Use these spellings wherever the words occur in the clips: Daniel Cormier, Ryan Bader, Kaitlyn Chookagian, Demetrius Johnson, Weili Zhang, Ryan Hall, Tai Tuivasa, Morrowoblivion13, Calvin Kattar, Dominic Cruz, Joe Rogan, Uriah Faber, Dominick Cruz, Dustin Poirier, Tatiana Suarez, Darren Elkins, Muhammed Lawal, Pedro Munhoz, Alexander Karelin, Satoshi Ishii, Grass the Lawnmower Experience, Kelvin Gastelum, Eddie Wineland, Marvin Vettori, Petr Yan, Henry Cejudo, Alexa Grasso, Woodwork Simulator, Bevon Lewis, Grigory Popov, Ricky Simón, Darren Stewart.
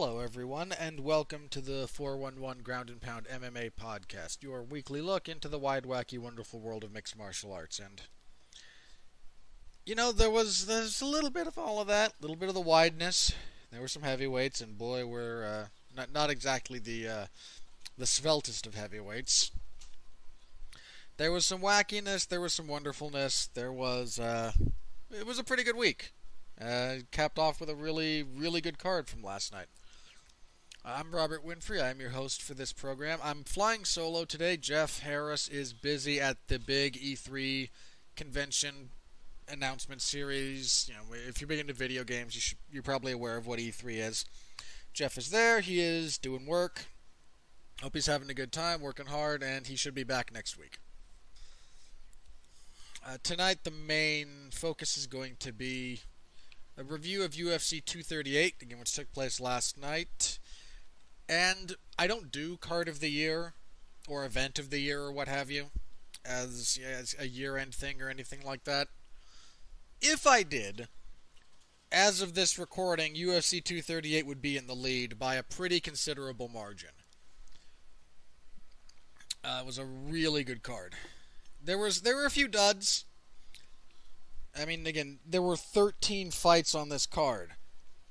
Hello everyone, and welcome to the 411 Ground and Pound MMA podcast, your weekly look into the wide, wacky, wonderful world of mixed martial arts. And, you know, there's a little bit of all of that, a little bit of the wideness. There were some heavyweights, and boy, we're not exactly the sveltest of heavyweights. There was some wackiness, there was some wonderfulness, there was, it was a pretty good week. Capped off with a really, really good card from last night. I'm Robert Winfrey. I'm your host for this program. I'm flying solo today. Jeff Harris is busy at the big E3 convention announcement series. You know, if you're big into video games, you're probably aware of what E3 is. Jeff is there. He is doing work. Hope he's having a good time, working hard, and he should be back next week. Tonight, the main focus is going to be a review of UFC 238, again, which took place last night. And I don't do card of the year or event of the year or what have you as a year-end thing or anything like that. If I did, as of this recording, UFC 238 would be in the lead by a pretty considerable margin. It was a really good card. There were a few duds. I mean, again, there were 13 fights on this card.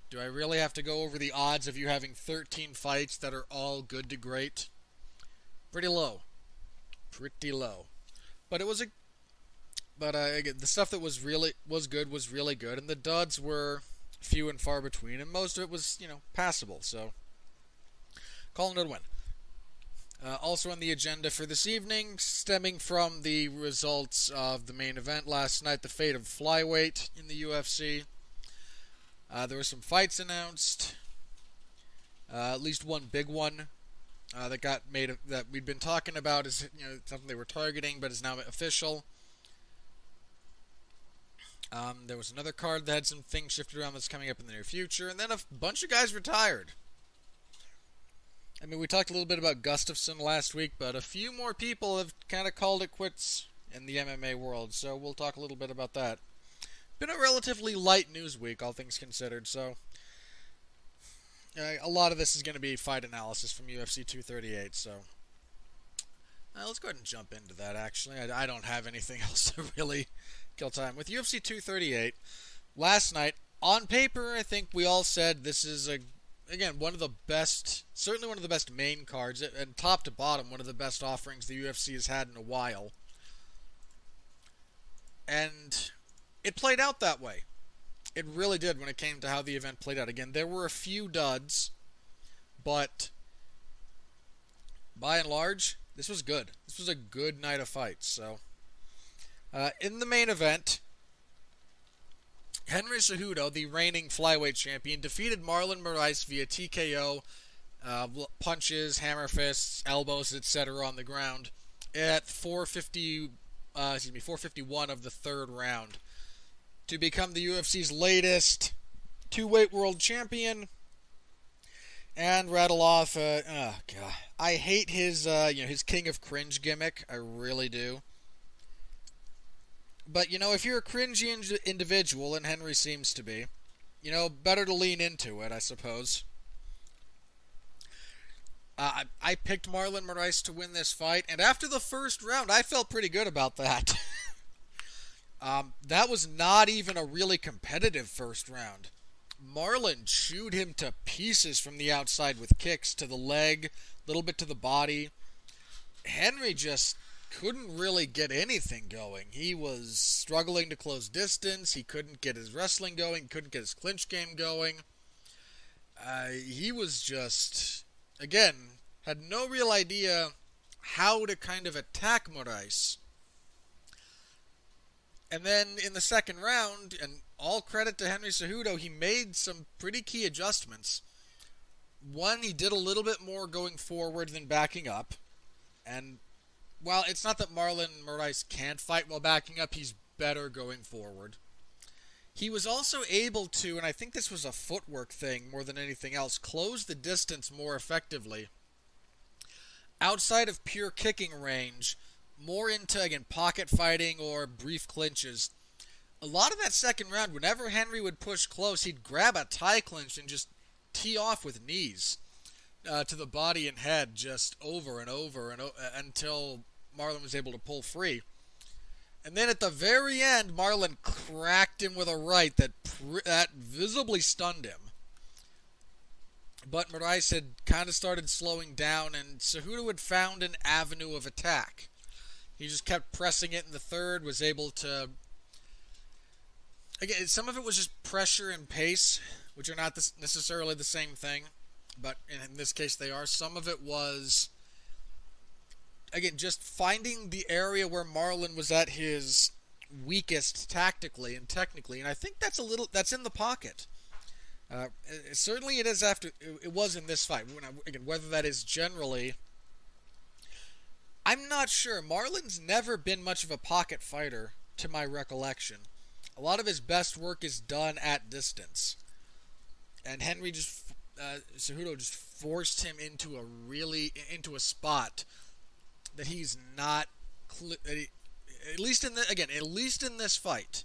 Do I really have to go over the odds of you having 13 fights that are all good to great? Pretty low. Pretty low. But it was a... But again, the stuff that was really good, and the duds were few and far between, and most of it was, you know, passable. So, calling it a win. Also on the agenda for this evening, stemming from the results of the main event last night, the fate of flyweight in the UFC. There were some fights announced, at least one big one that got made, that we'd been talking about, is, you know, something they were targeting, but is now official. There was another card that had some things shifted around that's coming up in the near future, and then a bunch of guys retired. I mean, we talked a little bit about Gustafsson last week, but a few more people have kind of called it quits in the MMA world, so we'll talk a little bit about that. Been a relatively light news week, all things considered, so a lot of this is going to be fight analysis from UFC 238, so let's go ahead and jump into that, actually. I don't have anything else to really kill time. With UFC 238, last night, on paper, I think we all said this is a... Again, one of the best, certainly one of the best main cards, and top to bottom, one of the best offerings the UFC has had in a while. And it played out that way. It really did when it came to how the event played out. Again, there were a few duds, but by and large, this was good. This was a good night of fights. So, in the main event, Henry Cejudo, the reigning flyweight champion, defeated Marlon Moraes via TKO, punches, hammer fists, elbows, etc. on the ground at 4:51 of the third round to become the UFC's latest two-weight world champion and rattle off. Oh god, I hate his his King of Cringe gimmick. I really do. But, you know, if you're a cringy individual, and Henry seems to be, you know, better to lean into it, I suppose. I picked Marlon Moraes to win this fight, and after the first round, I felt pretty good about that. That was not even a really competitive first round. Marlon chewed him to pieces from the outside with kicks to the leg, a little bit to the body. Henry just... couldn't really get anything going. He was struggling to close distance. He couldn't get his wrestling going. He couldn't get his clinch game going. He was just, again, had no real idea how to kind of attack Moraes. And then in the second round, and all credit to Henry Cejudo, he made some pretty key adjustments. One, he did a little bit more going forward than backing up. And while it's not that Marlon Moraes can't fight while backing up, he's better going forward. He was also able to, and I think this was a footwork thing more than anything else, close the distance more effectively. Outside of pure kicking range, more into, again, pocket fighting or brief clinches. A lot of that second round, whenever Henry would push close, he'd grab a tie clinch and just tee off with knees to the body and head just over and over and until Marlon was able to pull free. And then at the very end, Marlon cracked him with a right that visibly stunned him. But Moraes had kind of started slowing down, and Cejudo had found an avenue of attack. He just kept pressing it in the third, was able to... Again, some of it was just pressure and pace, which are not necessarily the same thing, but in this case they are. Some of it was, again, just finding the area where Marlon was at his weakest tactically and technically, and I think that's in the pocket. Certainly it is after it was in this fight. Again, whether that is generally, I'm not sure. Marlon's never been much of a pocket fighter, to my recollection. A lot of his best work is done at distance, and Henry just Cejudo just forced him into a spot that he's not. At least in this fight,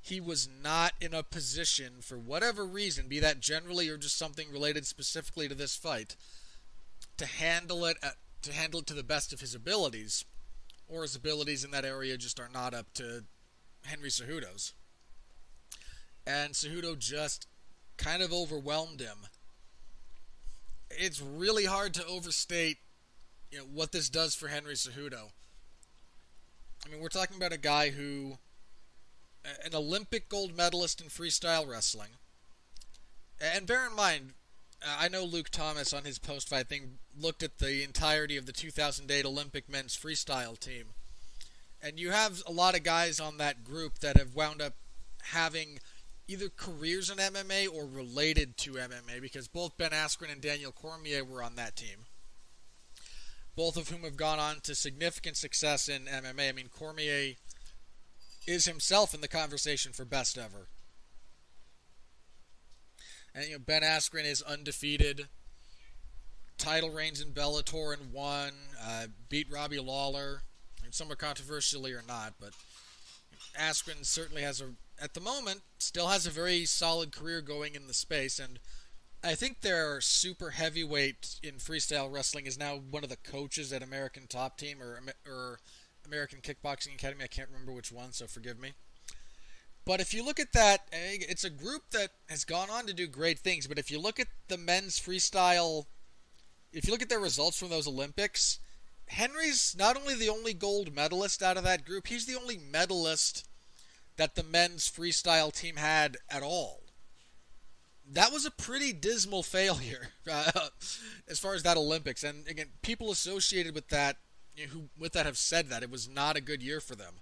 he was not in a position, for whatever reason, be that generally or just something related specifically to this fight, to handle it to the best of his abilities, or his abilities in that area just are not up to Henry Cejudo's. And Cejudo just kind of overwhelmed him. It's really hard to overstate, you know, what this does for Henry Cejudo. I mean, we're talking about a guy who, an Olympic gold medalist in freestyle wrestling. And bear in mind, I know Luke Thomas on his post-fight thing looked at the entirety of the 2008 Olympic men's freestyle team. And you have a lot of guys on that group that have wound up having either careers in MMA or related to MMA, because both Ben Askren and Daniel Cormier were on that team, both of whom have gone on to significant success in MMA. I mean, Cormier is himself in the conversation for best ever. And, you know, Ben Askren is undefeated. Title reigns in Bellator and won. Beat Robbie Lawler. And some are controversially or not, but Askren certainly has at the moment, still has a very solid career going in the space. And I think their super heavyweight in freestyle wrestling is now one of the coaches at American Top Team or American Kickboxing Academy. I can't remember which one, so forgive me. But if you look at that, it's a group that has gone on to do great things. But if you look at the men's freestyle, if you look at their results from those Olympics, Henry's not only the only gold medalist out of that group, he's the only medalist that the men's freestyle team had at all. That was a pretty dismal failure as far as that Olympics. And again, people associated with that, have said that it was not a good year for them.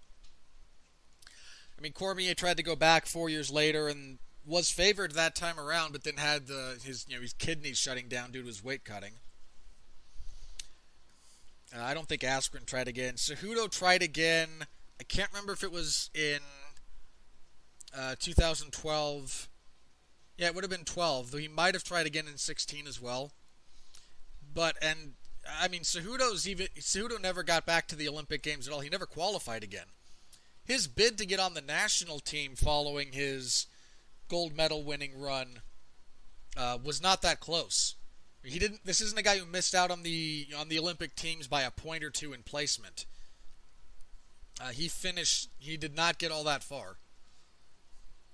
I mean, Cormier tried to go back 4 years later and was favored that time around, but then had his kidneys shutting down due to his weight cutting. I don't think Askren tried again. Cejudo tried again. I can't remember if it was in 2012. Yeah, it would have been 12, though he might have tried again in 16 as well. But, and I mean, Cejudo never got back to the Olympic Games at all. He never qualified again. His bid to get on the national team following his gold medal winning run was not that close. He didn't. This isn't a guy who missed out on the Olympic teams by a point or two in placement. He did not get all that far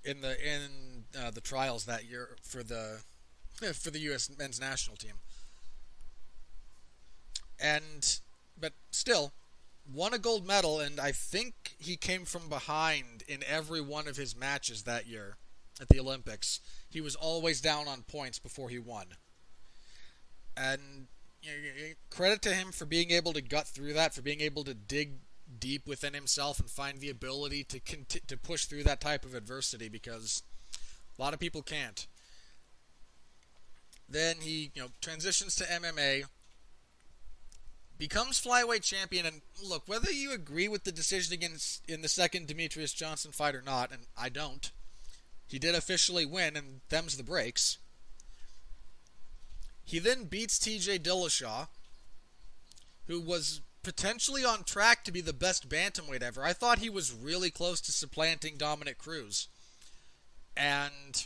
in the trials that year for the U.S. men's national team. But still, won a gold medal, and I think he came from behind in every one of his matches that year at the Olympics. He was always down on points before he won. And credit to him for being able to gut through that, for being able to dig deep within himself and find the ability to push through that type of adversity, because a lot of people can't. Then he transitions to MMA, becomes flyweight champion, and look, whether you agree with the decision in the second Demetrius Johnson fight or not, and I don't, he did officially win, and them's the breaks. He then beats TJ Dillashaw, who was potentially on track to be the best bantamweight ever. I thought he was really close to supplanting Dominic Cruz. And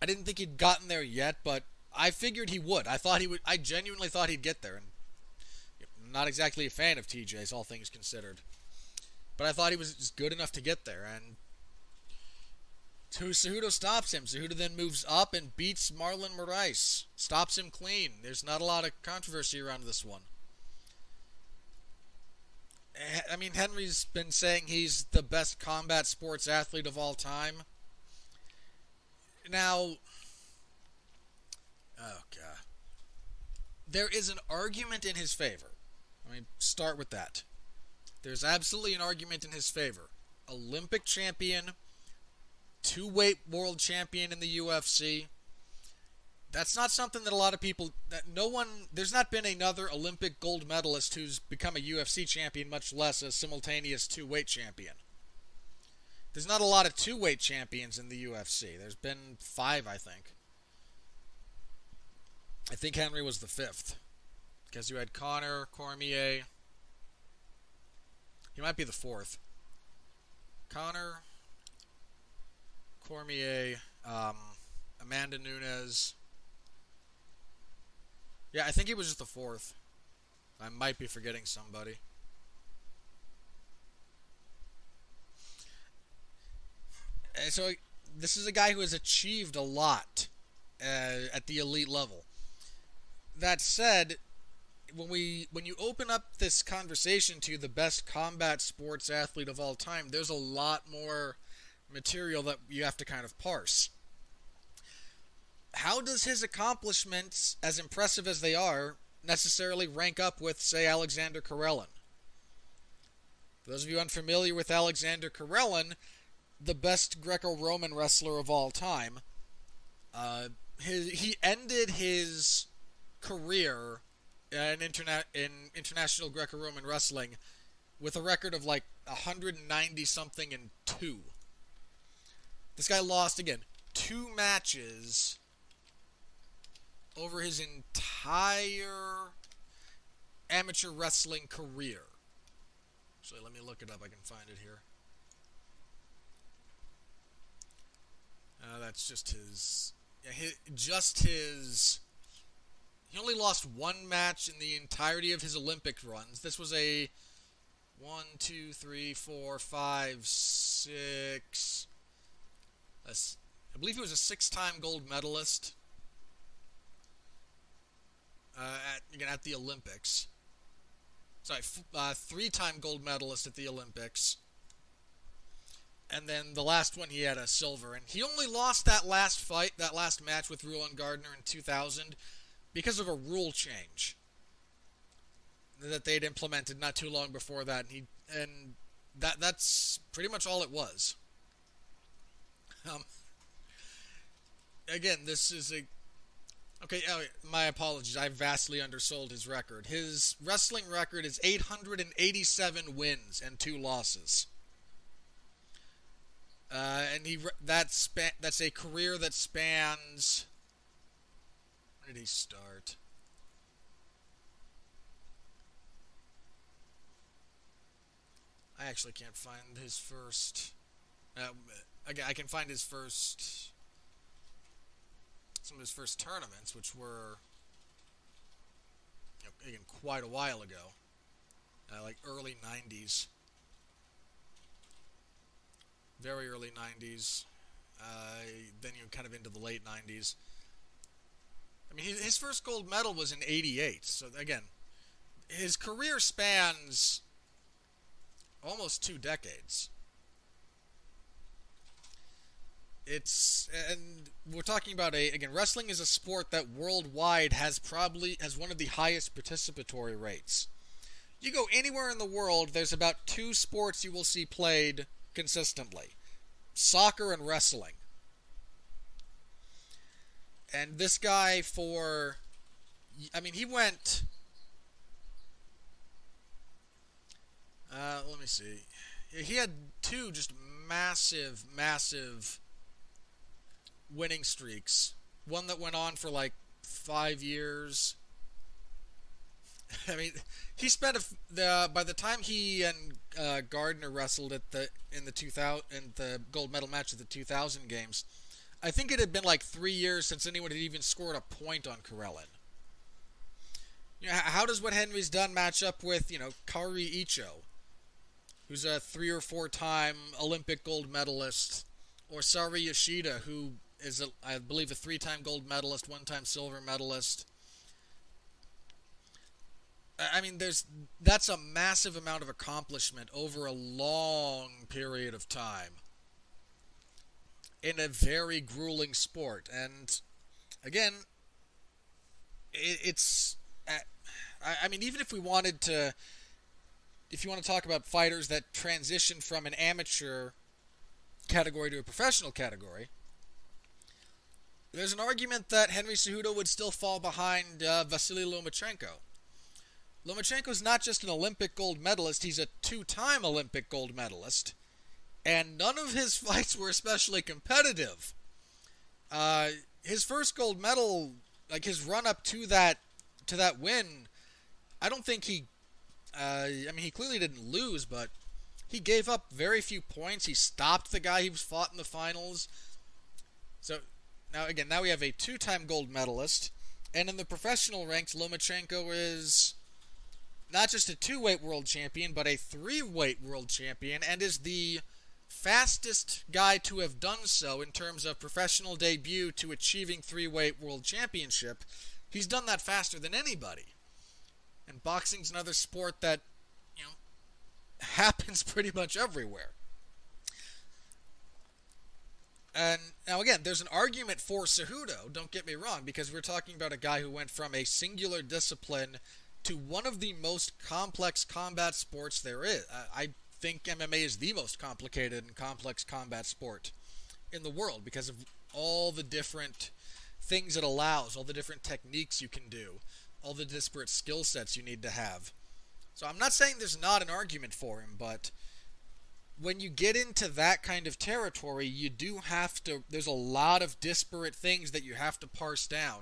I didn't think he'd gotten there yet, but I figured he would. I thought he would. I genuinely thought he'd get there. And I'm not exactly a fan of TJ's, all things considered. But I thought he was just good enough to get there. And Cejudo stops him. Cejudo then moves up and beats Marlon Moraes. Stops him clean. There's not a lot of controversy around this one. I mean, Henry's been saying he's the best combat sports athlete of all time. Now, oh God, there is an argument in his favor. I mean, start with that. There's absolutely an argument in his favor. Olympic champion, two-weight world champion in the UFC. That's not something that a lot of people, that no one, there's not been another Olympic gold medalist who's become a UFC champion, much less a simultaneous two-weight champion. There's not a lot of two-weight champions in the UFC. There's been 5, I think. I think Henry was the 5th. Because you had Conor, Cormier. He might be the 4th. Conor, Cormier, Amanda Nunes. Yeah, I think he was just the 4th. I might be forgetting somebody. And so this is a guy who has achieved a lot at the elite level. That said, when you open up this conversation to the best combat sports athlete of all time, there's a lot more material that you have to kind of parse. How does his accomplishments, as impressive as they are, necessarily rank up with, say, Alexander Karelin? For those of you unfamiliar with Alexander Karelin, the best Greco-Roman wrestler of all time, he ended his career in international Greco-Roman wrestling with a record of like 190-something and 2. This guy lost, again, 2 matches over his entire amateur wrestling career. So let me look it up. I can find it here. That's just his, yeah, he only lost 1 match in the entirety of his Olympic runs. This was a 1, 2, 3, 4, 5, 6. I believe he was a 6-time gold medalist. At the Olympics. Sorry, 3-time gold medalist at the Olympics. And then the last one, he had a silver. And he only lost that last fight, that last match with Roland Gardner in 2000, because of a rule change that they'd implemented not too long before that. And that's pretty much all it was. Again, this is a... Okay, my apologies. I vastly undersold his record. His wrestling record is 887 wins and 2 losses. And that's a career that spans... Where did he start? I actually can't find his first... I can find his first... some of his first tournaments, which were, again, quite a while ago, like early 90s, very early 90s, then you're kind of into the late 90s. I mean, his first gold medal was in 88, so again, his career spans almost 2 decades. And we're talking about again, wrestling is a sport that worldwide has one of the highest participatory rates. You go anywhere in the world, there's about 2 sports you will see played consistently. Soccer and wrestling. And this guy he went, let me see. He had 2 just massive, massive winning streaks. One that went on for like 5 years. I mean, he spent by the time he and Gardner wrestled in the gold medal match of the 2000 games, I think it had been like 3 years since anyone had even scored a point on Karelin. You know, how does what Henry's done match up with, you know, Kari Icho, who's a 3- or 4-time Olympic gold medalist, or Sari Yoshida, who is, I believe, a 3-time gold medalist, 1-time silver medalist. I mean, that's a massive amount of accomplishment over a long period of time in a very grueling sport. And again, it's, I mean, even if we wanted to, if you want to talk about fighters that transition from an amateur category to a professional category, there's an argument that Henry Cejudo would still fall behind Vasily Lomachenko. Lomachenko's not just an Olympic gold medalist, he's a 2-time Olympic gold medalist, and none of his fights were especially competitive. His first gold medal, like his run-up to that win, I don't think he, I mean, he clearly didn't lose, but he gave up very few points. He stopped the guy he was fought in the finals. So, now again, now we have a 2-time gold medalist, and in the professional ranks, Lomachenko is not just a 2-weight world champion, but a 3-weight world champion, and is the fastest guy to have done so in terms of professional debut to achieving 3-weight world championship. He's done that faster than anybody. And boxing's another sport that, you know, happens pretty much everywhere. And now again, there's an argument for Cejudo, don't get me wrong, because we're talking about a guy who went from a singular discipline to one of the most complex combat sports there is. I think MMA is the most complicated and complex combat sport in the world because of all the different things it allows, all the different techniques you can do, all the disparate skill sets you need to have. So I'm not saying there's not an argument for him, but when you get into that kind of territory, you do have to, there's a lot of disparate things that you have to parse down.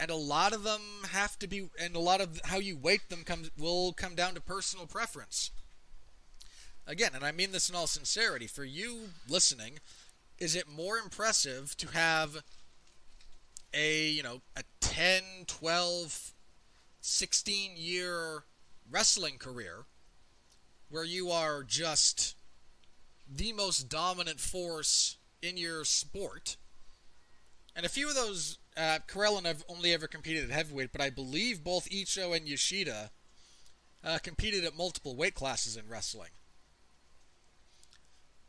And a lot of them have to be, and a lot of how you weight them will come down to personal preference. Again, and I mean this in all sincerity, for you listening, is it more impressive to have a, you know, a 10, 12, 16-year wrestling career where you are just the most dominant force in your sport? And a few of those, Karelin have only ever competed at heavyweight, but I believe both Icho and Yoshida competed at multiple weight classes in wrestling.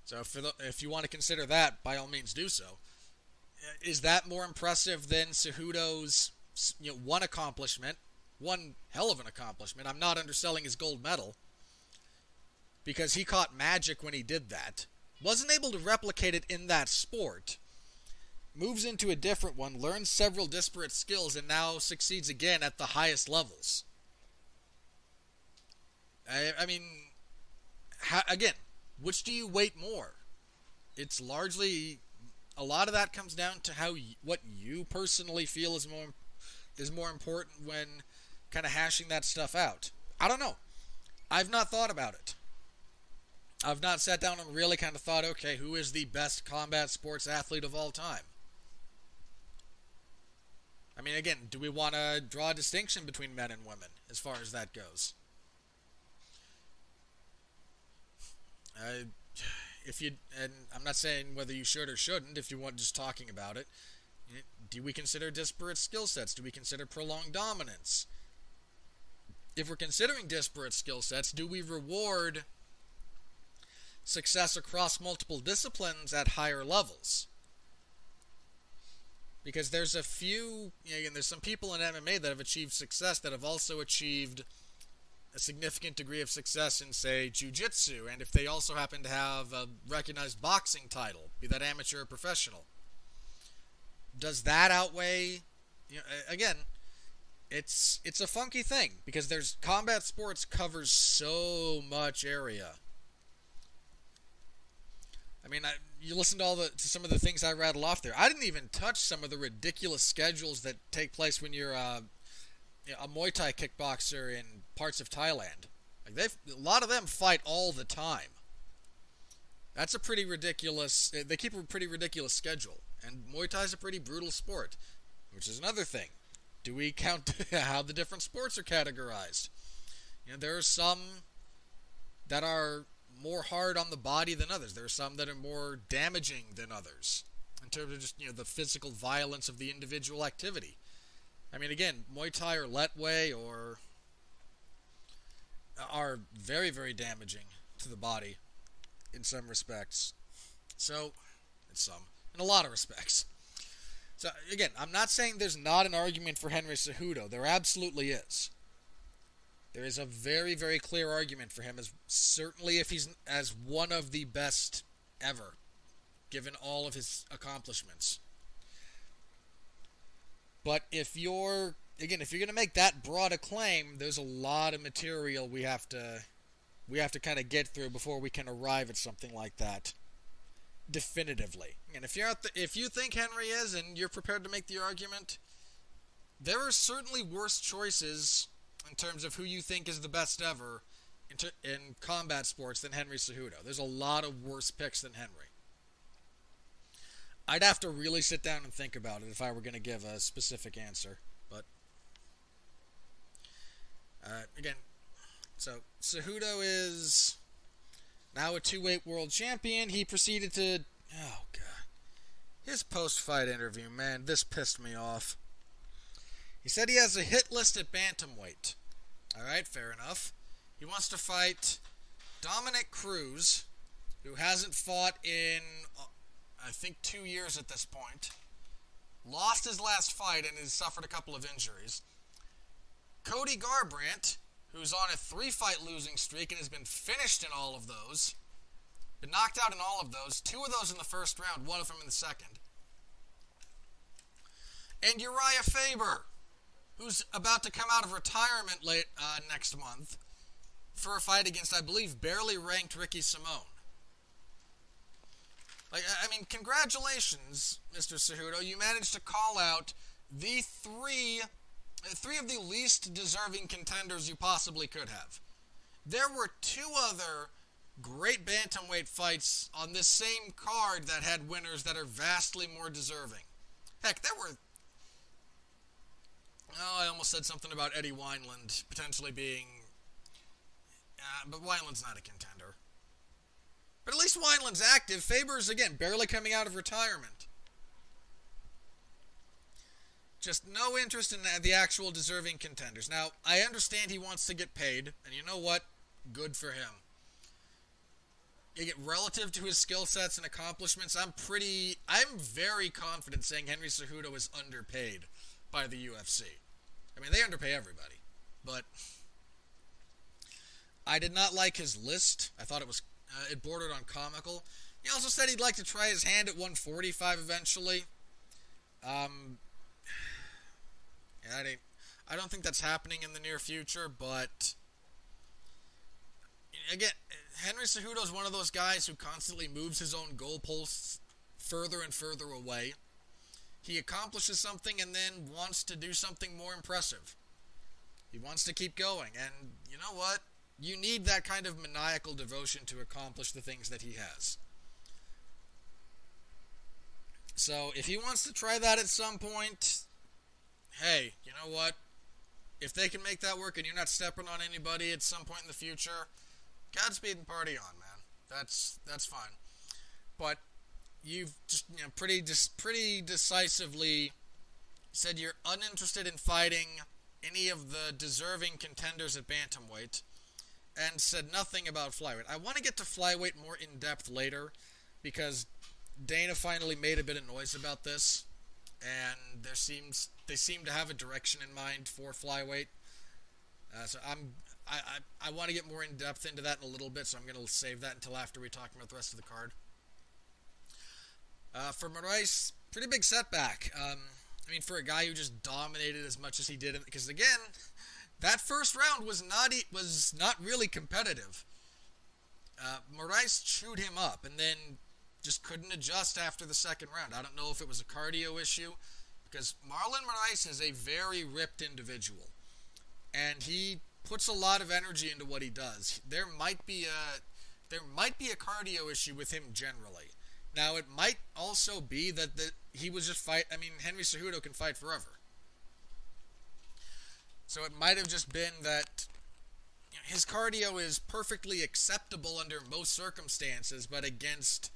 So if you want to consider that, by all means do so. Is that more impressive than Cejudo's, you know, one accomplishment? One hell of an accomplishment. I'm not underselling his gold medal, because he caught magic when he did that. Wasn't able to replicate it in that sport. Moves into a different one, learns several disparate skills, and now succeeds again at the highest levels. I mean, again, which do you weight more? It's largely, a lot of that comes down to how what you personally feel is more important when kind of hashing that stuff out. I don't know. I've not thought about it. I've not sat down and really kind of thought, okay, who is the best combat sports athlete of all time? I mean, again, do we want to draw a distinction between men and women as far as that goes? And I'm not saying whether you should or shouldn't, if you want just talking about it. Do we consider disparate skill sets? Do we consider prolonged dominance? If we're considering disparate skill sets, do we reward success across multiple disciplines at higher levels? Because there's a few, you know, and there's some people in MMA that have achieved success that have also achieved a significant degree of success in, say, jiu-jitsu, and if they also happen to have a recognized boxing title, be that amateur or professional, does that outweigh, you know, again, it's a funky thing, because there's, combat sports covers so much area. I mean, you listen to some of the things I rattle off there. I didn't even touch some of the ridiculous schedules that take place when you're a Muay Thai kickboxer in parts of Thailand. Like, a lot of them fight all the time. That's a pretty ridiculous... They keep a pretty ridiculous schedule. And Muay Thai is a pretty brutal sport, which is another thing. Do we count how the different sports are categorized? You know, there are some that are more hard on the body than others. There are some that are more damaging than others in terms of just, you know, the physical violence of the individual activity. I mean, again, Muay Thai or Letway or are very, very damaging to the body in some respects. So, in a lot of respects. So, again, I'm not saying there's not an argument for Henry Cejudo. There absolutely is. There is a very, very clear argument for him, as certainly if he's as one of the best ever, given all of his accomplishments. But if you're, again, if you're going to make that broad a claim, there's a lot of material we have to kind of get through before we can arrive at something like that definitively. And if you're out if you think Henry is, and you're prepared to make the argument, there are certainly worse choices in terms of who you think is the best ever in combat sports than Henry Cejudo. There's a lot of worse picks than Henry. I'd have to really sit down and think about it if I were going to give a specific answer. But, again, so Cejudo is now a two-weight world champion. He proceeded to... Oh, God. His post-fight interview, man, this pissed me off. He said he has a hit list at bantamweight. All right, fair enough. He wants to fight Dominic Cruz, who hasn't fought in, I think, 2 years at this point. Lost his last fight and has suffered a couple of injuries. Cody Garbrandt, who's on a 3-fight losing streak and has been finished in all of those. Been knocked out in all of those. 2 of those in the first round, 1 of them in the second. And Uriah Faber, who's about to come out of retirement late next month for a fight against, I believe, barely ranked Ricky Simón. Like, I mean, congratulations, Mr. Cejudo. You managed to call out the three of the least deserving contenders you possibly could have. There were 2 other great bantamweight fights on this same card that had winners that are vastly more deserving. Heck, there were... Oh, I almost said something about Eddie Wineland potentially being... but Wineland's not a contender. But at least Wineland's active. Faber's, again, barely coming out of retirement. Just no interest in the actual deserving contenders. Now, I understand he wants to get paid, and you know what? Good for him. You get relative to his skill sets and accomplishments, I'm very confident saying Henry Cejudo is underpaid by the UFC. I mean, they underpay everybody. But I did not like his list. I thought it was it bordered on comical. He also said he'd like to try his hand at 145 eventually. I don't think that's happening in the near future, but again, Henry Cejudo is one of those guys who constantly moves his own goalposts further and further away. He accomplishes something and then wants to do something more impressive. He wants to keep going. And you know what? You need that kind of maniacal devotion to accomplish the things that he has. So if he wants to try that at some point, hey, you know what? If they can make that work and you're not stepping on anybody at some point in the future, Godspeed and party on, man. That's fine. But... You've just, you know, pretty decisively said you're uninterested in fighting any of the deserving contenders at bantamweight, and said nothing about flyweight. I want to get to flyweight more in depth later, because Dana finally made a bit of noise about this, and they seem to have a direction in mind for flyweight. So I want to get more in depth into that in a little bit. So I'm going to save that until after we talk about the rest of the card. For Moraes, pretty big setback. I mean, for a guy who just dominated as much as he did, because again, that first round was not really competitive. Moraes chewed him up and then just couldn't adjust after the second round. I don't know if it was a cardio issue, because Marlon Moraes is a very ripped individual, and he puts a lot of energy into what he does. There might be a there might be a cardio issue with him generally. Now, it might also be that he was just Henry Cejudo can fight forever. So it might have just been that his cardio is perfectly acceptable under most circumstances, but against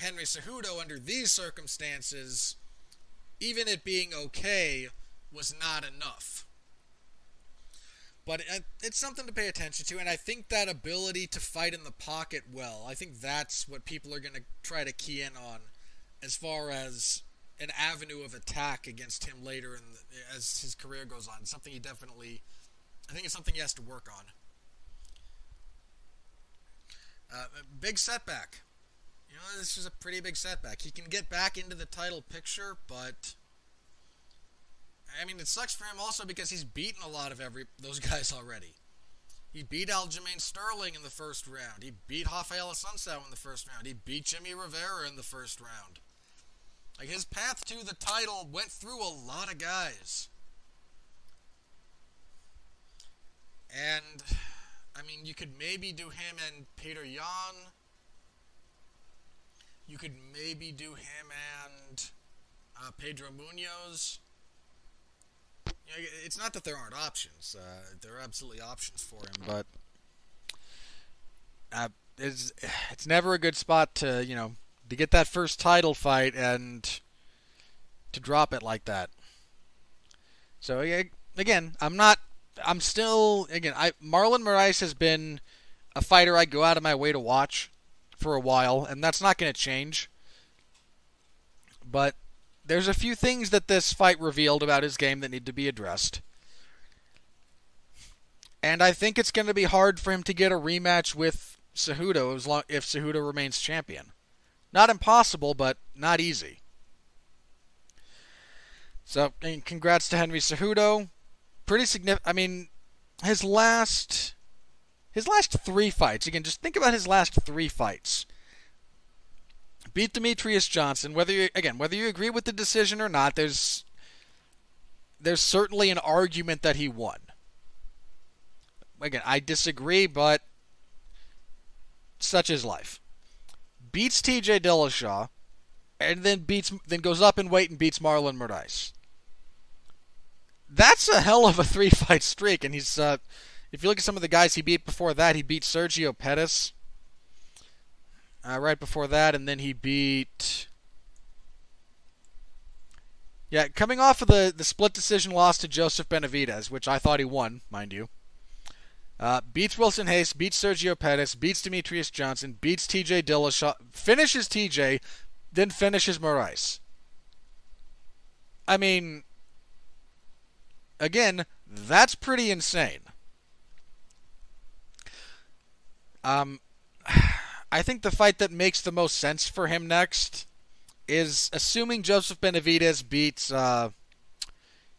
Henry Cejudo under these circumstances, even it being okay was not enough. But it's something to pay attention to, and I think that ability to fight in the pocket well, I think that's what people are going to try to key in on as far as an avenue of attack against him later in as his career goes on. Something he definitely... I think it's something he has to work on. Big setback. This is a pretty big setback. He can get back into the title picture, but... it sucks for him also because he's beaten a lot of those guys already. He beat Aljamain Sterling in the first round. He beat Rafael Assunção in the first round. He beat Jimmy Rivera in the first round. Like, his path to the title went through a lot of guys. And, you could maybe do him and Petr Yan. You could maybe do him and Pedro Munhoz. It's not that there aren't options. There are absolutely options for him, but it's never a good spot to, to get that first title fight and to drop it like that. So again, Marlon Moraes has been a fighter I go out of my way to watch for a while, and that's not going to change. But there's a few things that this fight revealed about his game that need to be addressed. And I think it's going to be hard for him to get a rematch with Cejudo if Cejudo remains champion. Not impossible, but not easy. So, congrats to Henry Cejudo. Pretty significant. His last three fights. Again, just think about his last three fights. Beat Demetrius Johnson. Whether you agree with the decision or not, there's certainly an argument that he won. Again, I disagree, but such is life. Beats T.J. Dillashaw, and then goes up in weight and beats Marlon Moraes. That's a hell of a three-fight streak, and he's. If you look at some of the guys he beat before that, he beat Sergio Pettis right before that, and then he beat... Yeah, coming off of the split decision loss to Joseph Benavidez, which I thought he won, mind you. Beats Wilson Hayes, beats Sergio Pettis, beats Demetrius Johnson, beats TJ Dillashaw, finishes TJ, then finishes Moraes. Again, that's pretty insane. I think the fight that makes the most sense for him next is, assuming Joseph Benavidez beats...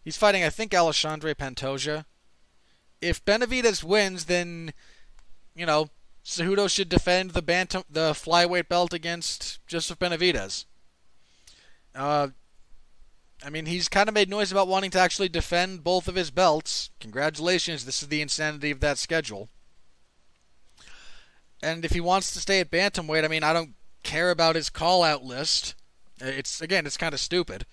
he's fighting, I think, Alexandre Pantoja. If Benavidez wins, then, Cejudo should defend the flyweight belt against Joseph Benavidez. He's kind of made noise about wanting to actually defend both of his belts. Congratulations, this is the insanity of that schedule. And if he wants to stay at bantamweight, I don't care about his call-out list. It's kind of stupid.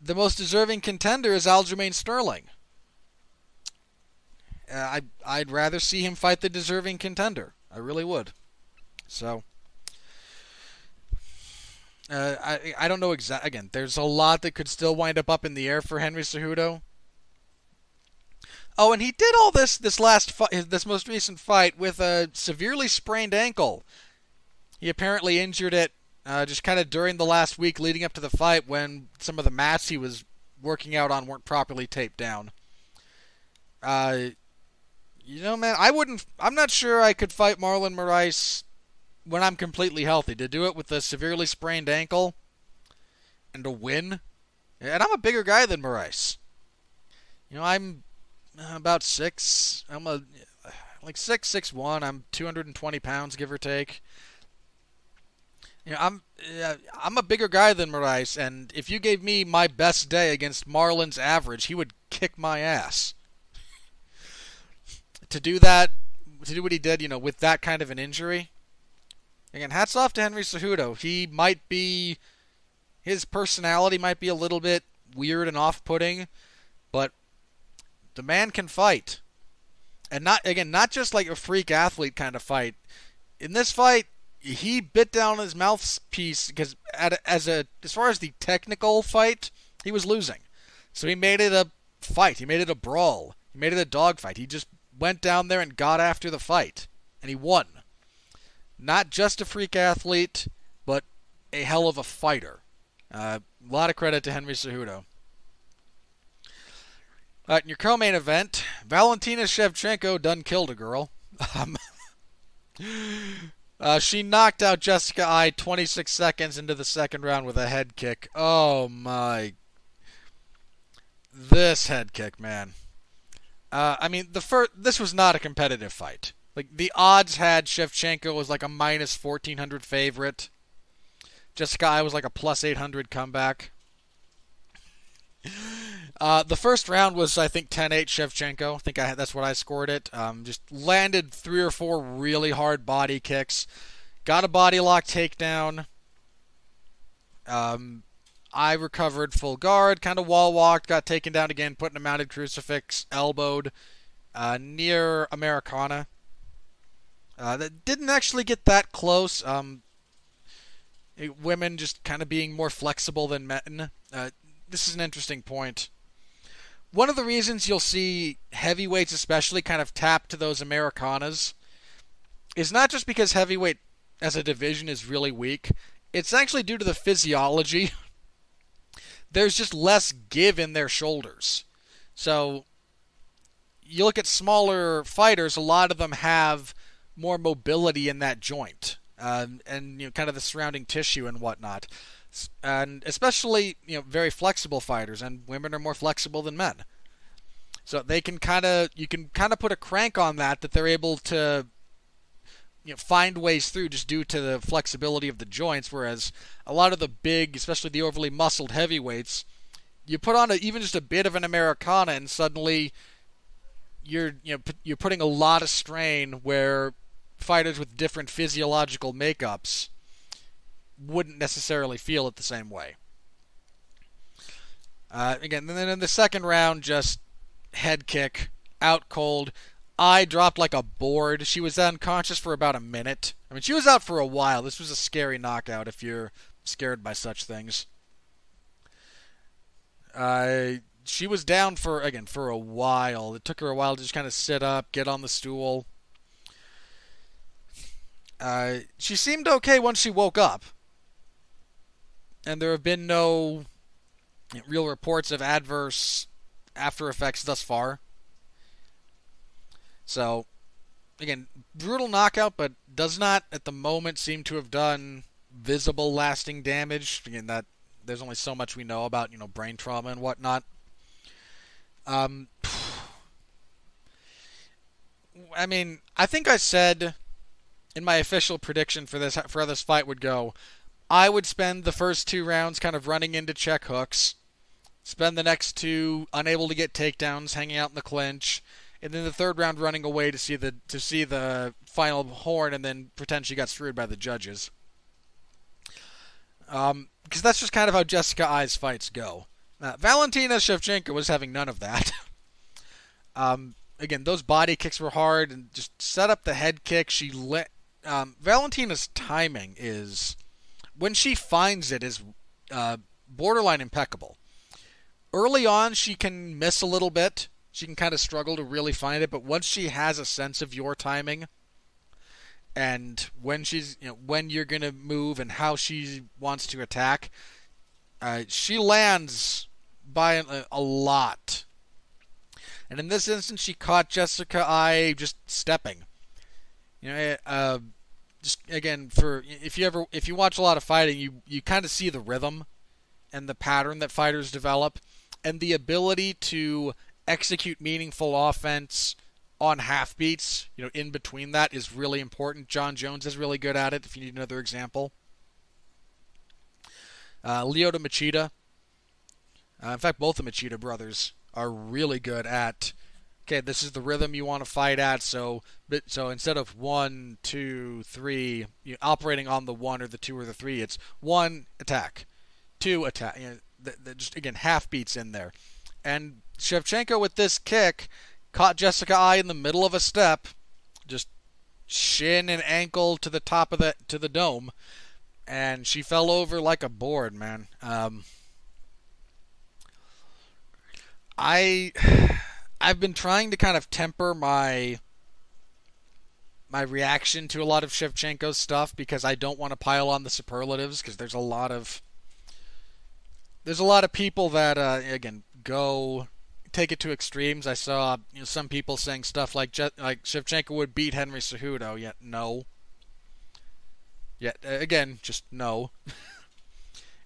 The most deserving contender is Aljamain Sterling. I'd rather see him fight the deserving contender. I really would. So, I don't know exactly. Again, there's a lot that could still wind up in the air for Henry Cejudo. Oh, and he did all this most recent fight with a severely sprained ankle. He apparently injured it just kind of during the last week leading up to the fight when some of the mats he was working out on weren't properly taped down. Man, I'm not sure I could fight Marlon Moraes when I'm completely healthy. To do it with a severely sprained ankle and to win, and I'm a bigger guy than Moraes. I'm about 6. I'm like 6'1". I'm 220 pounds, give or take. I'm a bigger guy than Moraes, and if you gave me my best day against Marlon's average, he would kick my ass. To do that to do what he did, you know, with that kind of an injury. Again, hats off to Henry Cejudo. He might be, his personality might be a little bit weird and off-putting, but the man can fight. And not just like a freak athlete kind of fight. In this fight, he bit down his mouthpiece because as far as the technical fight, he was losing. So he made it a fight. He made it a brawl. He made it a dogfight. He just went down there and got after the fight, and he won. Not just a freak athlete, but a hell of a fighter. A lot of credit to Henry Cejudo. All right, in your co-main event, Valentina Shevchenko done killed a girl. She knocked out Jessica Andrade 26 seconds into the second round with a head kick. Oh, my. This head kick, man. I mean, this was not a competitive fight. Like, the odds had Shevchenko was like a minus 1,400 favorite. Jessica Andrade was like a plus 800 comeback. The first round was, I think, 10-8 Shevchenko. I think that's what I scored it. Just landed 3 or 4 really hard body kicks. Got a body lock takedown. I recovered full guard, kind of wall walked, got taken down again, put in a mounted crucifix, elbowed near Americana. That didn't actually get that close. Women just kind of being more flexible than men. This is an interesting point. One of the reasons you'll see heavyweights especially kind of tap to those Americanas is not just because heavyweight as a division is really weak. It's actually due to the physiology. There's just less give in their shoulders. So you look at smaller fighters, a lot of them have more mobility in that joint and you know, kind of the surrounding tissue and whatnot. And especially, you know, very flexible fighters, and women are more flexible than men. So they can kind of, you can kind of put a crank on that they're able to, you know, find ways through just due to the flexibility of the joints, whereas a lot of the big, especially the overly muscled heavyweights, you put on even just a bit of an Americana and suddenly you're putting a lot of strain where fighters with different physiological makeups wouldn't necessarily feel it the same way. Again, then in the second round, just head kick, out cold. I dropped like a board. She was unconscious for about a minute. I mean, she was out for a while. This was a scary knockout if you're scared by such things. She was down for a while. It took her a while to just kind of sit up, get on the stool. She seemed okay once she woke up. And there have been no real reports of adverse after effects thus far. So, again, brutal knockout, but does not at the moment seem to have done visible lasting damage. Again, that there's only so much we know about, you know, brain trauma and whatnot. I mean, I think I said in my official prediction for this for how this fight would go, I would spend the first 2 rounds kind of running into check hooks, spend the next 2 unable to get takedowns, hanging out in the clinch, and then the third round running away to see the final horn and then pretend she got screwed by the judges. Because that's just kind of how Jessica Andrade's fights go. Valentina Shevchenko was having none of that. Again, those body kicks were hard and just set up the head kick. She let Valentina's timing is, when she finds it, is borderline impeccable. Early on, she can miss a little bit. She can kind of struggle to really find it, but once she has a sense of your timing and when she's, you know, when you're gonna move and how she wants to attack, she lands by a lot. And in this instance, she caught Jessica Andrade just stepping. You know, just again, for if you watch a lot of fighting, you kind of see the rhythm and the pattern that fighters develop, and the ability to execute meaningful offense on half beats, you know, in between that is really important. John Jones is really good at it, if you need another example. Lyoto Machida. In fact, both the Machida brothers are really good at okay, this is the rhythm you want to fight at. So instead of 1, 2, 3, you know, operating on the 1 or the 2 or the 3, it's 1 attack, 2 attack. You know, just again half beats in there. And Shevchenko with this kick caught Jessica Ai in the middle of a step, just shin and ankle to the top of the dome, and she fell over like a board, man. I've been trying to kind of temper my reaction to a lot of Shevchenko's stuff because I don't want to pile on the superlatives, because there's a lot of people that again go take it to extremes. I saw, you know, some people saying stuff like Shevchenko would beat Henry Cejudo, yet no. Yet again, just no.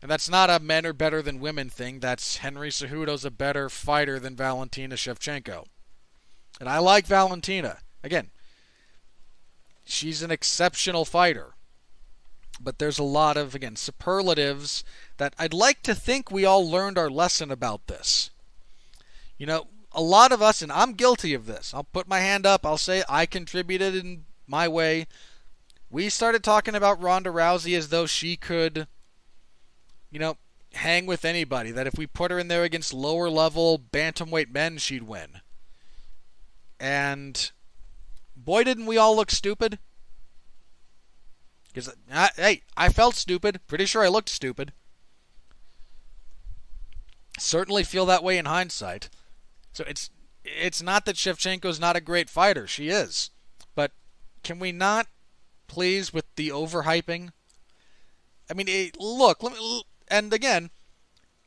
And that's not a men are better than women thing. That's Henry Cejudo's a better fighter than Valentina Shevchenko. And I like Valentina. Again, she's an exceptional fighter. But there's a lot of, again, superlatives that I'd like to think we all learned our lesson about this. You know, a lot of us, and I'm guilty of this. I'll put my hand up. I'll say I contributed in my way. We started talking about Ronda Rousey as though she could, you know, hang with anybody. That if we put her in there against lower-level bantamweight men, she'd win. And boy, didn't we all look stupid. Because, hey, I felt stupid. Pretty sure I looked stupid. Certainly feel that way in hindsight. So it's not that Shevchenko's not a great fighter. She is. But can we not please with the overhyping? I mean, look, and again,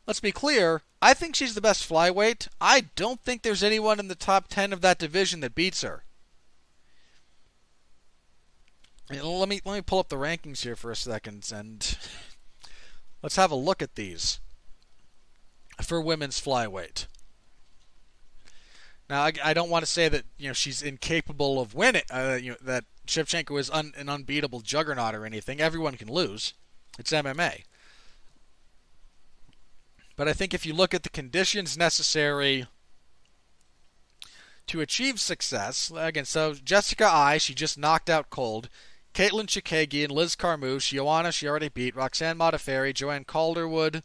let's be clear. I think she's the best flyweight. I don't think there's anyone in the top 10 of that division that beats her. Let me pull up the rankings here for a second, and let's have a look at these for women's flyweight. Now, I don't want to say that, you know, she's incapable of winning, you know, that Shevchenko is an unbeatable juggernaut or anything. Everyone can lose. It's MMA. But I think if you look at the conditions necessary to achieve success, again, so Jessica Ai, she just knocked out cold. Kaitlyn Chookagian, Liz Carmouche, Joanna, she already beat, Roxanne Modafferi, Joanne Calderwood,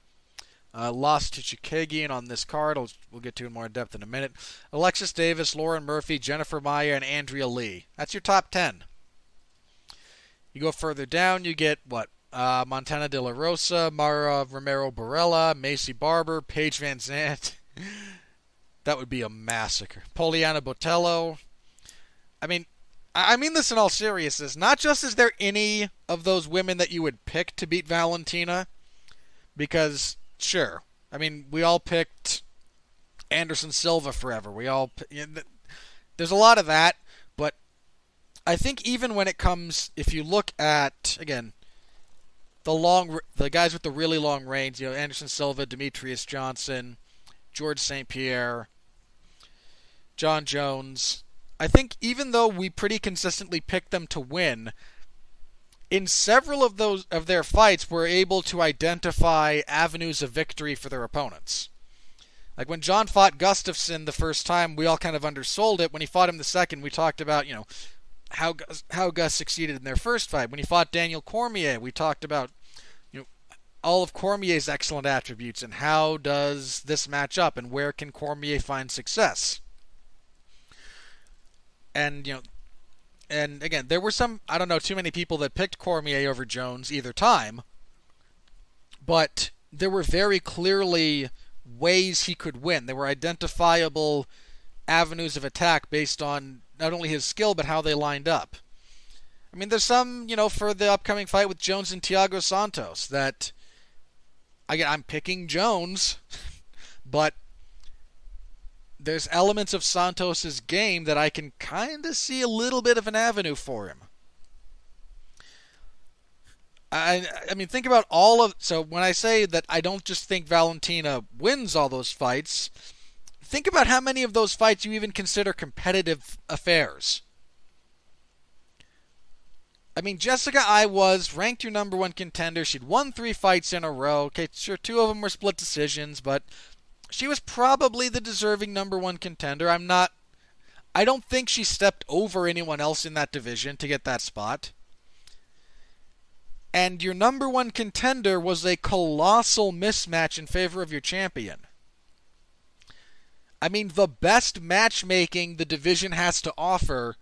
lost to Chookagian on this card. We'll get to it more in depth in a minute. Alexis Davis, Lauren Murphy, Jennifer Maya, and Andrea Lee. That's your top 10. You go further down, you get, what, Montana De La Rosa, Mara Romero-Barella, Macy Barber, Paige Van Zandt. That would be a massacre. Poliana Botello. I mean this in all seriousness. Not just is there any of those women that you would pick to beat Valentina, because sure, I mean, we all picked Anderson Silva forever. We all, you know, there's a lot of that, but I think even when it comes, if you look at, again, the guys with the really long reigns, you know, Anderson Silva, Demetrius Johnson, George St. Pierre, John Jones. I think even though we pretty consistently picked them to win, in several of those of their fights, we're able to identify avenues of victory for their opponents. Like when John fought Gustafsson the first time, we all kind of undersold it. When he fought him the second, we talked about, you know, how Gus succeeded in their first fight. When he fought Daniel Cormier, we talked about, you know, all of Cormier's excellent attributes and how does this match up and where can Cormier find success. And, you know, and again, there were some, I don't know, too many people that picked Cormier over Jones either time, but there were very clearly ways he could win. There were identifiable avenues of attack based on not only his skill, but how they lined up. I mean, there's some, you know, for the upcoming fight with Jones and Thiago Santos that, again, I'm picking Jones, but there's elements of Santos's game that I can kind of see a little bit of an avenue for him. I mean, think about all of... So when I say that I don't just think Valentina wins all those fights, think about how many of those fights you even consider competitive affairs. I mean, Jessica Ai was ranked your #1 contender. She'd won 3 fights in a row. Okay, sure, 2 of them were split decisions, but she was probably the deserving #1 contender. I'm not I don't think she stepped over anyone else in that division to get that spot. And your number one contender was a colossal mismatch in favor of your champion. I mean, the best matchmaking the division has to offer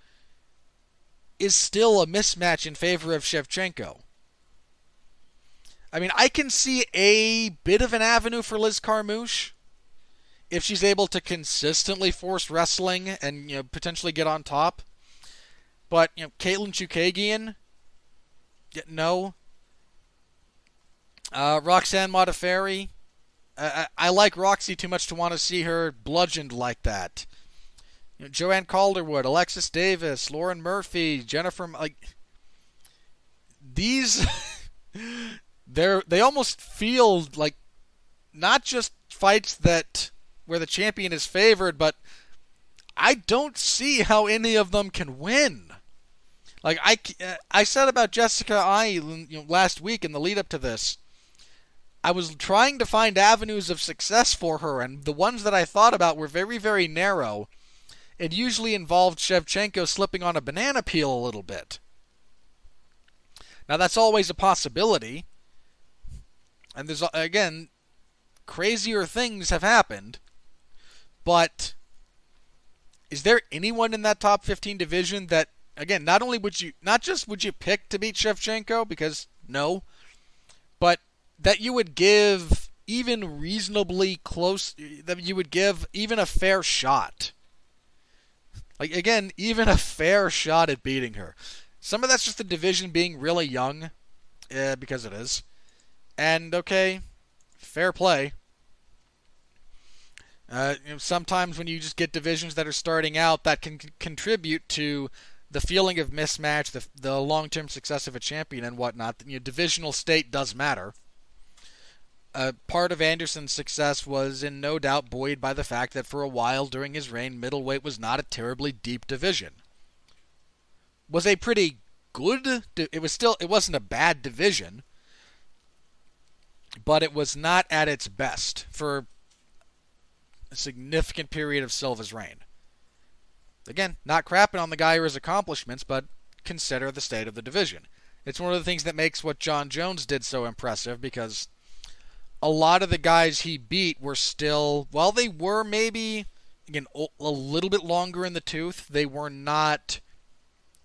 is still a mismatch in favor of Shevchenko. I mean, I can see a bit of an avenue for Liz Carmouche if she's able to consistently force wrestling and, you know, potentially get on top. But, you know, Kaitlyn Chookagian, no. Roxanne Modafferi. I like Roxy too much to want to see her bludgeoned like that. You know, Joanne Calderwood, Alexis Davis, Lauren Murphy, Jennifer... Like, these... they almost feel like not just fights that where the champion is favored, but I don't see how any of them can win. Like I said about Jessica last week in the lead up to this, I was trying to find avenues of success for her, and the ones that I thought about were very, very narrow. It usually involved Shevchenko slipping on a banana peel a little bit. Now that's always a possibility. And there's, again, crazier things have happened. But is there anyone in that top 15 division that, again, not just would you pick to beat Shevchenko, because no, but that you would give even reasonably close, that you would give even a fair shot? Like, again, even a fair shot at beating her. Some of that's just the division being really young, because it is. And, okay, fair play. You know, sometimes when you just get divisions that are starting out, that can contribute to the feeling of mismatch, the long-term success of a champion and whatnot. You know, divisional state does matter. Part of Anderson's success was in no doubt buoyed by the fact that for a while during his reign, middleweight was not a terribly deep division. Was a pretty good... It wasn't a bad division, but it was not at its best for a significant period of Silva's reign. Again, not crapping on the guy or his accomplishments, but consider the state of the division. It's one of the things that makes what John Jones did so impressive, because a lot of the guys he beat were still, while they were maybe, again, a little bit longer in the tooth, they were not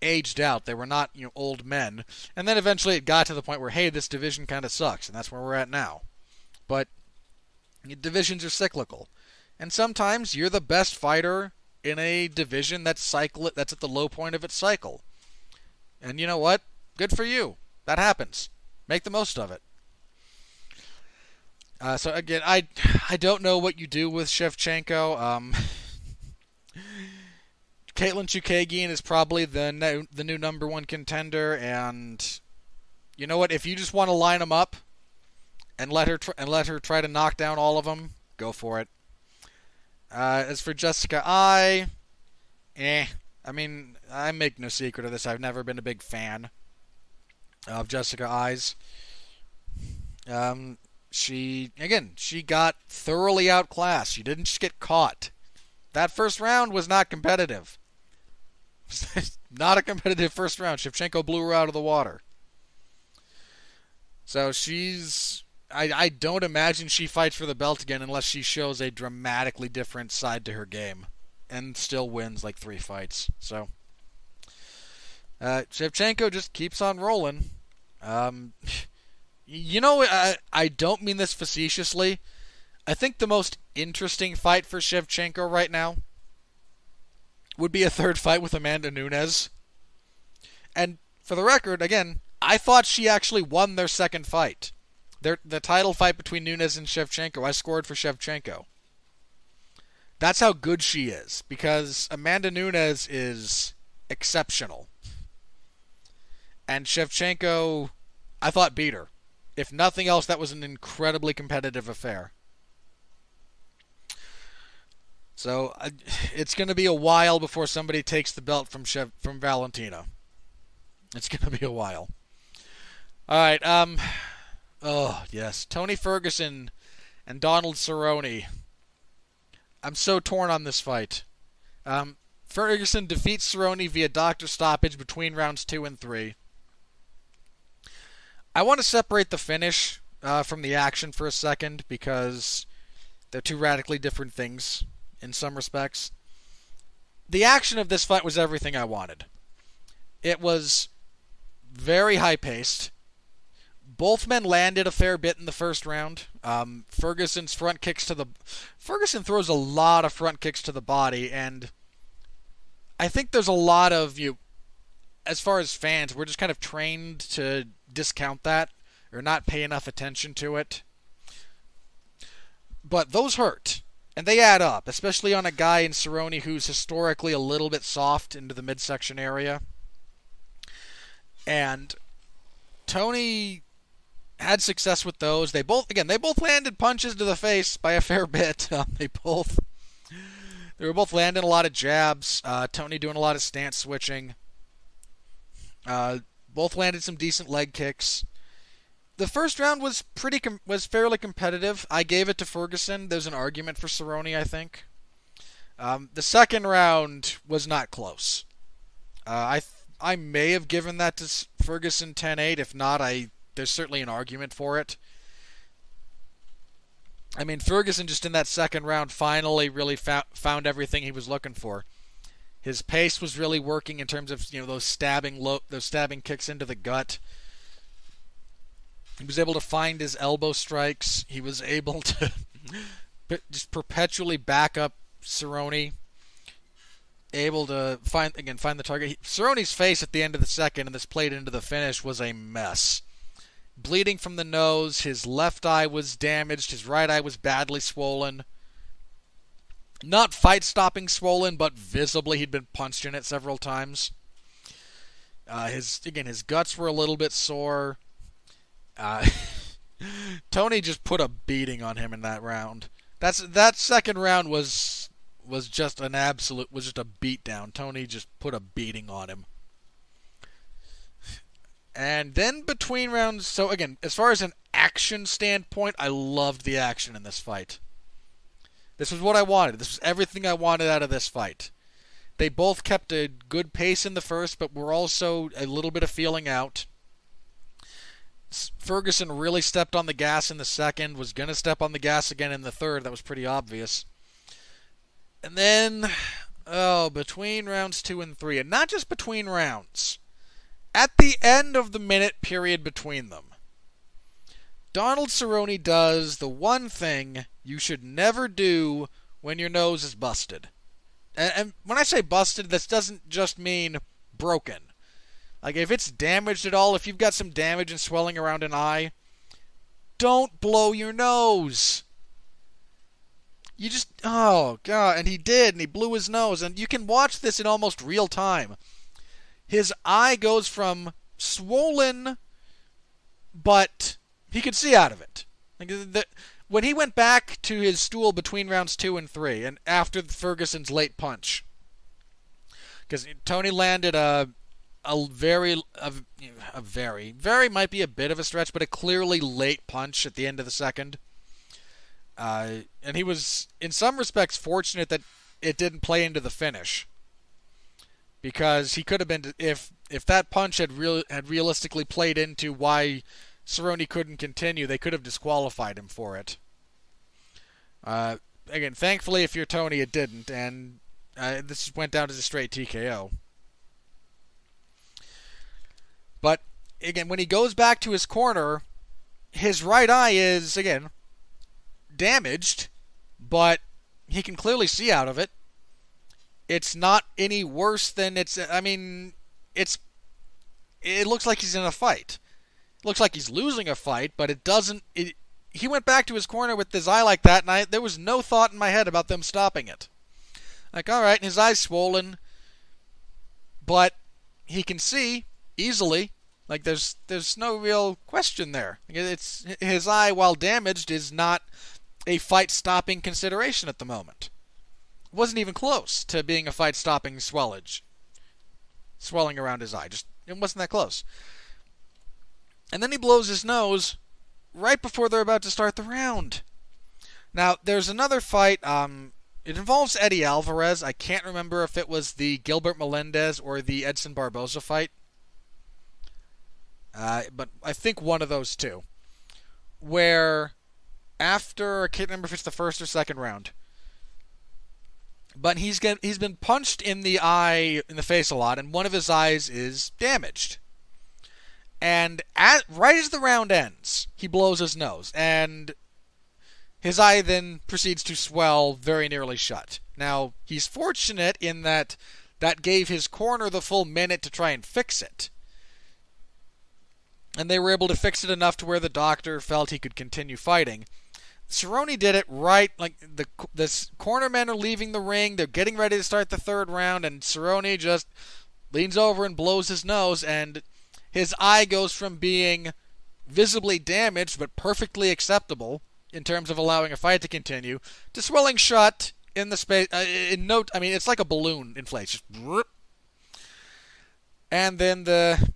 aged out. They were not, you know, old men. And then eventually it got to the point where, hey, this division kind of sucks, and that's where we're at now. But divisions are cyclical. And sometimes you're the best fighter in a division that's at the low point of its cycle. And you know what? Good for you. That happens. Make the most of it. So again, I don't know what you do with Shevchenko. Kaitlyn Chookagian is probably the new number one contender, and you know what? If you just want to line them up and let her try to knock down all of them, go for it. As for Jessica, I mean, I make no secret of this. I've never been a big fan of Jessica I's. She got thoroughly outclassed. She didn't just get caught. That first round was not competitive. Not a competitive first round. Shevchenko blew her out of the water. So she's... I don't imagine she fights for the belt again unless she shows a dramatically different side to her game and still wins like 3 fights. So Shevchenko just keeps on rolling. You know, I don't mean this facetiously. I think the most interesting fight for Shevchenko right now would be a third fight with Amanda Nunes. And for the record, again, I thought she actually won their second fight. The title fight between Nunes and Shevchenko, I scored for Shevchenko. That's how good she is, because Amanda Nunes is exceptional. And Shevchenko, I thought, beat her. If nothing else, that was an incredibly competitive affair. So it's going to be a while before somebody takes the belt from Valentina. It's going to be a while. All right. Oh yes, Tony Ferguson and Donald Cerrone. I'm so torn on this fight. Ferguson defeats Cerrone via doctor stoppage between rounds 2 and 3. I want to separate the finish from the action for a second, because they're two radically different things in some respects. The action of this fight was everything I wanted. It was very high-paced. Both men landed a fair bit in the first round. Ferguson's front kicks to the... Ferguson throws a lot of front kicks to the body, and I think there's a lot of you... As far as fans, we're just kind of trained to discount that, or not pay enough attention to it. But those hurt, and they add up, especially on a guy in Cerrone who's historically a little bit soft into the midsection area. And Tony had success with those. They both, again, they both landed punches to the face by a fair bit. They were both landing a lot of jabs. Tony doing a lot of stance switching. Both landed some decent leg kicks. The first round was fairly competitive. I gave it to Ferguson. There's an argument for Cerrone, I think. The second round was not close. I may have given that to Ferguson 10-8. If not, there's certainly an argument for it. I mean, Ferguson just in that second round finally really found everything he was looking for. His pace was really working in terms of, you know, those stabbing kicks into the gut. He was able to find his elbow strikes. He was able to just perpetually back up Cerrone. Able to find the target. Cerrone's face at the end of the second, and this played into the finish, was a mess. Bleeding from the nose, his left eye was damaged, his right eye was badly swollen. Not fight-stopping swollen, but visibly he'd been punched in it several times. His guts were a little bit sore. Tony just put a beating on him in that round. That second round was just an absolute, was just a beatdown. Tony just put a beating on him. And then between rounds, so again, as far as an action standpoint, I loved the action in this fight. This was what I wanted. This was everything I wanted out of this fight. They both kept a good pace in the first, but were also a little bit of feeling out. Ferguson really stepped on the gas in the second, was going to step on the gas again in the third. That was pretty obvious. And then, between rounds 2 and 3, and not just between rounds, at the end of the minute period between them, Donald Cerrone does the one thing you should never do when your nose is busted. And when I say busted, this doesn't just mean broken. Like, if it's damaged at all, if you've got some damage and swelling around an eye, don't blow your nose. You just, oh, God, and he did, and he blew his nose, and you can watch this in almost real time. His eye goes from swollen, but he could see out of it. Like when he went back to his stool between rounds 2 and 3, and after Ferguson's late punch, because Tony landed a very, might be a bit of a stretch, but a clearly late punch at the end of the second. And he was, in some respects, fortunate that it didn't play into the finish, because he could have been, if that punch had realistically played into why Cerrone couldn't continue, they could have disqualified him for it. Again, thankfully, if you're Tony, it didn't, and this went down to a straight TKO. But again, when he goes back to his corner, his right eye is again damaged, but he can clearly see out of it. It's not any worse than it looks like he's in a fight. It looks like he's losing a fight, but it doesn't. He went back to his corner with his eye like that, and there was no thought in my head about them stopping it. Like, all right, his eye's swollen, but he can see easily. Like, there's no real question there. It's his eye, while damaged, is not a fight-stopping consideration at the moment. It wasn't even close to being a fight-stopping swelling around his eye. Just it wasn't that close. And then he blows his nose right before they're about to start the round. Now, there's another fight. It involves Eddie Alvarez. I can't remember if it was the Gilbert Melendez or the Edson Barboza fight. But I think one of those two. Where after, I can't remember if it's the first or second round. But he's been punched in the eye, in the face a lot, and one of his eyes is damaged. And right as the round ends, he blows his nose, and his eye then proceeds to swell very nearly shut. Now, he's fortunate in that that gave his corner the full minute to try and fix it. And they were able to fix it enough to where the doctor felt he could continue fighting. Cerrone did it right, like the corner men are leaving the ring, they're getting ready to start the third round, and Cerrone just leans over and blows his nose, and his eye goes from being visibly damaged but perfectly acceptable in terms of allowing a fight to continue to swelling shut in the space. I mean, it's like a balloon inflates. And then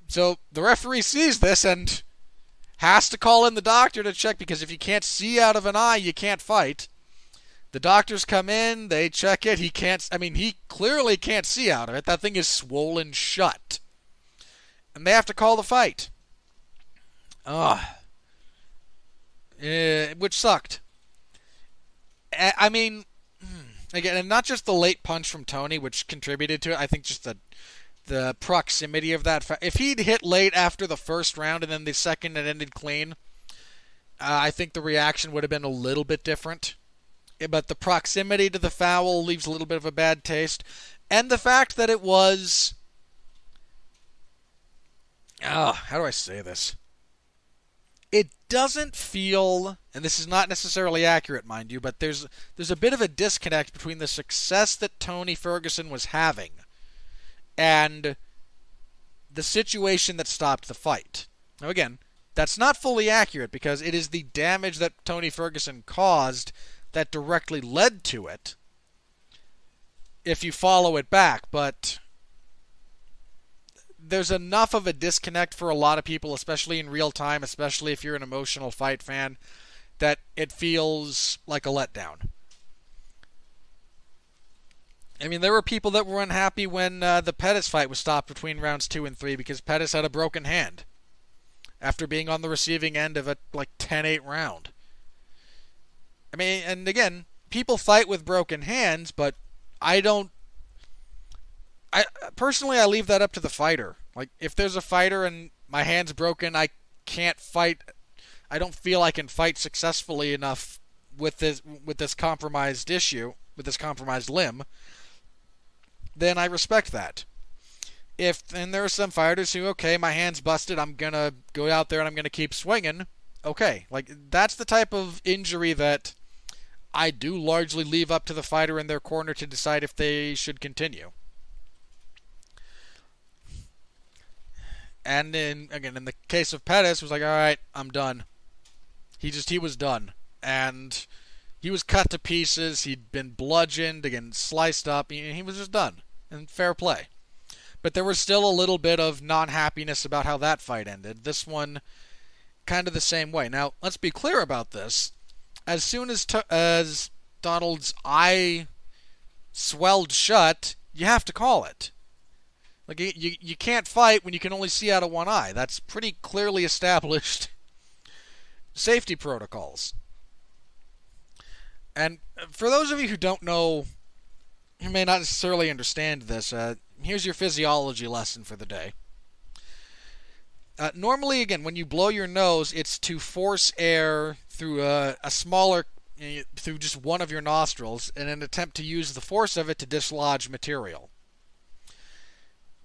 so the referee sees this and has to call in the doctor to check, because if you can't see out of an eye, you can't fight. The doctors come in, they check it. He can't, I mean, he clearly can't see out of it. That thing is swollen shut. And they have to call the fight. Which sucked. I mean, again, and not just the late punch from Tony, which contributed to it. I think just the proximity of that. If he'd hit late after the first round and then the second and ended clean, I think the reaction would have been a little bit different. But the proximity to the foul leaves a little bit of a bad taste. And the fact that it was... how do I say this? It doesn't feel, and this is not necessarily accurate, mind you, but there's a bit of a disconnect between the success that Tony Ferguson was having and the situation that stopped the fight. Now, again, that's not fully accurate, because it is the damage that Tony Ferguson caused that directly led to it, if you follow it back, but... there's enough of a disconnect for a lot of people, especially in real time, especially if you're an emotional fight fan, that it feels like a letdown. I mean, there were people that were unhappy when the Pettis fight was stopped between rounds 2 and 3 because Pettis had a broken hand after being on the receiving end of a, 10-8 round. I mean, and again, people fight with broken hands, but personally, I leave that up to the fighter. Like, if there's a fighter and my hand's broken, I can't fight. I don't feel I can fight successfully enough with this compromised issue, with this compromised limb. Then I respect that. And there are some fighters who, okay, my hand's busted, I'm gonna go out there and I'm gonna keep swinging. Okay, that's the type of injury that I do largely leave up to the fighter in their corner to decide if they should continue. And in the case of Pettis, it was like, all right, I'm done. He was done. And he was cut to pieces. He'd been bludgeoned, again, sliced up. He was just done. And fair play. But there was still a little bit of non-happiness about how that fight ended. This one, kind of the same way. Now, let's be clear about this. As soon as Donald's eye swelled shut, you have to call it. You can't fight when you can only see out of one eye. That's pretty clearly established safety protocols. And for those of you who don't know, who may not necessarily understand this, here's your physiology lesson for the day. Normally, again, when you blow your nose, it's to force air through through just one of your nostrils in an attempt to use the force of it to dislodge material.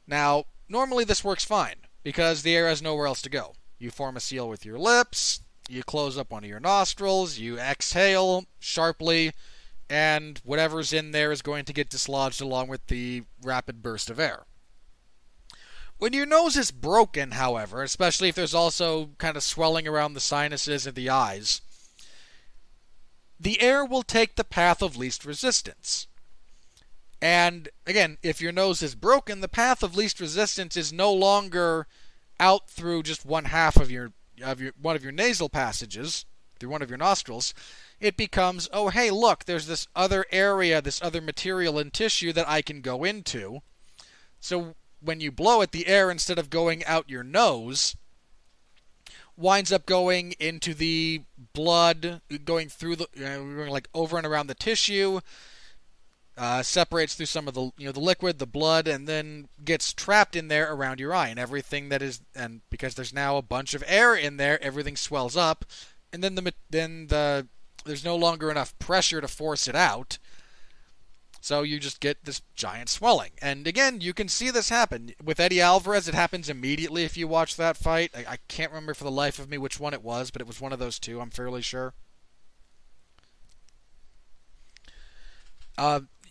Now, normally this works fine, because the air has nowhere else to go. You form a seal with your lips, you close up one of your nostrils, you exhale sharply, and whatever's in there is going to get dislodged along with the rapid burst of air. When your nose is broken, however, especially if there's also kind of swelling around the sinuses and the eyes, the air will take the path of least resistance. And, again, if your nose is broken, the path of least resistance is no longer out through just one half of your nasal passages, through one of your nostrils. it becomes, oh, hey, look, there's this other area, this other material and tissue that I can go into. So when you blow at the air, instead of going out your nose, winds up going into the blood, going through the, like over and around the tissue, separates through some of the, the liquid, the blood, and then gets trapped in there around your eye, and everything that is, and because there's now a bunch of air in there, everything swells up, and then there's no longer enough pressure to force it out, so you just get this giant swelling. And again, you can see this happen with Eddie Alvarez. It happens immediately if you watch that fight. I can't remember for the life of me which one it was, but it was one of those two, I'm fairly sure.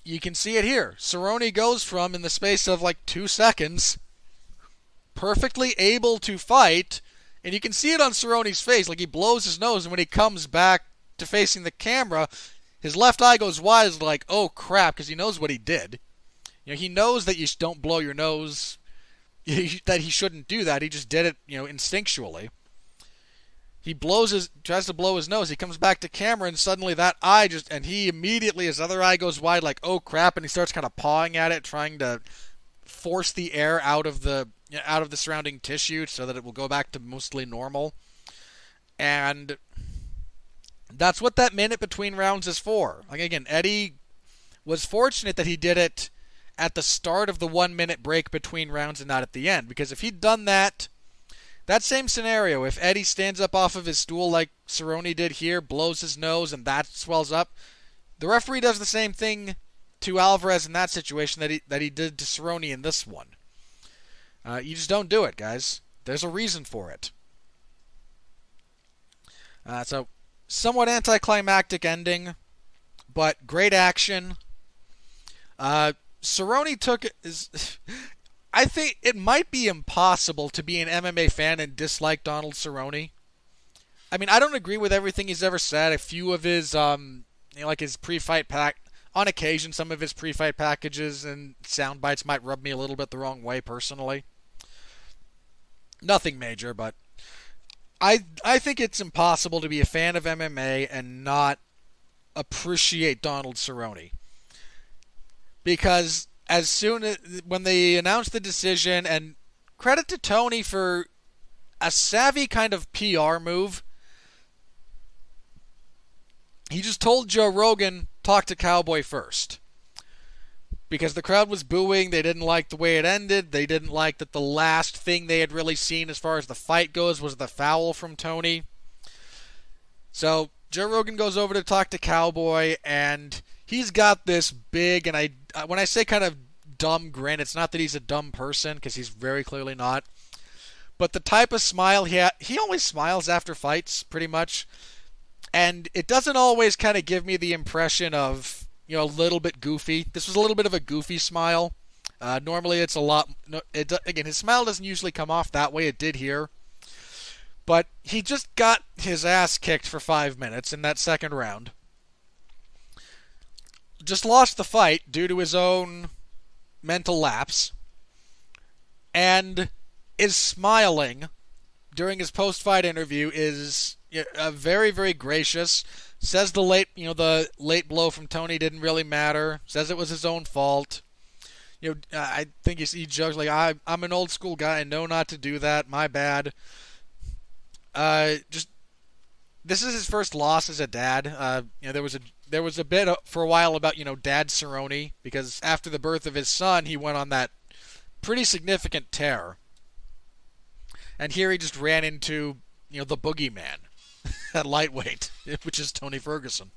You can see it here. Cerrone goes from, in the space of like 2 seconds, perfectly able to fight, and you can see it on Cerrone's face. Like, he blows his nose, and when he comes back to facing the camera, his left eye goes wide, like, oh crap, because he knows what he did. He knows that you don't blow your nose, that he shouldn't do that. He just did it, instinctually. He tries to blow his nose. He comes back to camera, and suddenly that eye just, and he immediately, his other eye goes wide, like, oh crap, and he starts kind of pawing at it, trying to force the air out of the surrounding tissue so that it will go back to mostly normal. And that's what that minute between rounds is for. Like, again, Eddie was fortunate that he did it at the start of the 1-minute break between rounds and not at the end, because if he'd done that, that same scenario, if Eddie stands up off of his stool like Cerrone did here, blows his nose, and that swells up, the referee does the same thing to Alvarez in that situation that he did to Cerrone in this one. You just don't do it, guys. There's a reason for it. So, somewhat anticlimactic ending, but great action. Cerrone took his... I think it might be impossible to be an MMA fan and dislike Donald Cerrone. I mean, I don't agree with everything he's ever said. A few of his, like his pre-fight pack, on occasion, some of his pre-fight packages and sound bites might rub me a little bit the wrong way personally. Nothing major, but I think it's impossible to be a fan of MMA and not appreciate Donald Cerrone, because as soon as, when they announced the decision, and credit to Tony for a savvy kind of PR move, he just told Joe Rogan, talk to Cowboy first. Because the crowd was booing, they didn't like the way it ended, they didn't like that the last thing they had really seen as far as the fight goes was the foul from Tony. So Joe Rogan goes over to talk to Cowboy, and he's got this big, and when I say kind of dumb grin, it's not that he's a dumb person, because he's very clearly not, but the type of smile he always smiles after fights, pretty much, and it doesn't always kind of give me the impression of, a little bit goofy. This was a little bit of a goofy smile. Normally it's a lot, again, his smile doesn't usually come off that way. It did here, but he just got his ass kicked for 5 minutes in that second round. Just lost the fight due to his own mental lapse, and is smiling during his post-fight interview, is very, very gracious, says the late blow from Tony didn't really matter, says it was his own fault. I think he jokes like, I'm an old school guy, I know not to do that, my bad. This is his first loss as a dad. There was a bit for a while about, Dad Cerrone, because after the birth of his son, he went on that pretty significant tear. And here he just ran into, the boogeyman at lightweight, which is Tony Ferguson.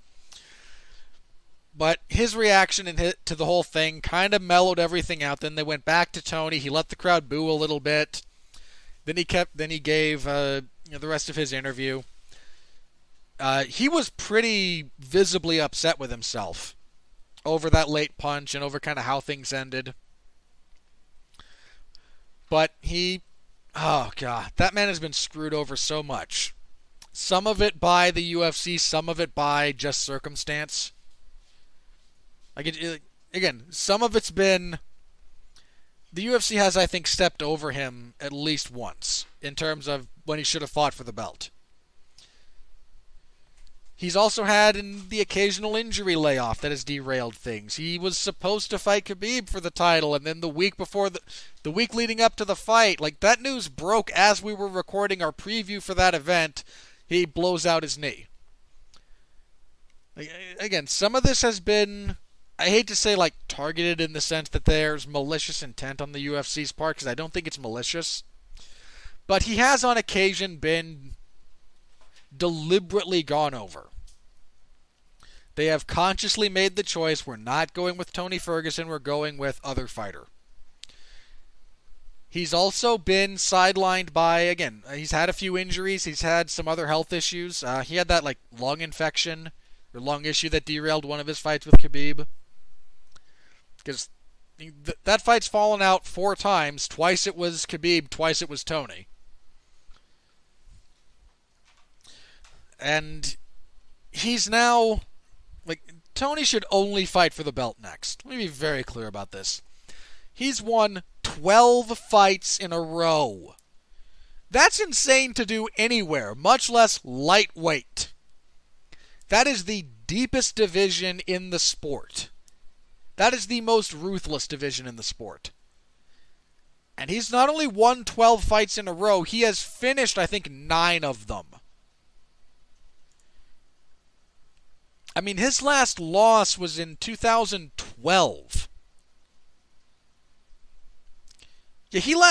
But his reaction to the whole thing kind of mellowed everything out. Then they went back to Tony. He let the crowd boo a little bit. Then he gave the rest of his interview. He was pretty visibly upset with himself over that late punch and over kind of how things ended. But oh God, that man has been screwed over so much. Some of it by the UFC, some of it by just circumstance. Again, some of it's been, the UFC has, I think, stepped over him at least once in terms of when he should have fought for the belt. He's also had the occasional injury layoff that has derailed things. He was supposed to fight Khabib for the title, and then the week before the week leading up to the fight, like, that news broke as we were recording our preview for that event. He blows out his knee. Like, again, some of this has been, I hate to say, like, targeted in the sense that there's malicious intent on the UFC's part, because I don't think it's malicious. But he has on occasion been deliberately gone over. They have consciously made the choice, we're not going with Tony Ferguson, we're going with other fighter. He's also been sidelined by, again, he's had a few injuries, he's had some other health issues. He had that, like, lung infection or lung issue that derailed one of his fights with Khabib, because that fight's fallen out 4 times. Twice it was Khabib, twice it was Tony. And he's now, like, Tony should only fight for the belt next. Let me be very clear about this. He's won 12 fights in a row. That's insane to do anywhere, much less lightweight. That is the deepest division in the sport. That is the most ruthless division in the sport. And he's not only won 12 fights in a row, he has finished, I think, 9 of them. I mean, his last loss was in 2012. Yeah,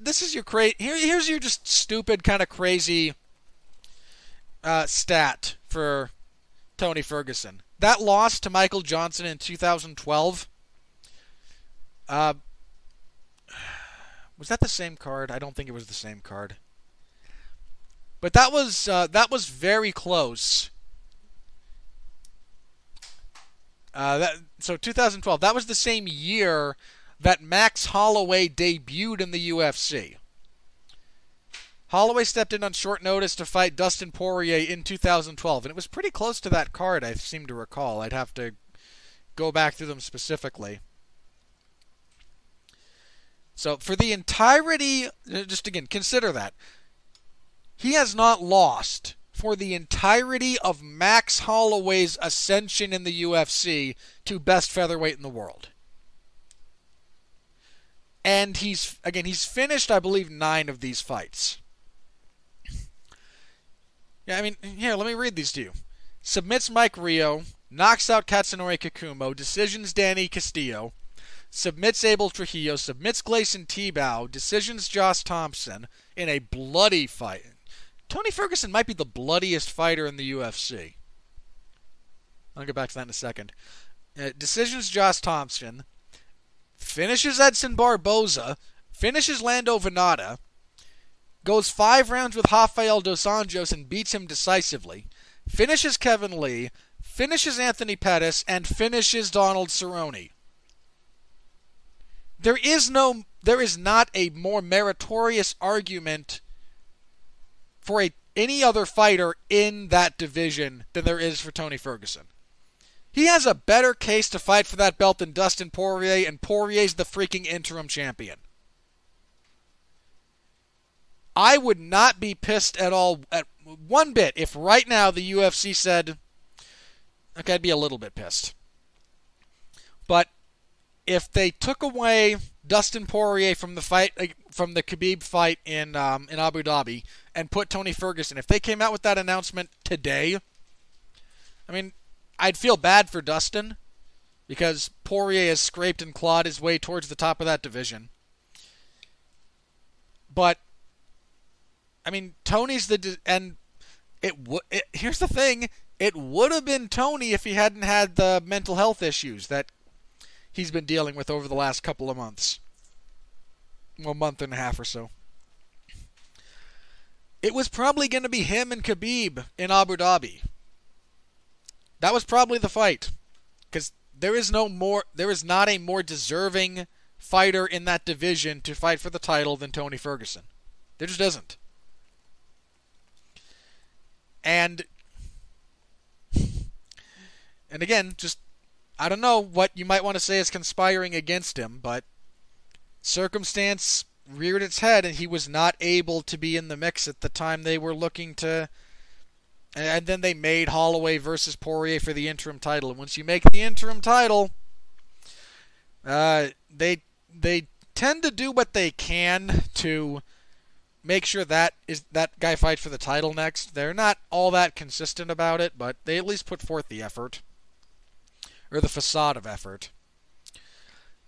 this is your crazy. Here's your just stupid kind of crazy stat for Tony Ferguson. That loss to Michael Johnson in 2012. Was that the same card? I don't think it was the same card. But that was very close. So 2012, that was the same year that Max Holloway debuted in the UFC. Holloway stepped in on short notice to fight Dustin Poirier in 2012, and it was pretty close to that card, I seem to recall. I'd have to go back through them specifically. So for the entirety, just again, consider that. He has not lost for the entirety of Max Holloway's ascension in the UFC to best featherweight in the world. And he's finished, I believe, 9 of these fights. Yeah, I mean, here, let me read these to you. Submits Mike Rio, knocks out Katsunori Kikumo, decisions Danny Castillo, submits Abel Trujillo, submits Gleison Tibau, decisions Josh Thompson in a bloody fight. Tony Ferguson might be the bloodiest fighter in the UFC. I'll get back to that in a second. Decisions Josh Thompson. Finishes Edson Barboza. Finishes Lando Venata. Goes 5 rounds with Rafael Dos Anjos and beats him decisively. Finishes Kevin Lee. Finishes Anthony Pettis. And finishes Donald Cerrone. There is not a more meritorious argument for any other fighter in that division than there is for Tony Ferguson. He has a better case to fight for that belt than Dustin Poirier, and Poirier's the freaking interim champion. I would not be pissed at all, at one bit, if right now the UFC said, okay, I'd be a little bit pissed. But if they took away Dustin Poirier from the Khabib fight in Abu Dhabi and put Tony Ferguson, if they came out with that announcement today, I mean, I'd feel bad for Dustin because Poirier has scraped and clawed his way towards the top of that division. But I mean, Tony's the and it here's the thing, it would have been Tony if he hadn't had the mental health issues that he's been dealing with over the last couple of months. Well, month and a half or so. It was probably going to be him and Khabib in Abu Dhabi. That was probably the fight, because there is not a more deserving fighter in that division to fight for the title than Tony Ferguson. There just isn't. And again, just, I don't know what you might want to say is conspiring against him, but circumstance reared its head and he was not able to be in the mix at the time they were looking to And then they made Holloway versus Poirier for the interim title. And once you make the interim title, they tend to do what they can to make sure that is that guy fights for the title next. They're not all that consistent about it, but they at least put forth the effort, or the facade of effort.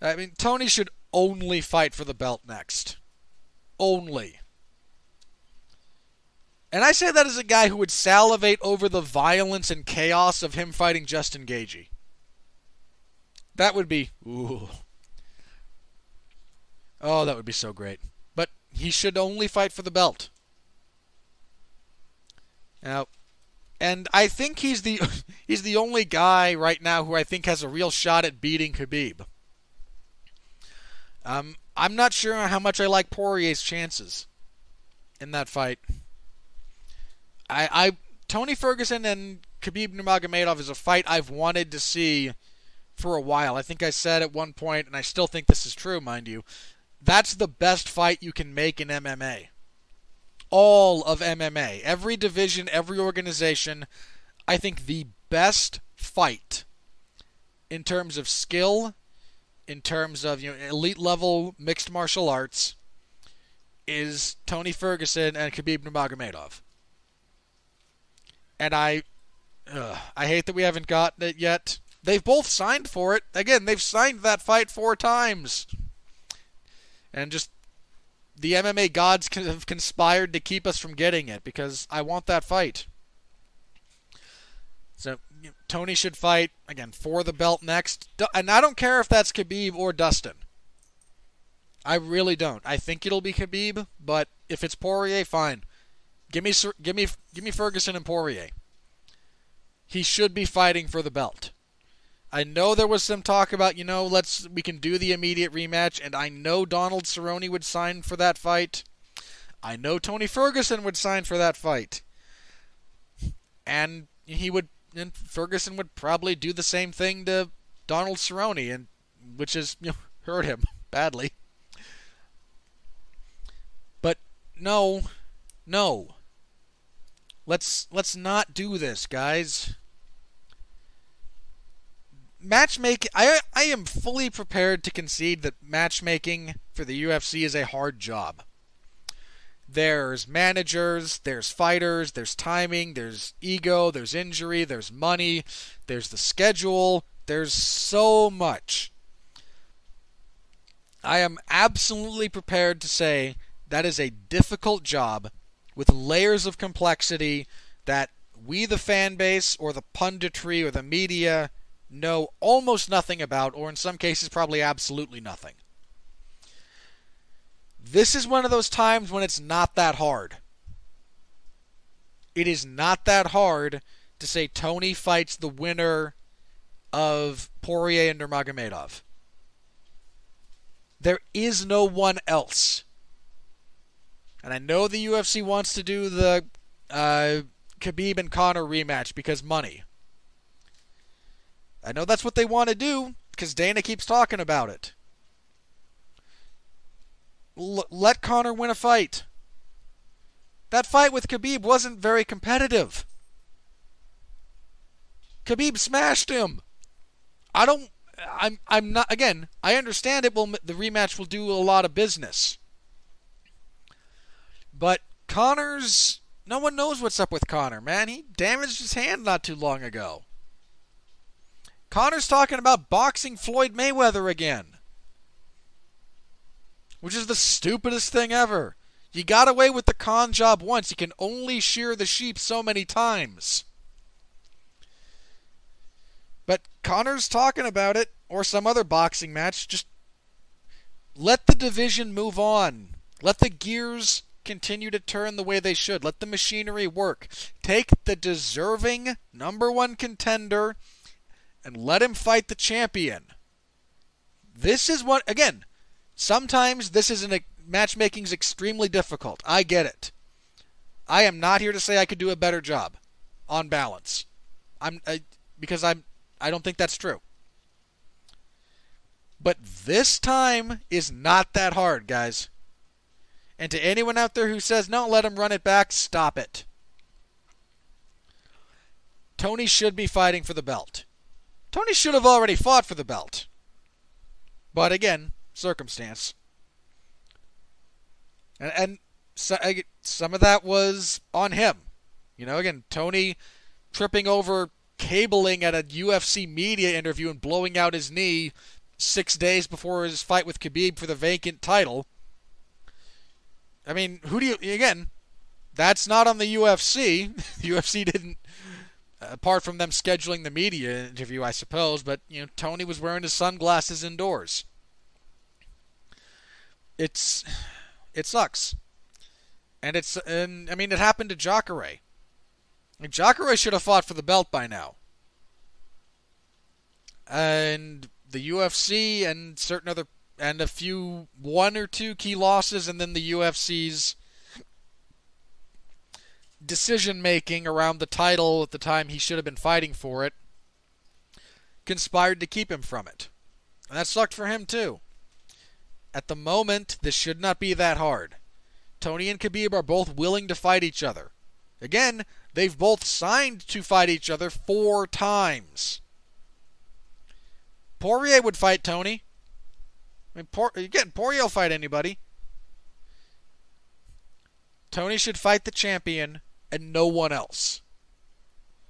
I mean, Tony should only fight for the belt next. Only. And I say that as a guy who would salivate over the violence and chaos of him fighting Justin Gaethje. That would be, ooh. Oh, that would be so great. But he should only fight for the belt. Now, and I think he's the only guy right now who I think has a real shot at beating Khabib. I'm not sure how much I like Poirier's chances in that fight. Tony Ferguson and Khabib Nurmagomedov is a fight I've wanted to see for a while. I think I said at one point, and I still think this is true, mind you, that's the best fight you can make in MMA. All of MMA, every division, every organization, I think the best fight in terms of skill, in terms of, you know, elite level mixed martial arts, is Tony Ferguson and Khabib Nurmagomedov. And I hate that we haven't gotten it yet. They've both signed for it. Again, they've signed that fight 4 times. And just the MMA gods have conspired to keep us from getting it, because I want that fight. So, you know, Tony should fight, again, for the belt next. And I don't care if that's Khabib or Dustin. I really don't. I think it'll be Khabib, but if it's Poirier, fine. Give me Ferguson and Poirier. He should be fighting for the belt. I know there was some talk about, you know, we can do the immediate rematch, and I know Donald Cerrone would sign for that fight. I know Tony Ferguson would sign for that fight. And Ferguson would probably do the same thing to Donald Cerrone, and which is, you know, hurt him badly. But no. Let's not do this, guys. Matchmaking, I am fully prepared to concede that matchmaking for the UFC is a hard job. There's managers, there's fighters, there's timing, there's ego, there's injury, there's money, there's the schedule, there's so much. I am absolutely prepared to say that is a difficult job with layers of complexity that we, the fan base, or the punditry, or the media, know almost nothing about, or in some cases probably absolutely nothing. This is one of those times when it's not that hard. It is not that hard to say Tony fights the winner of Poirier and Nurmagomedov. There is no one else. And I know the UFC wants to do the Khabib and Conor rematch because money. I know that's what they want to do because Dana keeps talking about it. Let Conor win a fight. That fight with Khabib wasn't very competitive. Khabib smashed him. I'm not. Again, I understand it will. The rematch will do a lot of business. But Conor's... no one knows what's up with Conor, man. He damaged his hand not too long ago. Conor's talking about boxing Floyd Mayweather again, which is the stupidest thing ever. You got away with the con job once. You can only shear the sheep so many times. But Conor's talking about it, or some other boxing match. Just let the division move on. Let the gears continue to turn the way they should. Let the machinery work. Take the deserving #1 contender and let him fight the champion. This is what, again, sometimes this is matchmaking's extremely difficult. I get it. I am not here to say I could do a better job on balance. I don't think that's true. But this time is not that hard, guys. And to anyone out there who says, no, let him run it back, stop it. Tony should be fighting for the belt. Tony should have already fought for the belt. But again, circumstance. And so, some of that was on him. You know, again, Tony tripping over cabling at a UFC media interview and blowing out his knee 6 days before his fight with Khabib for the vacant title. I mean, who do you... Again, that's not on the UFC. The UFC didn't... Apart from them scheduling the media interview, I suppose, but, you know, Tony was wearing his sunglasses indoors. It sucks. And I mean, it happened to Jacare. And Jacare should have fought for the belt by now. And the UFC and certain other... And a few... One or two key losses, and then the UFC's... decision-making around the title at the time he should have been fighting for it conspired to keep him from it. And that sucked for him, too. At the moment, this should not be that hard. Tony and Khabib are both willing to fight each other. Again, they've both signed to fight each other 4 times. Poirier would fight Tony. I mean, Poirier will fight anybody. Tony should fight the champion and no one else.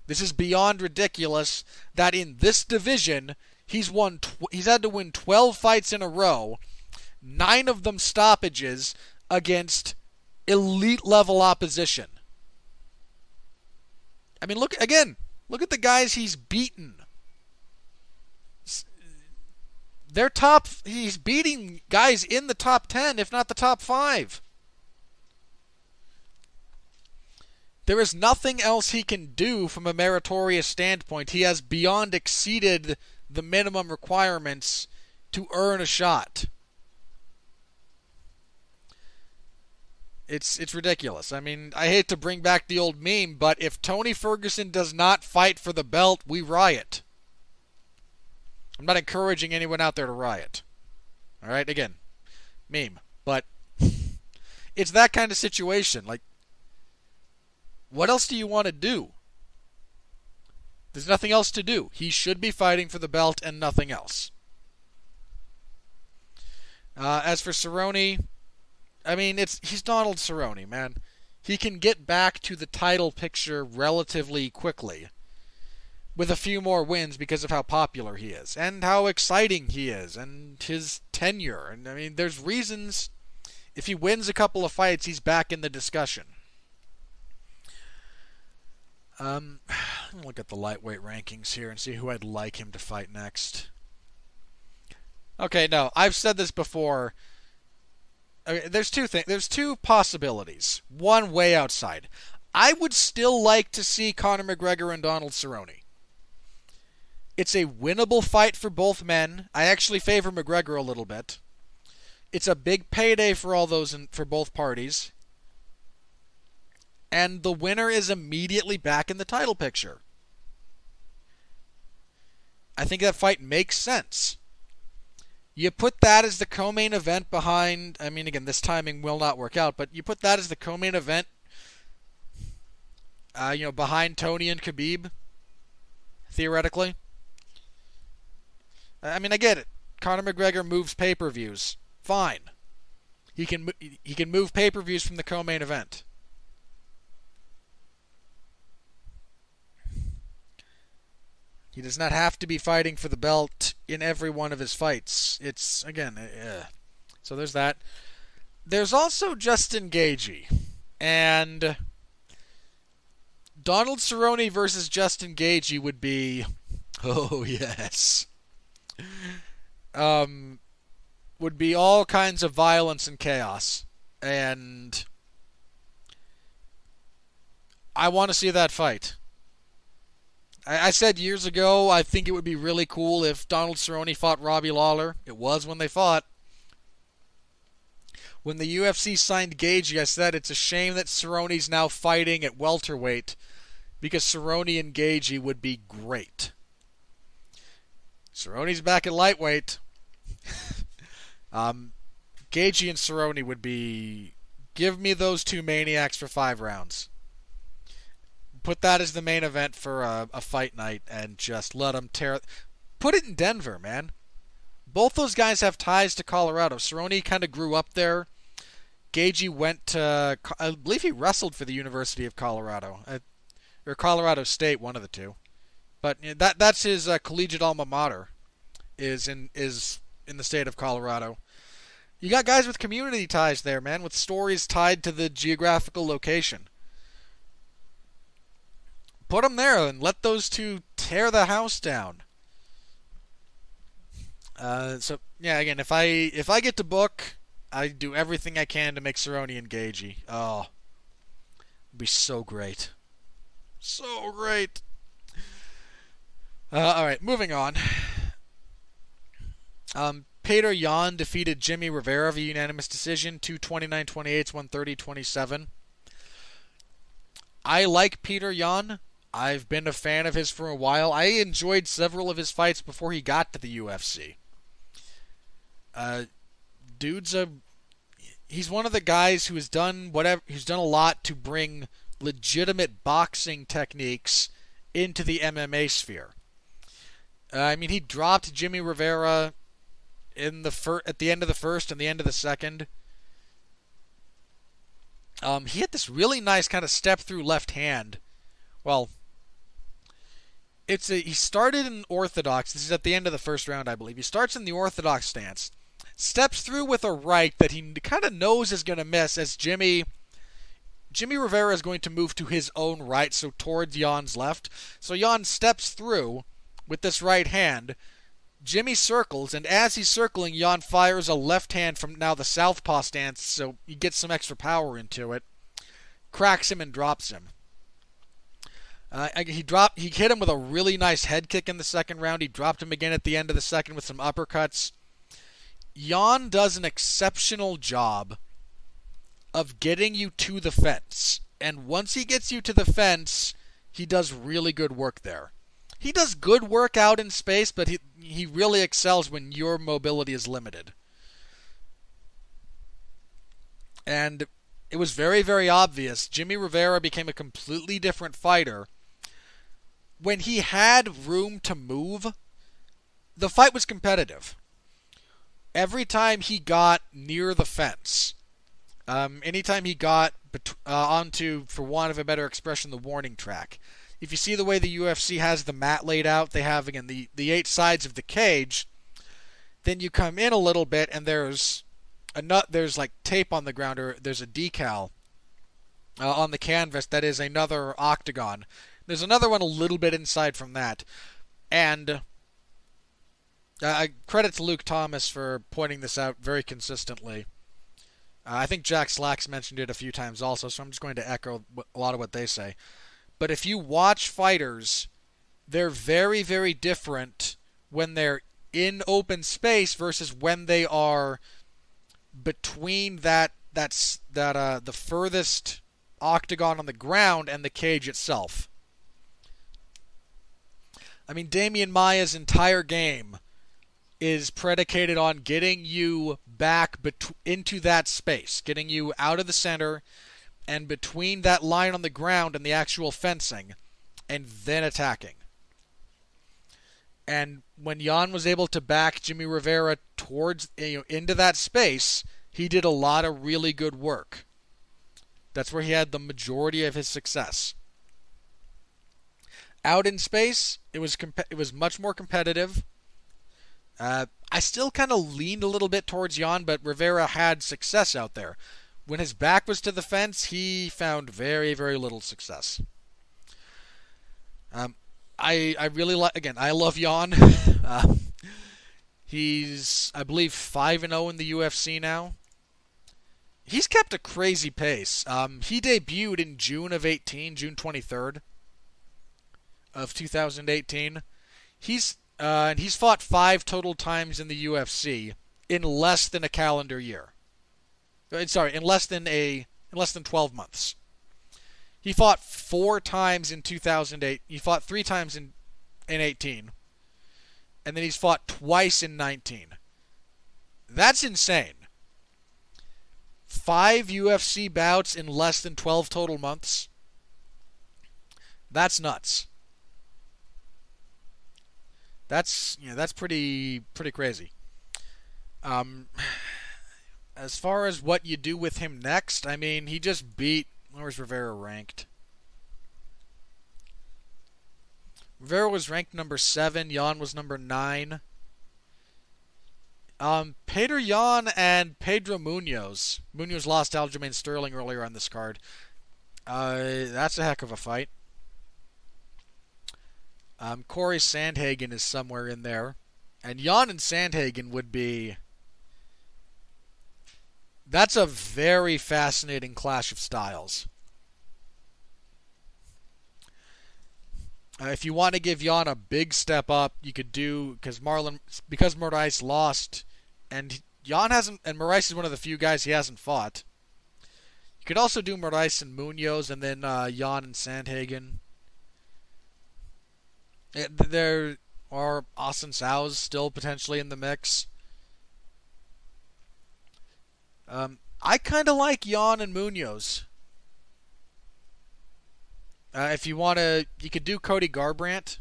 This is beyond ridiculous that in this division, he's had to win 12 fights in a row, 9 of them stoppages against elite-level opposition. I mean, look at the guys he's beaten. He's beating guys in the top 10, if not the top 5. There is nothing else he can do from a meritorious standpoint. He has beyond exceeded the minimum requirements to earn a shot. It's ridiculous. I mean, I hate to bring back the old meme, but if Tony Ferguson does not fight for the belt, we riot. I'm not encouraging anyone out there to riot. All right, again, meme. But it's that kind of situation. Like, what else do you want to do? There's nothing else to do. He should be fighting for the belt and nothing else. As for Cerrone, I mean, he's Donald Cerrone, man. He can get back to the title picture relatively quickly with a few more wins because of how popular he is and how exciting he is and his tenure. And I mean, there's reasons if he wins a couple of fights, he's back in the discussion. Let me look at the lightweight rankings here and see who I'd like him to fight next. Okay, no, I've said this before. Okay, there's two things. There's two possibilities. One way outside. I would still like to see Conor McGregor and Donald Cerrone. It's a winnable fight for both men. I actually favor McGregor a little bit. It's a big payday for all those for both parties. And the winner is immediately back in the title picture. I think that fight makes sense. You put that as the co-main event behind... I mean, again, this timing will not work out, but you put that as the co-main event you know, behind Tony and Khabib, theoretically. I mean, I get it. Conor McGregor moves pay-per-views. Fine. He can move pay-per-views from the co-main event. He does not have to be fighting for the belt in every one of his fights. It's, again, so there's that. There's also Justin Gaethje. And Donald Cerrone versus Justin Gaethje would be, oh, yes, would be all kinds of violence and chaos. And I want to see that fight. I said years ago, I think it would be really cool if Donald Cerrone fought Robbie Lawler. It was when they fought. When the UFC signed Gaethje, I said it's a shame that Cerrone's now fighting at welterweight because Cerrone and Gaethje would be great. Cerrone's back at lightweight. Gaethje and Cerrone would be... Give me those two maniacs for 5 rounds. Put that as the main event for a fight night and just let them tear. Put it in Denver, man. Both those guys have ties to Colorado. Cerrone kind of grew up there. Gagey went to, I believe he wrestled for the University of Colorado, or Colorado State, one of the two. But that's his collegiate alma mater, is in the state of Colorado. You got guys with community ties there, man, with stories tied to the geographical location. Put them there and let those two tear the house down. So yeah, again, if I get to book, I do everything I can to make Cerrone and Gagey. Oh, it'd be so great, so great. All right, moving on. Petr Yan defeated Jimmy Rivera via unanimous decision, 229-28, 130-27. I like Petr Yan. I've been a fan of his for a while. I enjoyed several of his fights before he got to the UFC. He's one of the guys who has done whatever. He's done a lot to bring legitimate boxing techniques into the MMA sphere. I mean, he dropped Jimmy Rivera at the end of the first and the end of the second. He hit this really nice kind of step-through left hand. Well, he started in orthodox. This is at the end of the first round, I believe. He starts in the orthodox stance, steps through with a right that he kind of knows is going to miss, as Jimmy Rivera is going to move to his own right, so towards Jan's left. So Yan steps through with this right hand. Jimmy circles, and as he's circling, Yan fires a left hand from now the southpaw stance, so he gets some extra power into it, cracks him and drops him. He hit him with a really nice head kick in the second round. He dropped him again at the end of the second with some uppercuts. Yan does an exceptional job of getting you to the fence, and once he gets you to the fence, he does really good work there. He does good work out in space, but he really excels when your mobility is limited. And it was very, very obvious. Jimmy Rivera became a completely different fighter. When he had room to move, the fight was competitive. Every time he got near the fence, anytime he got onto, for want of a better expression, the warning track. If you see the way the UFC has the mat laid out, they have, again, the 8 sides of the cage. Then you come in a little bit, and there's like tape on the ground, or there's a decal on the canvas that is another octagon. There's another one a little bit inside from that. And credit to Luke Thomas for pointing this out very consistently. I think Jack Slack's mentioned it a few times also, so I'm just going to echo a lot of what they say. But if you watch fighters, they're very, very different when they're in open space versus when they are between the furthest octagon on the ground and the cage itself. I mean, Damian Maia's entire game is predicated on getting you back into that space, getting you out of the center and between that line on the ground and the actual fencing, and then attacking. And when Yan was able to back Jimmy Rivera towards, into that space, he did a lot of really good work. That's where he had the majority of his success. Out in space, it was much more competitive. I still kind of leaned a little bit towards Yan, but Rivera had success out there. When his back was to the fence, he found very, very little success. I really like, again, I love Yan. He's, I believe, 5-0 in the UFC now. He's kept a crazy pace. He debuted in June of 18, June 23rd of 2018. He's fought 5 total times in the UFC in less than a calendar year. Sorry, in less than 12 months. He fought 4 times in 2008. He fought 3 times in 18. And then he's fought twice in 19. That's insane. 5 UFC bouts in less than 12 total months. That's nuts. That's, you know, that's pretty crazy. As far as what you do with him next, I mean, he just beat, where's Rivera ranked? Rivera was ranked number 7. Yan was number 9. Petr Yan and Pedro Munhoz. Munhoz lost Aljamain Sterling earlier on this card. That's a heck of a fight. Corey Sandhagen is somewhere in there. And Yan and Sandhagen would be... That's a very fascinating clash of styles. If you want to give Yan a big step up, you could do, because Moraes lost, and Yan hasn't, and Moraes is one of the few guys he hasn't fought. You could also do Moraes and Munhoz, and then Yan and Sandhagen. There are Austin Sao's still potentially in the mix. I kind of like Yan and Munhoz. If you want to, you could do Cody Garbrandt.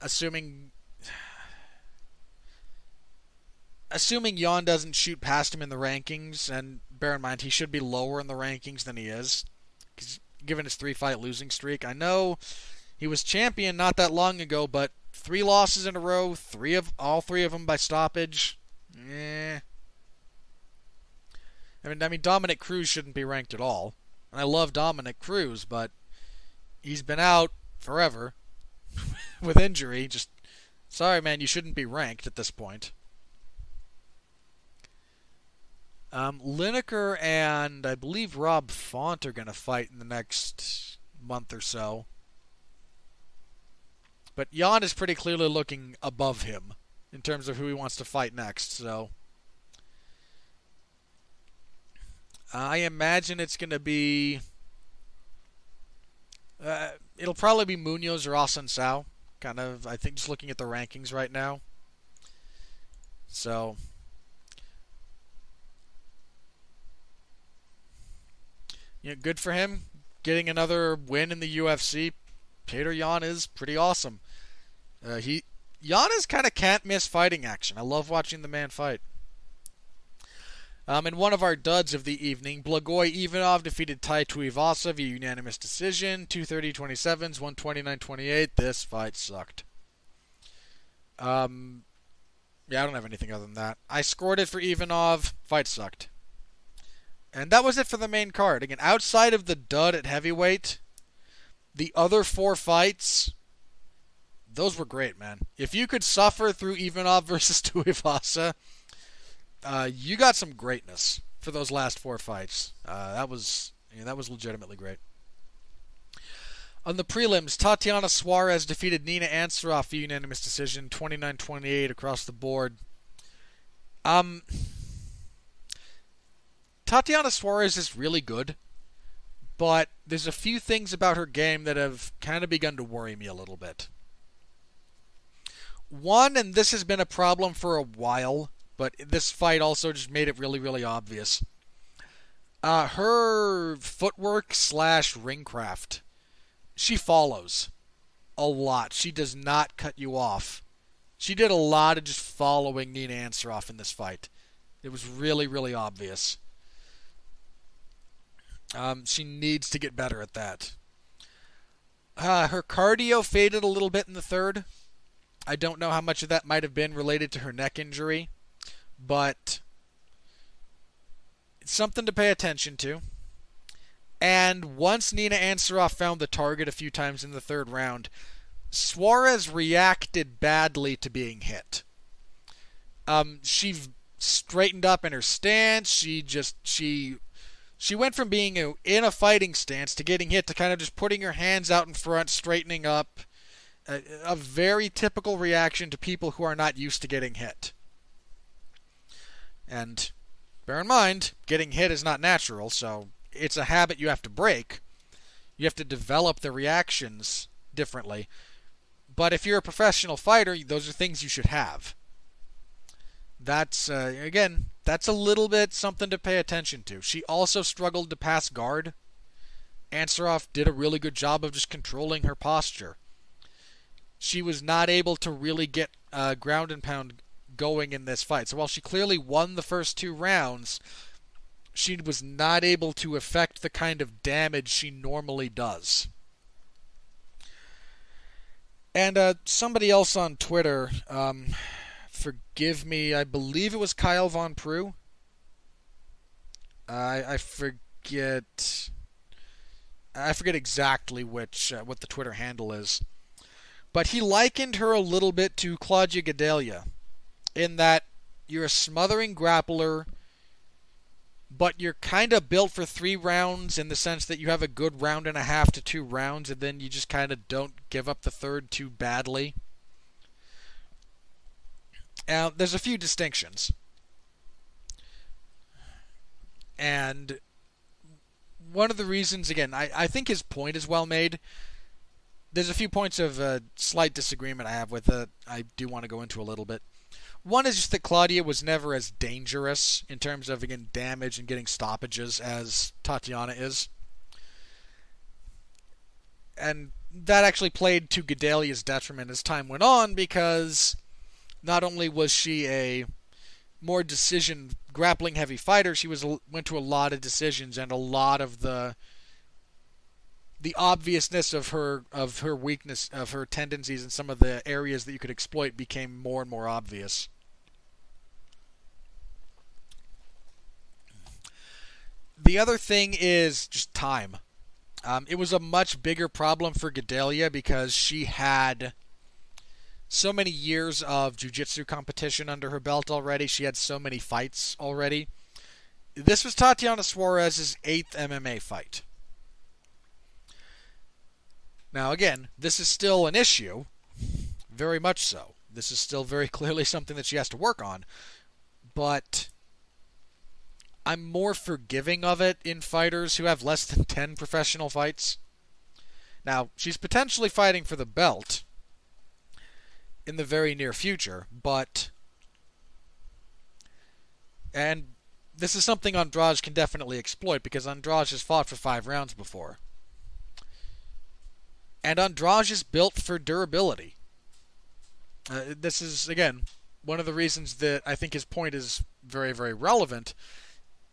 Assuming Yan doesn't shoot past him in the rankings, and bear in mind he should be lower in the rankings than he is, 'cause given his 3-fight losing streak. I know he was champion not that long ago, but 3 losses in a row, all three of them by stoppage. Eh. I mean, Dominic Cruz shouldn't be ranked at all. And I love Dominic Cruz, but he's been out forever with injury. Just, sorry, man, you shouldn't be ranked at this point. Lineker and, I believe, Rob Font are going to fight in the next month or so. But Yan is pretty clearly looking above him in terms of who he wants to fight next, so... I imagine it's going to be... it'll probably be Munhoz or Austin Sao. Kind of, I think, just looking at the rankings right now. So... yeah, good for him. Getting another win in the UFC. Petr Yan is pretty awesome. Yan is kind of can't miss fighting action. I love watching the man fight. And one of our duds of the evening, Blagoy Ivanov defeated Tai Tuivasa via unanimous decision, 230-27, 129-28. This fight sucked. Yeah, I don't have anything other than that. I scored it for Ivanov. Fight sucked. And that was it for the main card. Again, outside of the dud at heavyweight, the other 4 fights, those were great, man. If you could suffer through Ivanov versus Tuivasa... you got some greatness for those last 4 fights. That was legitimately great. On the prelims, Tatiana Suarez defeated Nina Ansaroff for unanimous decision, 29-28 across the board. Tatiana Suarez is really good, but there's a few things about her game that have kind of begun to worry me a little bit. One, and this has been a problem for a while, but this fight also just made it really, really obvious. Her footwork / ring craft. She follows a lot. She does not cut you off. She did a lot of just following Nina Ansaroff in this fight. It was really, really obvious. She needs to get better at that. Her cardio faded a little bit in the 3rd. I don't know how much of that might have been related to her neck injury, but it's something to pay attention to. And once Nina Ansaroff found the target a few times in the 3rd round, Suarez reacted badly to being hit. She straightened up in her stance. She went from being in a fighting stance to getting hit to kind of just putting her hands out in front, straightening up. A very typical reaction to people who are not used to getting hit. And bear in mind, getting hit is not natural, so it's a habit you have to break. You have to develop the reactions differently. But if you're a professional fighter, those are things you should have. That's, again, that's a little bit something to pay attention to. She also struggled to pass guard. Ansaroff did a really good job of just controlling her posture. She was not able to really get ground and pound going in this fight. So while she clearly won the first two rounds, she was not able to affect the kind of damage she normally does. And somebody else on Twitter, forgive me, I believe it was Kyle Von Prue. I forget. I forget exactly which what the Twitter handle is, but he likened her a little bit to Claudia Gadelha, in that you're a smothering grappler, but you're kind of built for 3 rounds in the sense that you have a good 1.5 rounds to 2 rounds, and then you just kind of don't give up the third too badly. Now, there's a few distinctions. And one of the reasons, again, I think his point is well made. There's a few points of slight disagreement I have with it. I do want to go into a little bit. One is just that Claudia was never as dangerous in terms of, again, damage and getting stoppages as Tatiana is. And that actually played to Gadelha's detriment as time went on, because not only was she a more decision grappling heavy fighter, she went to a lot of decisions, and a lot of the obviousness of her weakness, of her tendencies, and some of the areas that you could exploit became more and more obvious. The other thing is just time. It was a much bigger problem for Gadelha because she had so many years of jiu-jitsu competition under her belt already. She had so many fights already. This was Tatiana Suarez's 8th MMA fight. Now, again, this is still an issue, very much so. This is still very clearly something that she has to work on, but I'm more forgiving of it in fighters who have less than 10 professional fights. Now, she's potentially fighting for the belt in the very near future, but, and this is something Andrade can definitely exploit, because Andrade has fought for 5 rounds before, and Andrade is built for durability. This is, again, one of the reasons that I think his point is very, very relevant,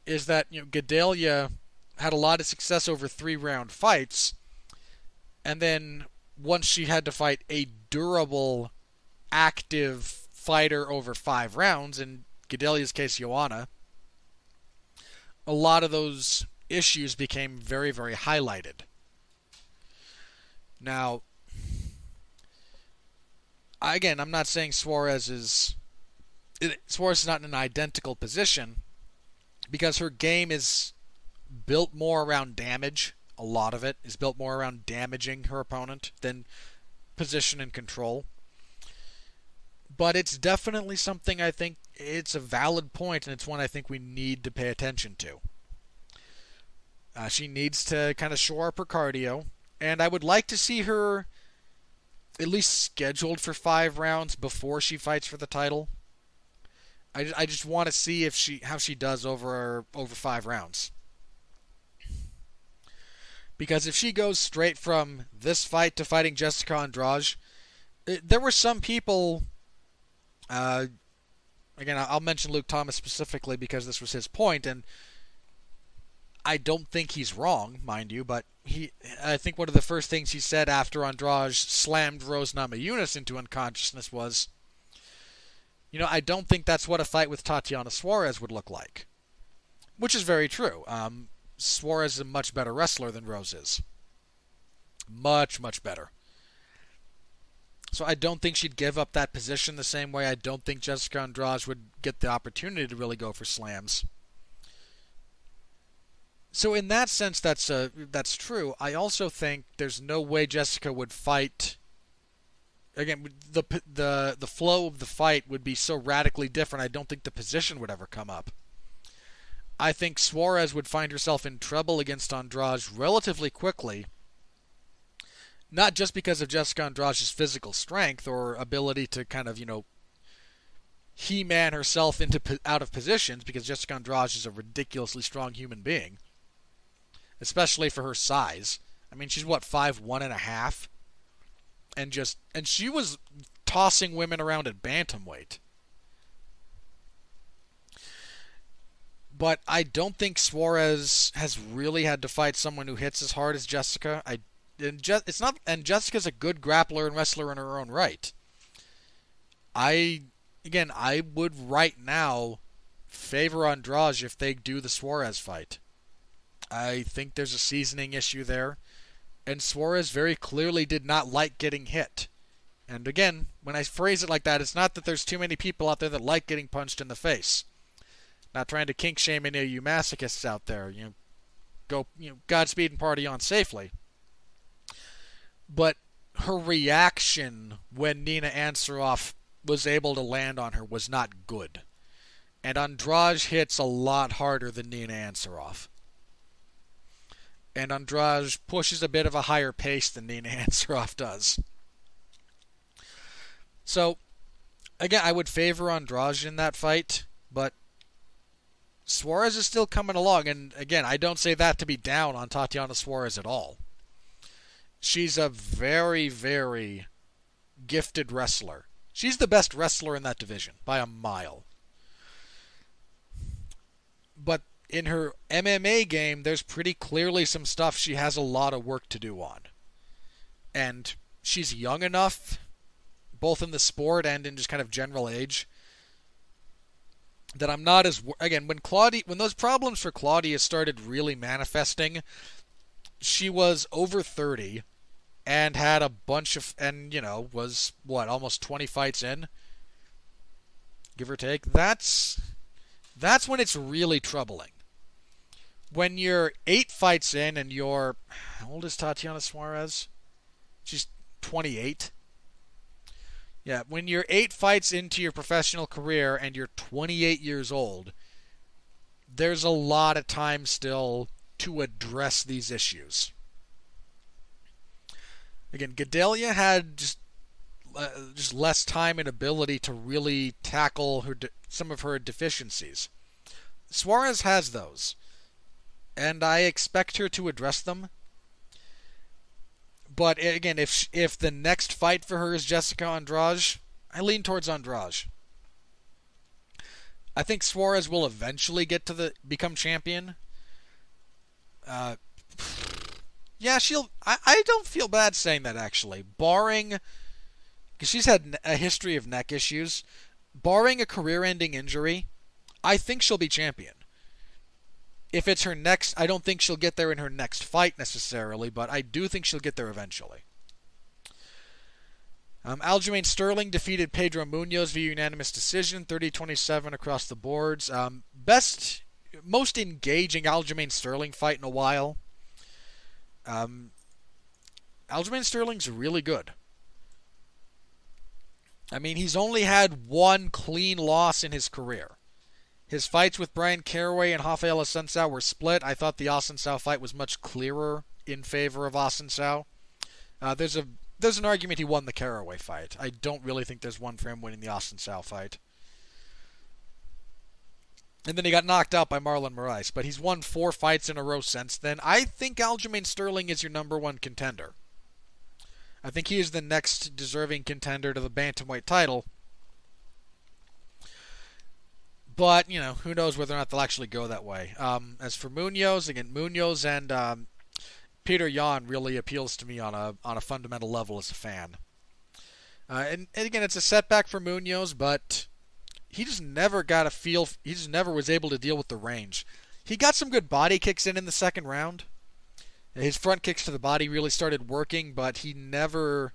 is that, you know, Gadelha had a lot of success over 3-round fights, and then once she had to fight a durable, active fighter over 5 rounds, in Gadelha's case, Joanna, a lot of those issues became very, very highlighted. Now, again, I'm not saying Suarez is not in an identical position, because her game is built more around damage. A lot of it is built more around damaging her opponent than position and control. But it's definitely something, I think, it's a valid point, and it's one I think we need to pay attention to. She needs to kind of shore up her cardio, and I would like to see her at least scheduled for 5 rounds before she fights for the title. I just want to see if how she does over 5 rounds. Because if she goes straight from this fight to fighting Jessica Andrade, there were some people. Again, I'll mention Luke Thomas specifically because this was his point, and I don't think he's wrong, mind you, but I think one of the first things he said after Andrade slammed Rose Namajunas into unconsciousness was, you know, I don't think that's what a fight with Tatiana Suarez would look like. Which is very true. Suarez is a much better wrestler than Rose is. Much, much better. So I don't think she'd give up that position the same way. I don't think Jessica Andrade would get the opportunity to really go for slams. So in that sense, that's true. I also think there's no way Jessica would fight. Again, the flow of the fight would be so radically different. I don't think the position would ever come up. I think Suarez would find herself in trouble against Andrade relatively quickly. Not just because of Jessica Andrade's physical strength or ability to kind of, you know, He-Man herself out of positions, because Jessica Andrade is a ridiculously strong human being. especially for her size. I mean, she's, what, 5'1.5", and she was tossing women around at bantamweight. But I don't think Suarez has really had to fight someone who hits as hard as Jessica. And Jessica's a good grappler and wrestler in her own right. I would right now favor Andrade if they do the Suarez fight. I think there's a seasoning issue there, and Suarez very clearly did not like getting hit. And again, when I phrase it like that, it's not that there's too many people out there that like getting punched in the face. Not trying to kink shame any of you masochists out there. You know, go, you know, Godspeed and party on safely. But her reaction when Nina Ansaroff was able to land on her was not good. And Andrade hits a lot harder than Nina Ansaroff. And Andrade pushes a bit of a higher pace than Nina Ansaroff does. So, again, I would favor Andrade in that fight, but Suarez is still coming along, and again, I don't say that to be down on Tatiana Suarez at all. She's a very, very gifted wrestler. She's the best wrestler in that division by a mile. But in her MMA game, there's pretty clearly some stuff she has a lot of work to do on. And she's young enough, both in the sport and in just kind of general age, that I'm not as... Again, when those problems for Claudia started really manifesting, she was over 30 and had a bunch of... And, you know, was, what, almost 20 fights in? Give or take. That's when it's really troubling. When you're 8 fights in and you're... How old is Tatiana Suarez? She's 28. Yeah, when you're 8 fights into your professional career and you're 28 years old, there's a lot of time still to address these issues. Again, Gedalia had just less time and ability to really tackle her some of her deficiencies. Suarez has those, and I expect her to address them. But again, if the next fight for her is Jessica Andrade, I lean towards Andrade. I think Suarez will eventually get to become champion. Yeah, she'll... I don't feel bad saying that, actually. Barring... Because she's had a history of neck issues. Barring a career-ending injury, I think she'll be champion. If it's her next... I don't think she'll get there in her next fight, necessarily, but I do think she'll get there eventually. Aljamain Sterling defeated Pedro Munhoz via unanimous decision, 30-27 across the boards. Most engaging Aljamain Sterling fight in a while. Aljamain Sterling's really good. I mean, he's only had one clean loss in his career. His fights with Brian Caraway and Rafael Assunção were split. I thought the Assunção fight was much clearer in favor of Assunção. There's an argument he won the Caraway fight. I don't really think there's one for him winning the Assunção fight. And then he got knocked out by Marlon Moraes. But he's won 4 fights in a row since then. I think Aljamain Sterling is your #1 contender. I think he is the next deserving contender to the bantamweight title. But, you know, who knows whether or not they'll actually go that way. As for Munhoz, again, Munhoz and Petr Yan really appeals to me on a fundamental level as a fan. And again, it's a setback for Munhoz, but... He just never got a feel. He just never was able to deal with the range. He got some good body kicks in the second round. His front kicks to the body really started working, but he never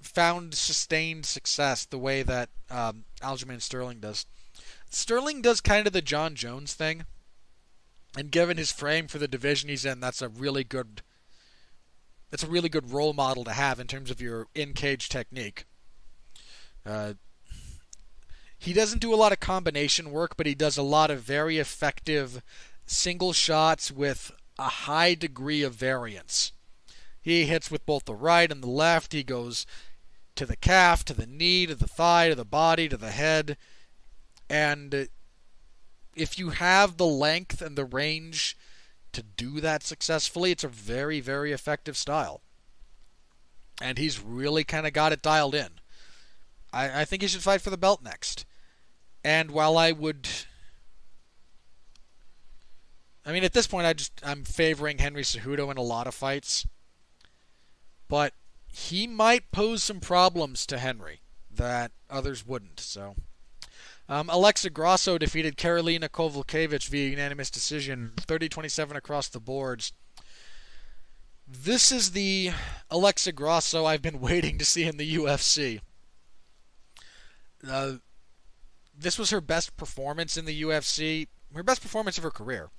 found sustained success the way that Aljamain Sterling does. Sterling does kind of the John Jones thing, and given his frame for the division he's in, that's a really good role model to have in terms of your in-cage technique. He doesn't do a lot of combination work, but he does a lot of very effective single shots with a high degree of variance. He hits with both the right and the left. He goes to the calf, to the knee, to the thigh, to the body, to the head. And if you have the length and the range to do that successfully, it's a very, very effective style. And he's really kind of got it dialed in. I think he should fight for the belt next. And while I would... I mean, at this point, I'm favoring Henry Cejudo in a lot of fights. But he might pose some problems to Henry that others wouldn't, so... Alexa Grasso defeated Karolina Kovalkiewicz via unanimous decision, 30-27 across the boards. This is the Alexa Grasso I've been waiting to see in the UFC. This was her best performance in the UFC, her best performance of her career.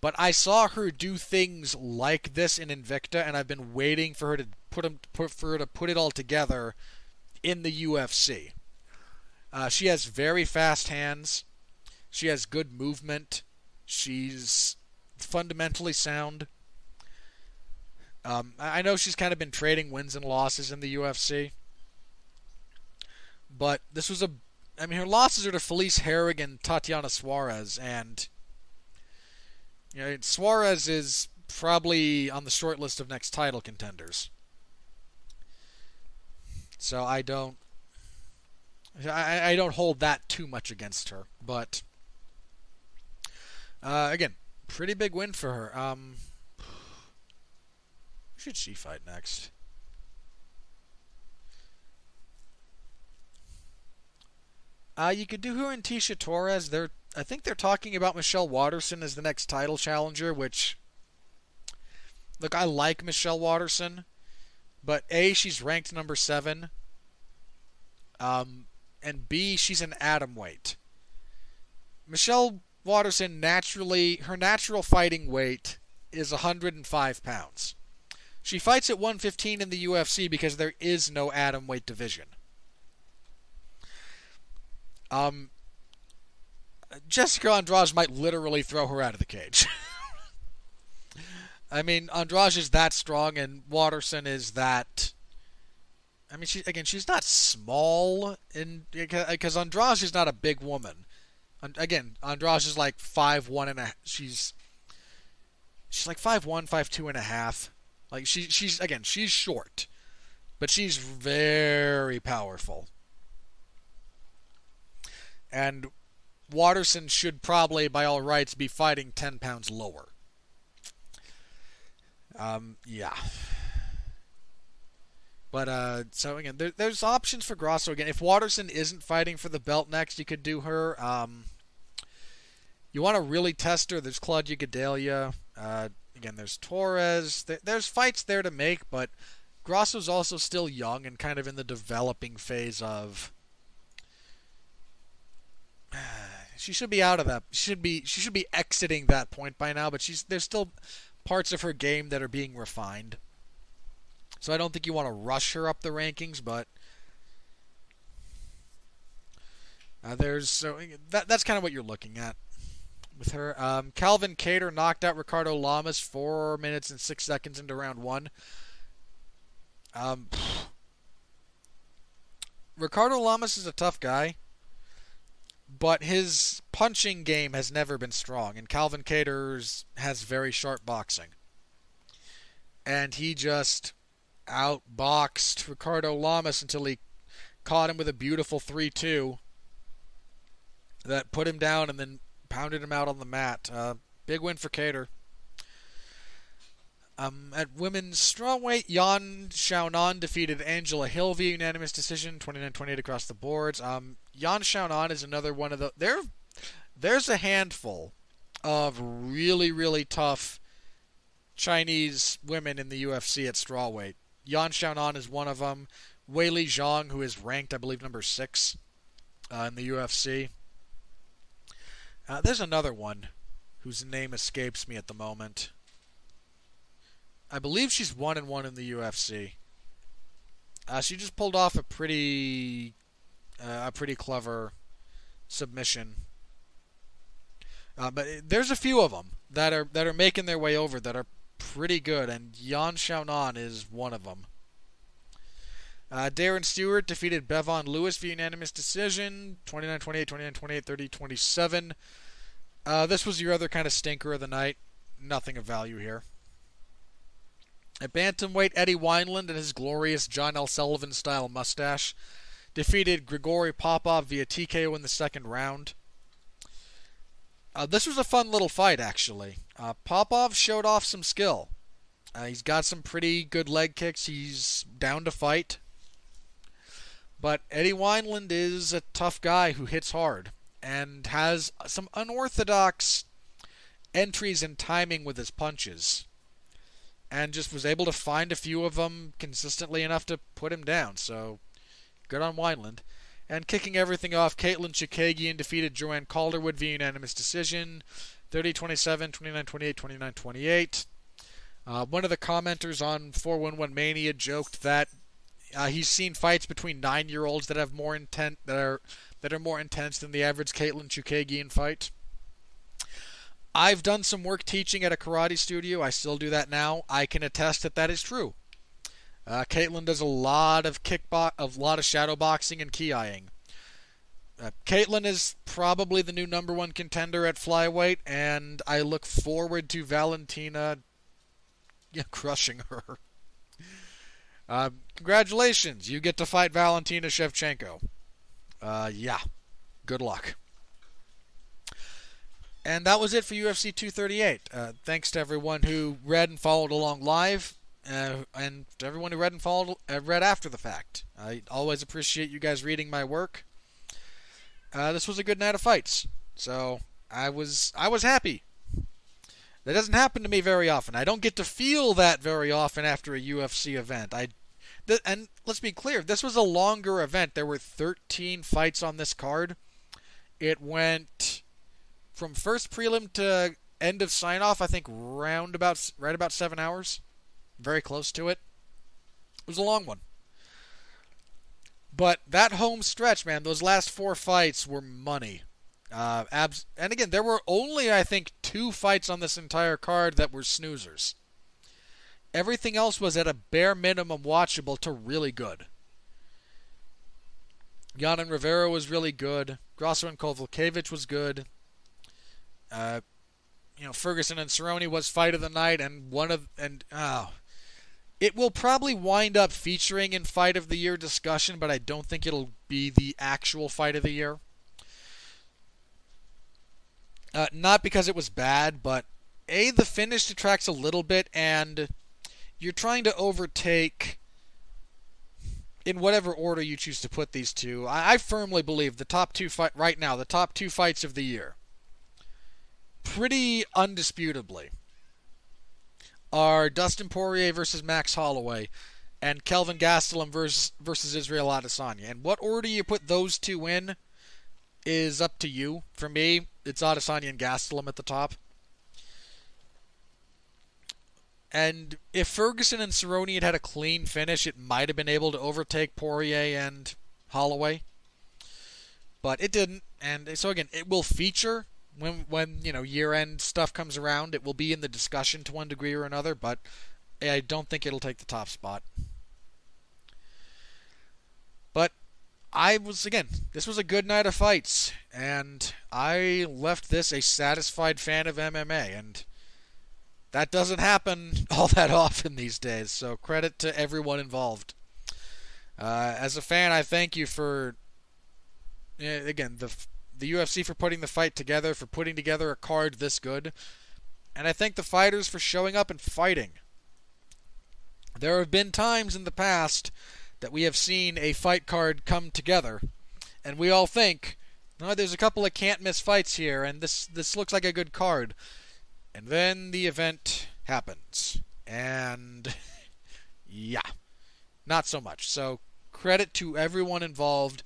But I saw her do things like this in Invicta, and I've been waiting for her to put it all together in the UFC. She has very fast hands. She has good movement. She's fundamentally sound. I know she's kind of been trading wins and losses in the UFC. But this was a... I mean, her losses are to Felice Herrig and Tatiana Suarez. And, you know, Suarez is probably on the short list of next title contenders. So I don't hold that too much against her, but again, pretty big win for her. Who should she fight next? You could do her and Tisha Torres. I think they're talking about Michelle Waterson as the next title challenger, which, look, I like Michelle Waterson, but A, she's ranked number 7, and B, she's an atom weight. Michelle Waterson, naturally, her natural fighting weight is 105 pounds. She fights at 115 in the UFC because there is no atom weight division. Jessica Andrade might literally throw her out of the cage. I mean, Andrade is that strong, and Waterson is that... I mean, she's not small, because Andrade is not a big woman. Again, Andrade is like 5'1" and a... She's like 5'1", 5'2" and a half. Like she's short, but she's very powerful. And Waterson should probably, by all rights, be fighting 10 pounds lower. Yeah. But, so again, there's options for Grasso. Again, if Waterson isn't fighting for the belt next, you could do her. You want to really test her, there's Claudia Gadelia. Again, there's Torres. There's fights there to make, but Grasso's also still young and kind of in the developing phase of... She should be out of that. She should be exiting that point by now, but there's still parts of her game that are being refined. So I don't think you want to rush her up the rankings, but that's kind of what you're looking at with her. Calvin Kattar knocked out Ricardo Lamas 4 minutes and 6 seconds into round 1. Ricardo Lamas is a tough guy, but his punching game has never been strong, and Calvin Kattar has very sharp boxing, and he just outboxed Ricardo Lamas until he caught him with a beautiful 3-2 that put him down and then pounded him out on the mat. Big win for Kattar. At women's strongweight, Yan Xiaonan defeated Angela Hill via unanimous decision, 29-28 across the boards. Yan Xiaonan is another one of the... There's a handful of really, really tough Chinese women in the UFC at strawweight. Yan Xiaonan is one of them. Weili Zhang, who is ranked, I believe, number 6 in the UFC. There's another one whose name escapes me at the moment. I believe she's 1-1 in the UFC. She just pulled off a pretty clever submission. But there's a few of them that are making their way over that are pretty good, and Yan Xiaonan is one of them. Darren Stewart defeated Bevon Lewis via unanimous decision, 29-28, 29-28, 30-27. This was your other kind of stinker of the night. nothing of value here. At bantamweight, Eddie Wineland and his glorious John L. Sullivan-style mustache defeated Grigori Popov via TKO in the second round. This was a fun little fight, actually. Popov showed off some skill. He's got some pretty good leg kicks. He's down to fight. But Eddie Wineland is a tough guy who hits hard and has some unorthodox entries and timing with his punches, and just was able to find a few of them consistently enough to put him down. So good on Wineland. And kicking everything off, Kaitlyn Chookagian defeated Joanne Calderwood via unanimous decision, 30-27, 29-28, 29-28. One of the commenters on 411 Mania joked that he's seen fights between 9-year-olds that have more intent, that are more intense than the average Kaitlyn Chookagian fight. I've done some work teaching at a karate studio. I still do that now. I can attest that that is true. Kaitlyn does a lot of shadow boxing and ki-eyeing. Kaitlyn is probably the new #1 contender at flyweight, and I look forward to Valentina crushing her. Congratulations, you get to fight Valentina Shevchenko. Yeah, good luck. And that was it for UFC 238. Thanks to everyone who read and followed along live, and to everyone who read and followed read after the fact. I always appreciate you guys reading my work. This was a good night of fights, so I was happy. That doesn't happen to me very often. I don't get to feel that very often after a UFC event. And let's be clear, this was a longer event. There were 13 fights on this card. It went from first prelim to end of sign-off, I think right about 7 hours. Very close to it. It was a long one. But that home stretch, man, those last 4 fights were money. And again, there were only, I think, 2 fights on this entire card that were snoozers. Everything else was at a bare minimum watchable to really good. Yan and Rivera was really good. Grosso and Kovalevich was good. Ferguson and Cerrone was fight of the night, and it will probably wind up featuring in Fight of the Year discussion, but I don't think it'll be the actual Fight of the Year. Not because it was bad, but A, the finish detracts a little bit, and you're trying to overtake, in whatever order you choose to put these two. I firmly believe the top 2 fight right now, the top 2 fights of the year, pretty undisputably, are Dustin Poirier versus Max Holloway and Kelvin Gastelum versus Israel Adesanya. And what order you put those 2 in is up to you. For me, it's Adesanya and Gastelum at the top. And if Ferguson and Cerrone had had a clean finish, it might have been able to overtake Poirier and Holloway. But it didn't. And so again, it will feature when year-end stuff comes around. It will be in the discussion to one degree or another, but I don't think it'll take the top spot. But this was a good night of fights, and I left this a satisfied fan of MMA, and that doesn't happen all that often these days, so credit to everyone involved. As a fan, I thank you for, again, the UFC for putting the fight together, for putting together a card this good. And I thank the fighters for showing up and fighting. There have been times in the past that we have seen a fight card come together, and we all think, no, there's a couple of can't-miss fights here, and this looks like a good card. And then the event happens. And yeah, not so much. So credit to everyone involved.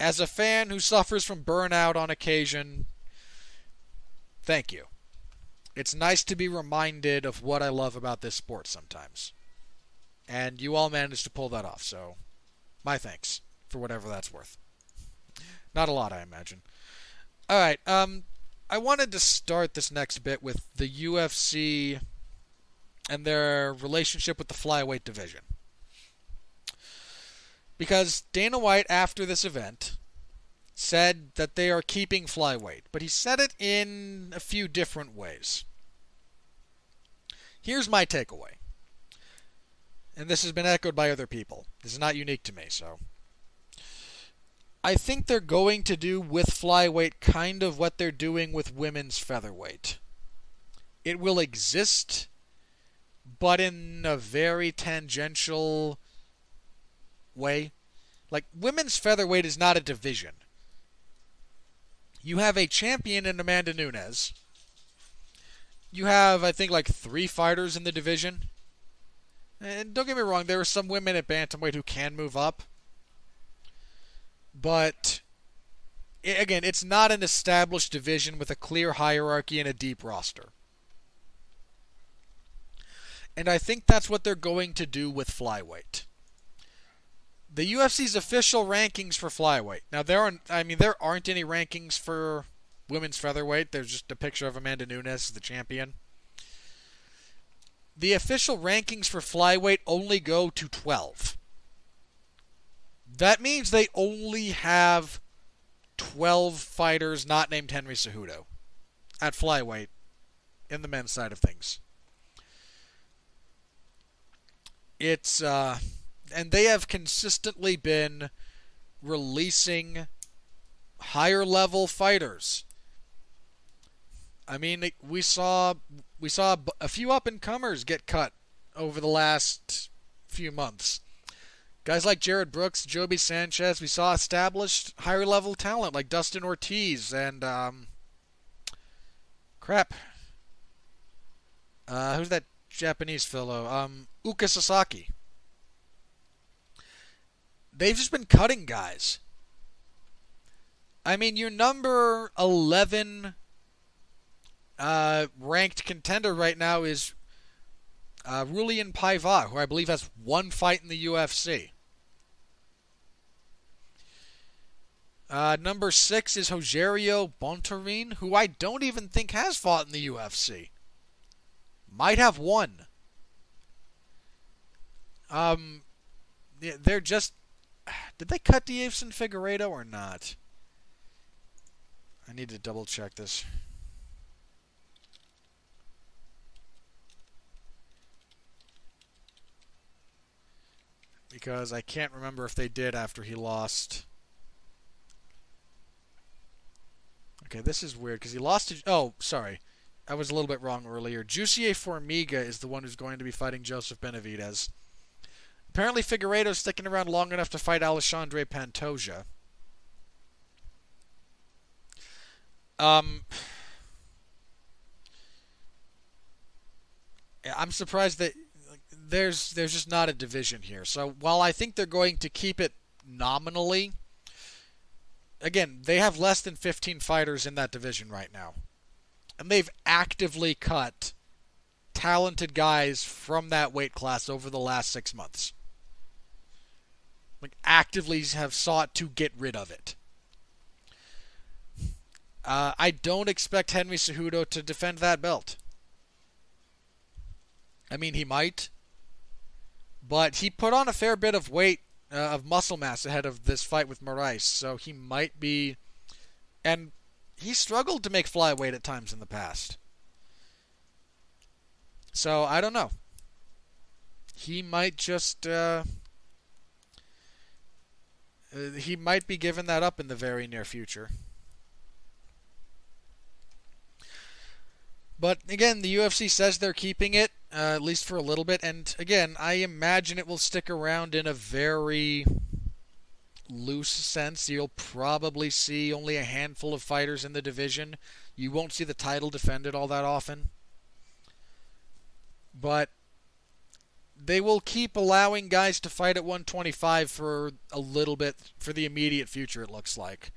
As a fan who suffers from burnout on occasion, thank you. It's nice to be reminded of what I love about this sport sometimes. And you all managed to pull that off, so my thanks for whatever that's worth. Not a lot, I imagine. All right, I wanted to start this next bit with the UFC and their relationship with the flyweight division. Because Dana White, after this event, said that they are keeping flyweight. But he said it in a few different ways. Here's my takeaway. And this has been echoed by other people. This is not unique to me, so. I think they're going to do with flyweight kind of what they're doing with women's featherweight. It will exist, but in a very tangential way. Like, women's featherweight is not a division. You have a champion in Amanda Nunes. You have, I think, like 3 fighters in the division. And don't get me wrong, there are some women at bantamweight who can move up. But, again, it's not an established division with a clear hierarchy and a deep roster. And I think that's what they're going to do with flyweight. The UFC's official rankings for flyweight. Now, there aren't any rankings for women's featherweight. There's just a picture of Amanda Nunes, the champion. The official rankings for flyweight only go to 12. That means they only have 12 fighters not named Henry Cejudo at flyweight in the men's side of things. It's, and they have consistently been releasing higher level fighters. I mean, we saw a few up and comers get cut over the last few months. Guys like Jared Brooks, Joby Sanchez. We saw established higher level talent like Dustin Ortiz and who's that Japanese fellow? Uka Sasaki. They've just been cutting guys. I mean, your number 11 ranked contender right now is Rulian Paiva, who I believe has 1 fight in the UFC. Number 6 is Rogerio Bontorin, who I don't even think has fought in the UFC. Might have 1. They're just... Did they cut Deivson Figueiredo or not? I need to double check this. Because I can't remember if they did after he lost. Okay, this is weird because he lost to... Oh, sorry. I was a little bit wrong earlier. Jussier Formiga is the one who's going to be fighting Joseph Benavidez. Apparently Figueiredo's sticking around long enough to fight Alexandre Pantoja. I'm surprised that... There's just not a division here. So while I think they're going to keep it nominally, again, they have less than 15 fighters in that division right now. And they've actively cut talented guys from that weight class over the last 6 months. Like, actively have sought to get rid of it. I don't expect Henry Cejudo to defend that belt. I mean, he might. But he put on a fair bit of weight, of muscle mass ahead of this fight with Moraes, so he might be... And he struggled to make flyweight at times in the past. So, I don't know. He might just... he might be giving that up in the very near future. But, again, the UFC says they're keeping it. At least for a little bit. And again, I imagine it will stick around in a very loose sense. You'll probably see only a handful of fighters in the division. You won't see the title defended all that often. But they will keep allowing guys to fight at 125 for a little bit, for the immediate future, it looks like.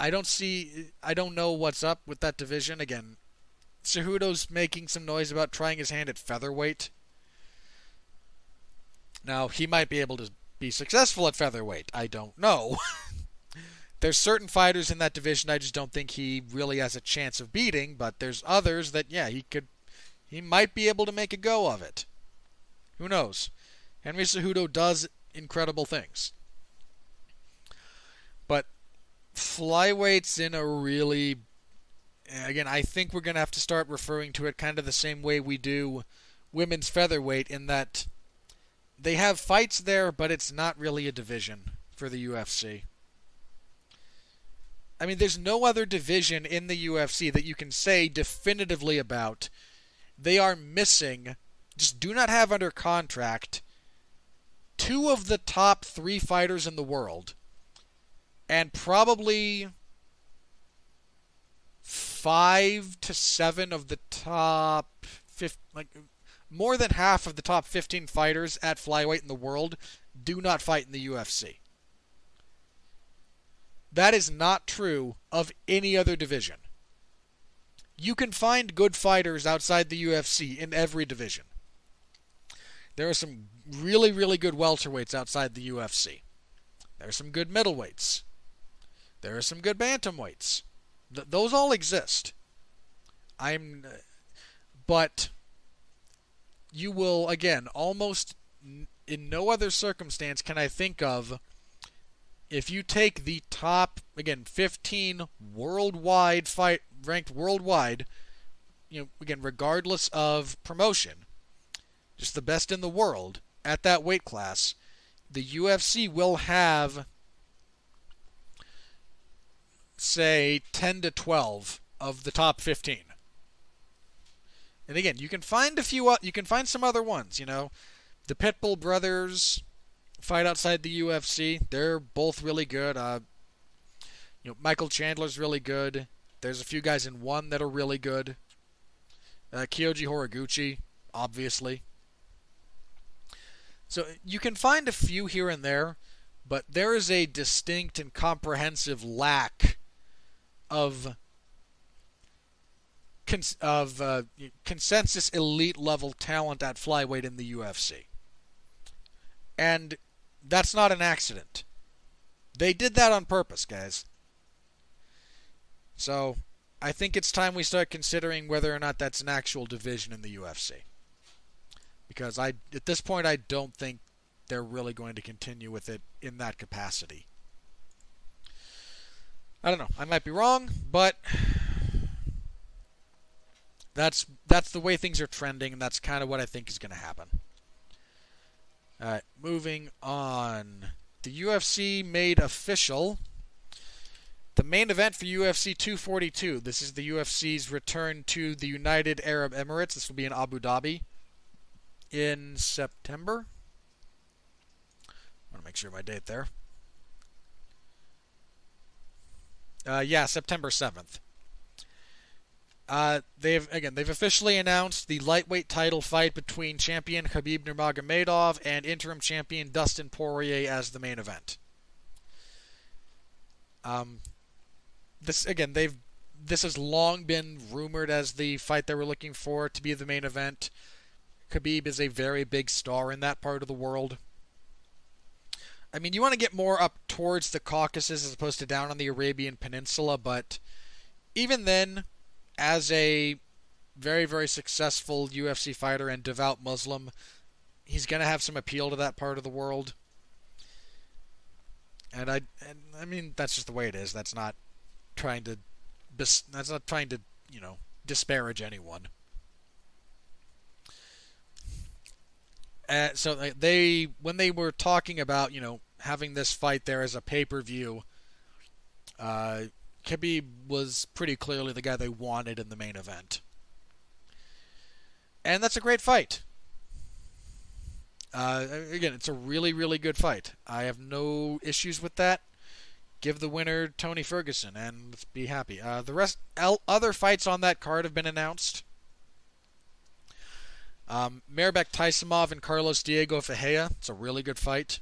I don't know what's up with that division. Again, Cejudo's making some noise about trying his hand at featherweight. Now, he might be able to be successful at featherweight. I don't know. There's certain fighters in that division I just don't think he really has a chance of beating, but there's others that, yeah, he might be able to make a go of it. Who knows? Henry Cejudo does incredible things. But flyweight's in a really Again, I think we're going to have to start referring to it kind of the same way we do women's featherweight, in that they have fights there, but it's not really a division for the UFC. I mean, there's no other division in the UFC that you can say definitively about. They are missing, just do not have under contract, two of the top three fighters in the world, and probably 5 to 7 of the top 50, like more than half of the top 15 fighters at flyweight in the world do not fight in the UFC. That is not true of any other division. You can find good fighters outside the UFC in every division. There are some really, really good welterweights outside the UFC. There are some good middleweights. There are some good bantamweights. Those all exist. But you will, again, almost in no other circumstance can I think of, if you take the top, again, 15 worldwide fight ranked worldwide, you know, again, regardless of promotion, just the best in the world at that weight class, the UFC will have, say, 10 to 12 of the top 15. And again, you can find a few, you can find some other ones, you know, the Pitbull brothers fight outside the UFC. They're both really good. You know, Michael Chandler's really good. There's a few guys in One that are really good. Kyoji Horiguchi, obviously. So you can find a few here and there, but there is a distinct and comprehensive lack of consensus elite level talent at flyweight in the UFC. And that's not an accident. They did that on purpose, guys. So I think it's time we start considering whether or not that's an actual division in the UFC. Because at this point, I don't think they're really going to continue with it in that capacity. I don't know. I might be wrong, but that's the way things are trending, and that's kind of what I think is going to happen. All right, moving on. The UFC made official the main event for UFC 242. This is the UFC's return to the United Arab Emirates. This will be in Abu Dhabi in September. I want to make sure my date there. Yeah, September 7th. They've officially announced the lightweight title fight between champion Khabib Nurmagomedov and interim champion Dustin Poirier as the main event. This has long been rumored as the fight they were looking for to be the main event. Khabib is a very big star in that part of the world. I mean, you want to get more up towards the Caucasus as opposed to down on the Arabian Peninsula, but even then, as a very, very successful UFC fighter and devout Muslim, he's going to have some appeal to that part of the world. And I mean, that's just the way it is. That's not trying to, you know, disparage anyone. So when they were talking about, you know, having this fight there as a pay-per-view, Khabib was pretty clearly the guy they wanted in the main event. And that's a great fight. Again, it's a really, really good fight. I have no issues with that. Give the winner Tony Ferguson and let's be happy. The rest other fights on that card have been announced. Merabek Taisimov and Carlos Diego Fajea. It's a really good fight.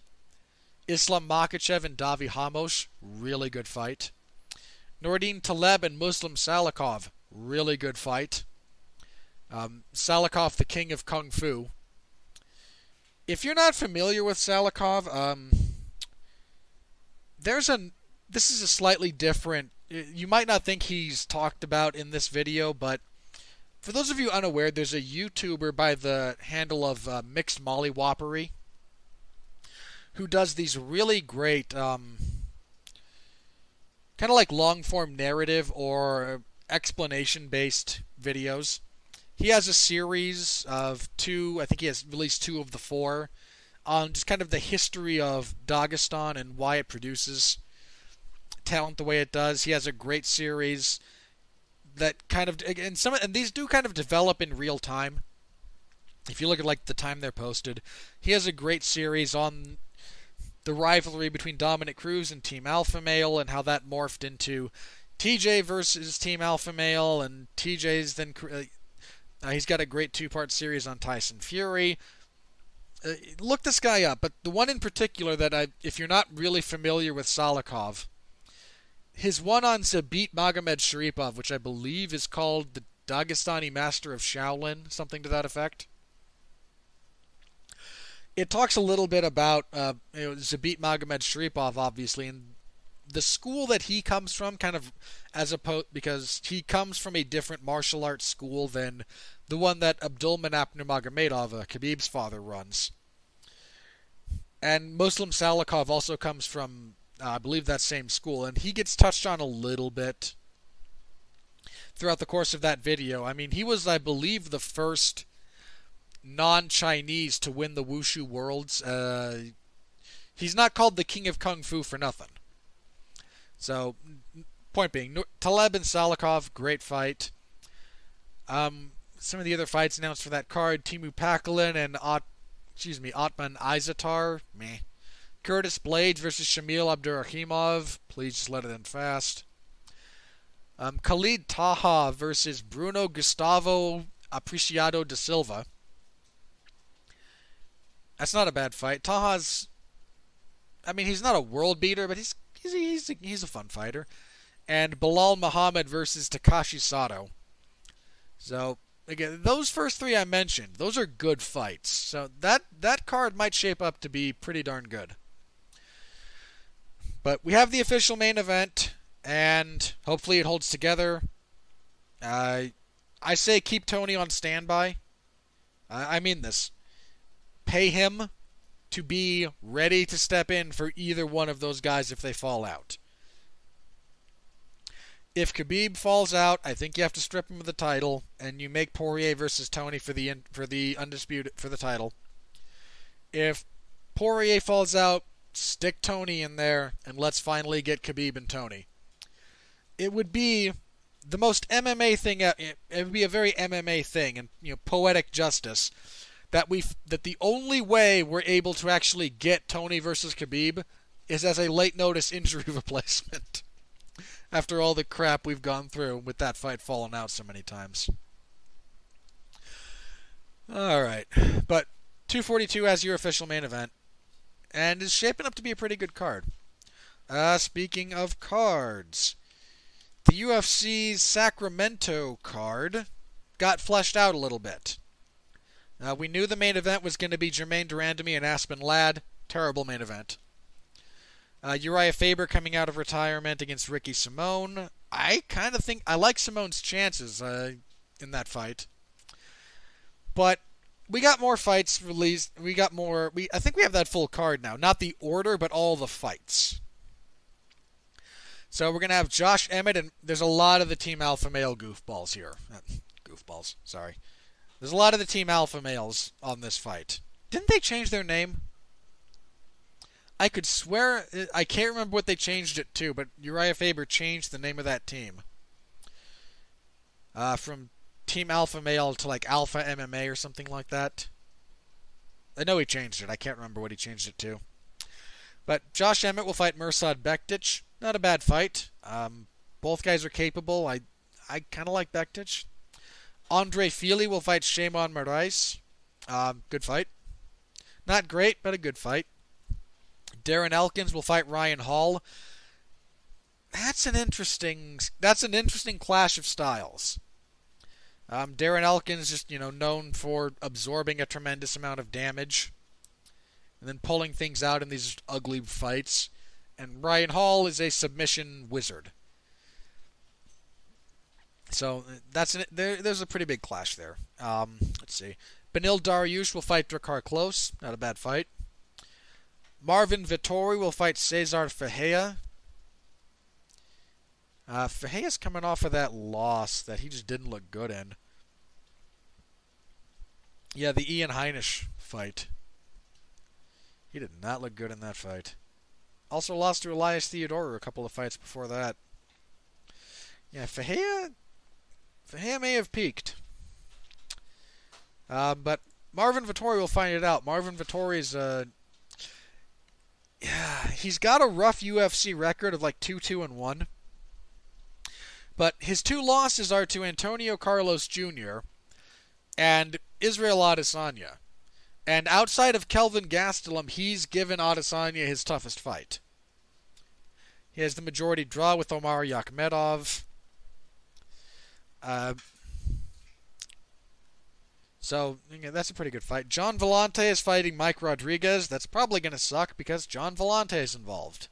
Islam Makhachev and Davi Hamosh. Really good fight. Nordin Taleb and Muslim Salikov, really good fight. Salikov, the king of Kung Fu. If you're not familiar with Salikov, this is a slightly different, you might not think he's talked about in this video, but for those of you unaware, there's a YouTuber by the handle of Mixed Molly Whoppery who does these really great kind of like long-form narrative or explanation-based videos. He has a series of two, I think he has released two of the four, on just kind of the history of Dagestan and why it produces talent the way it does. He has a great series that kind of, and these do kind of develop in real time. If you look at like the time they're posted, he has a great series on the rivalry between Dominick Cruz and Team Alpha Male and how that morphed into TJ versus Team Alpha Male, and TJ's then he's got a great two-part series on Tyson Fury. Look this guy up, but the one in particular that if you're not really familiar with Salikov, his one on Zabit Magomed Sharipov, which I believe is called the Dagestani Master of Shaolin, something to that effect. It talks a little bit about Zabit Magomed Sharipov, obviously, and the school that he comes from, kind of as opposed, because he comes from a different martial arts school than the one that Abdulmanap Nurmagomedov, Khabib's father, runs. And Muslim Salikov also comes from, I believe, that same school, and he gets touched on a little bit throughout the course of that video. I mean, he was, I believe, the first non-Chinese to win the Wushu Worlds. He's not called the King of Kung Fu for nothing. So, point being, Taleb and Salikov, great fight. Some of the other fights announced for that card, Teemu Pekkalin and Otman Izhatar. Meh. Curtis Blades versus Shamil Abdurakhimov. Please just let it in fast. Khalid Taha versus Bruno Gustavo Apreciado da Silva. That's not a bad fight. Taha's, I mean, he's not a world beater, but he's a fun fighter. And Bilal Muhammad versus Takashi Sato. So, again, those first three I mentioned, those are good fights. So that card might shape up to be pretty darn good. But we have the official main event, and hopefully it holds together. I say keep Tony on standby. I mean this. Pay him to be ready to step in for either one of those guys if they fall out. If Khabib falls out, I think you have to strip him of the title, and you make Poirier versus Tony for the title. If Poirier falls out, stick Tony in there, and let's finally get Khabib and Tony. It would be the most MMA thing. It would be a very MMA thing, and poetic justice that the only way we're able to actually get Tony versus Khabib is as a late notice injury replacement. After all the crap we've gone through with that fight falling out so many times. Alright, but 242 as your official main event, and is shaping up to be a pretty good card. Speaking of cards, the UFC's Sacramento card got fleshed out a little bit. We knew the main event was going to be Jermaine Durandamy and Aspen Ladd. Terrible main event. Uriah Faber coming out of retirement against Ricky Simón. I kind of think I like Simone's chances in that fight. But we got more fights released. We got more. I think we have that full card now. Not the order, but all the fights. So we're going to have Josh Emmett, and there's a lot of the Team Alpha Male goofballs here. Goofballs, sorry. There's a lot of the Team Alpha Males on this fight. Didn't they change their name? I could swear, I can't remember what they changed it to, but Uriah Faber changed the name of that team. From Team Alpha Male to, like, Alpha MMA or something like that. I know he changed it. I can't remember what he changed it to. But Josh Emmett will fight Mirsad Bektic. Not a bad fight. Both guys are capable. I kind of like Bektic. Andre Fili will fight Shimon Moraes. Good fight. Not great, but a good fight. Darren Elkins will fight Ryan Hall. That's an interesting clash of styles. Darren Elkins just, known for absorbing a tremendous amount of damage and then pulling things out in these ugly fights. And Ryan Hall is a submission wizard. So there's a pretty big clash there. Let's see. Benil Dariush will fight Drakkar Klose. Not a bad fight. Marvin Vettori will fight Cesar Fajea. Fehea's coming off of that loss that he just didn't look good in. Yeah, the Ian Heinisch fight. He did not look good in that fight. Also lost to Elias Theodorou a couple of fights before that. Yeah, Fahea may have peaked. But Marvin Vettori will find it out. Marvin Vettori's, yeah, he's got a rough UFC record of like 2-2-1. But his two losses are to Antonio Carlos Jr. and Israel Adesanya. And outside of Kelvin Gastelum, he's given Adesanya his toughest fight. He has the majority draw with Omar Yakhmedov. So, you know, that's a pretty good fight. John Volante is fighting Mike Rodriguez. That's probably going to suck because John Volante is involved.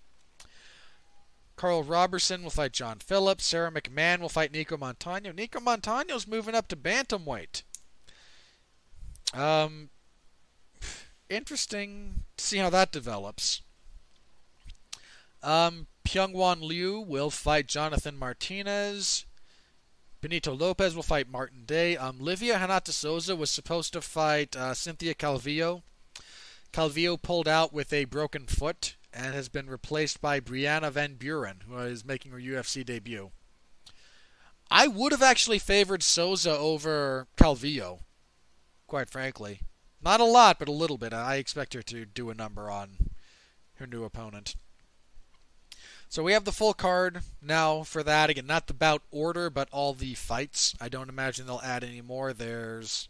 Carl Robertson will fight John Phillips. Sarah McMahon will fight Nico Montaño. Nico Montaño's moving up to bantamweight. Interesting to see how that develops. Pyungwan Liu will fight Jonathan Martinez. Benito Lopez will fight Martin Day. Livia Hanata Souza was supposed to fight Cynthia Calvillo. Calvillo pulled out with a broken foot and has been replaced by Brianna Van Buren, who is making her UFC debut. I would have actually favored Souza over Calvillo, quite frankly. Not a lot, but a little bit. I expect her to do a number on her new opponent. So we have the full card now for that. Again, not the bout order, but all the fights. I don't imagine they'll add any more. There's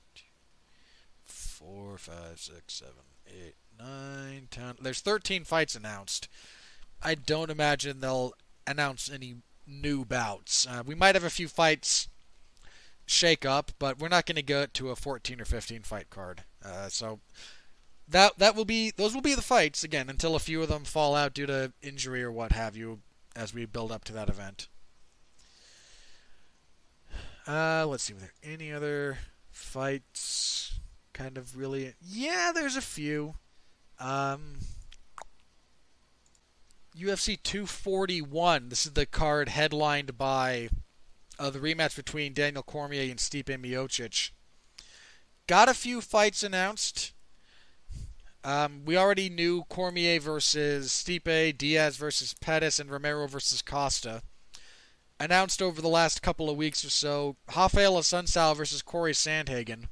4, 5, 6, 7, 8, 9, 10. There's 13 fights announced. I don't imagine they'll announce any new bouts. We might have a few fights shake up, but we're not going to go to a 14 or 15 fight card. So that will be, those will be the fights again until a few of them fall out due to injury or what have you as we build up to that event. Let's see, were there any other fights? Kind of really, yeah, there's a few. UFC 241. This is the card headlined by the rematch between Daniel Cormier and Stipe Miocic. Got a few fights announced. We already knew Cormier versus Stipe, Diaz versus Pettis, and Romero versus Costa. Announced over the last couple of weeks or so, Rafael Assunção versus Corey Sandhagen.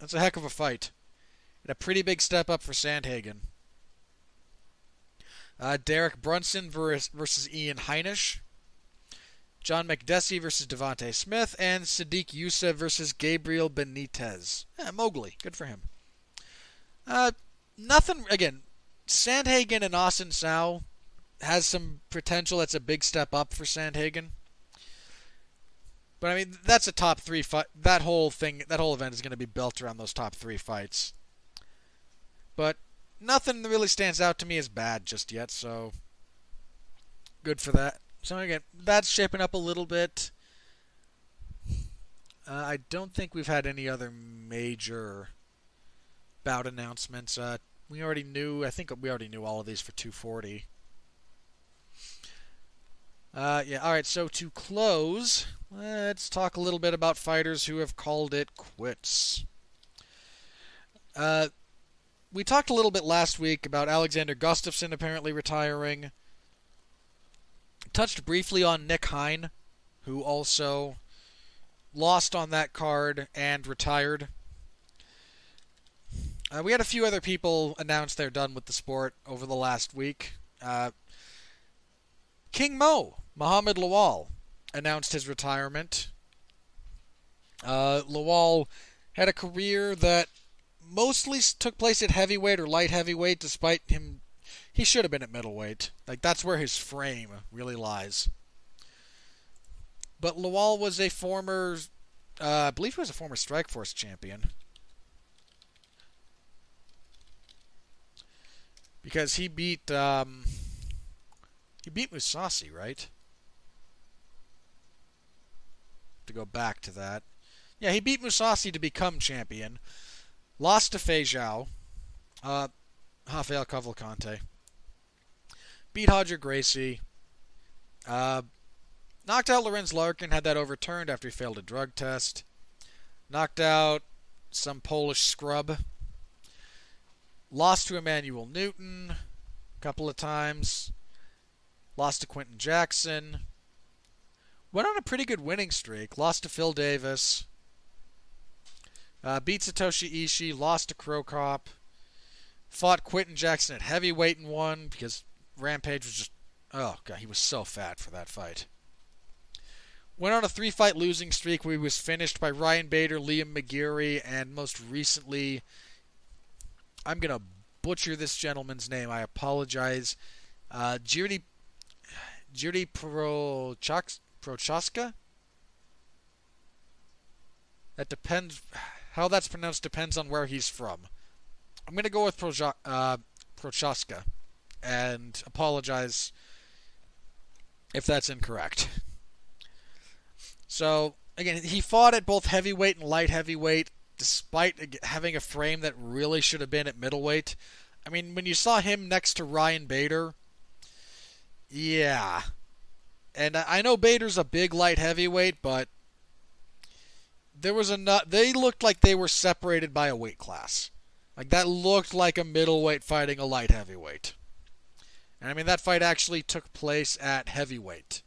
That's a heck of a fight. And a pretty big step up for Sandhagen. Derek Brunson versus Ian Heinisch. John McDessie versus Devontae Smith, and Sadiq Yusuff versus Gabriel Benitez. Yeah, Mowgli. Good for him. Nothing, again, Sandhagen and Assunção has some potential. That's a big step up for Sandhagen. But, I mean, that's a top three fight. That whole thing, that whole event is going to be built around those top three fights. But nothing really stands out to me as bad just yet, so good for that. So again, that's shaping up a little bit. I don't think we've had any other major bout announcements. We already knew, I think we already knew all of these for 240. Yeah, all right, so to close, let's talk a little bit about fighters who have called it quits. We talked a little bit last week about Alexander Gustafsson apparently retiring. Touched briefly on Nick Hine, who also lost on that card and retired. We had a few other people announce they're done with the sport over the last week. King Mo, Muhammed Lawal, announced his retirement. Lawal had a career that mostly took place at heavyweight or light heavyweight, despite him. He should have been at middleweight. Like, that's where his frame really lies. But Lawal was a former, I believe he was a former Strikeforce champion. Because he beat Mousasi, right? To go back to that. Yeah, he beat Mousasi to become champion. Lost to Feijão. Rafael Cavalcante. Beat Hodger Gracie. Knocked out Lorenz Larkin, had that overturned after he failed a drug test. Knocked out some Polish scrub. Lost to Emmanuel Newton a couple of times. Lost to Quinton Jackson. Went on a pretty good winning streak. Lost to Phil Davis. Beat Satoshi Ishii. Lost to Krokop. Fought Quinton Jackson at heavyweight and won because Rampage was just... Oh, God, he was so fat for that fight. Went on a 3-fight losing streak where he was finished by Ryan Bader, Liam McGeary, and most recently... I'm going to butcher this gentleman's name. I apologize. Jiří Procházka? That depends... How that's pronounced depends on where he's from. I'm going to go with Procházka and apologize if that's incorrect. So, again, he fought at both heavyweight and light heavyweight despite having a frame that really should have been at middleweight. I mean, when you saw him next to Ryan Bader, yeah. And I know Bader's a big light heavyweight, but there was they looked like they were separated by a weight class. Like, that looked like a middleweight fighting a light heavyweight. And, I mean, that fight actually took place at heavyweight.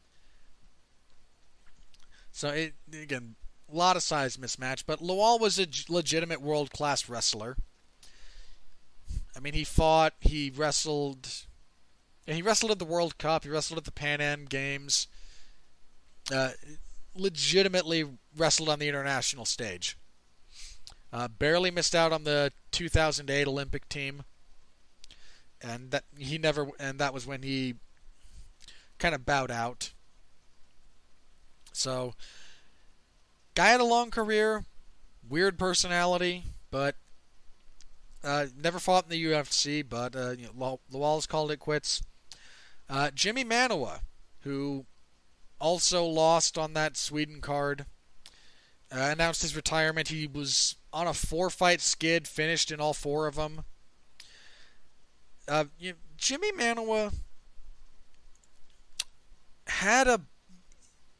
So, again, a lot of size mismatch. But Lawal was a legitimate world-class wrestler. I mean, he fought, he wrestled... And he wrestled at the World Cup. He wrestled at the Pan Am Games. Legitimately wrestled on the international stage. Barely missed out on the 2008 Olympic team, and that was when he kind of bowed out. So, guy had a long career, weird personality, but never fought in the UFC. But Lawal's called it quits. Jimmy Manuwa, who also lost on that Sweden card, announced his retirement. He was on a 4-fight skid, finished in all 4 of them. Jimmy Manuwa had a...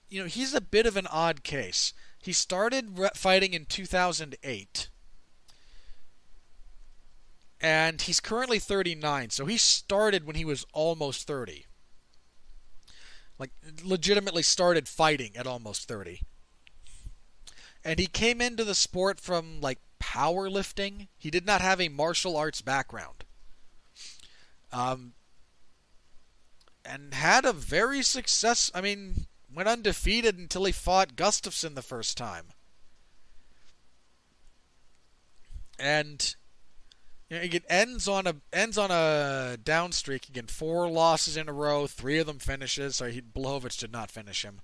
You know, he's a bit of an odd case. He started fighting in 2008. And he's currently 39, so he started when he was almost 30. Like, legitimately started fighting at almost 30. And he came into the sport from, like, powerlifting. He did not have a martial arts background. And had a very successful... I mean, went undefeated until he fought Gustafsson the first time. And you know, it ends on a down streak again. 4 losses in a row. 3 of them finishes. So Blachowicz did not finish him.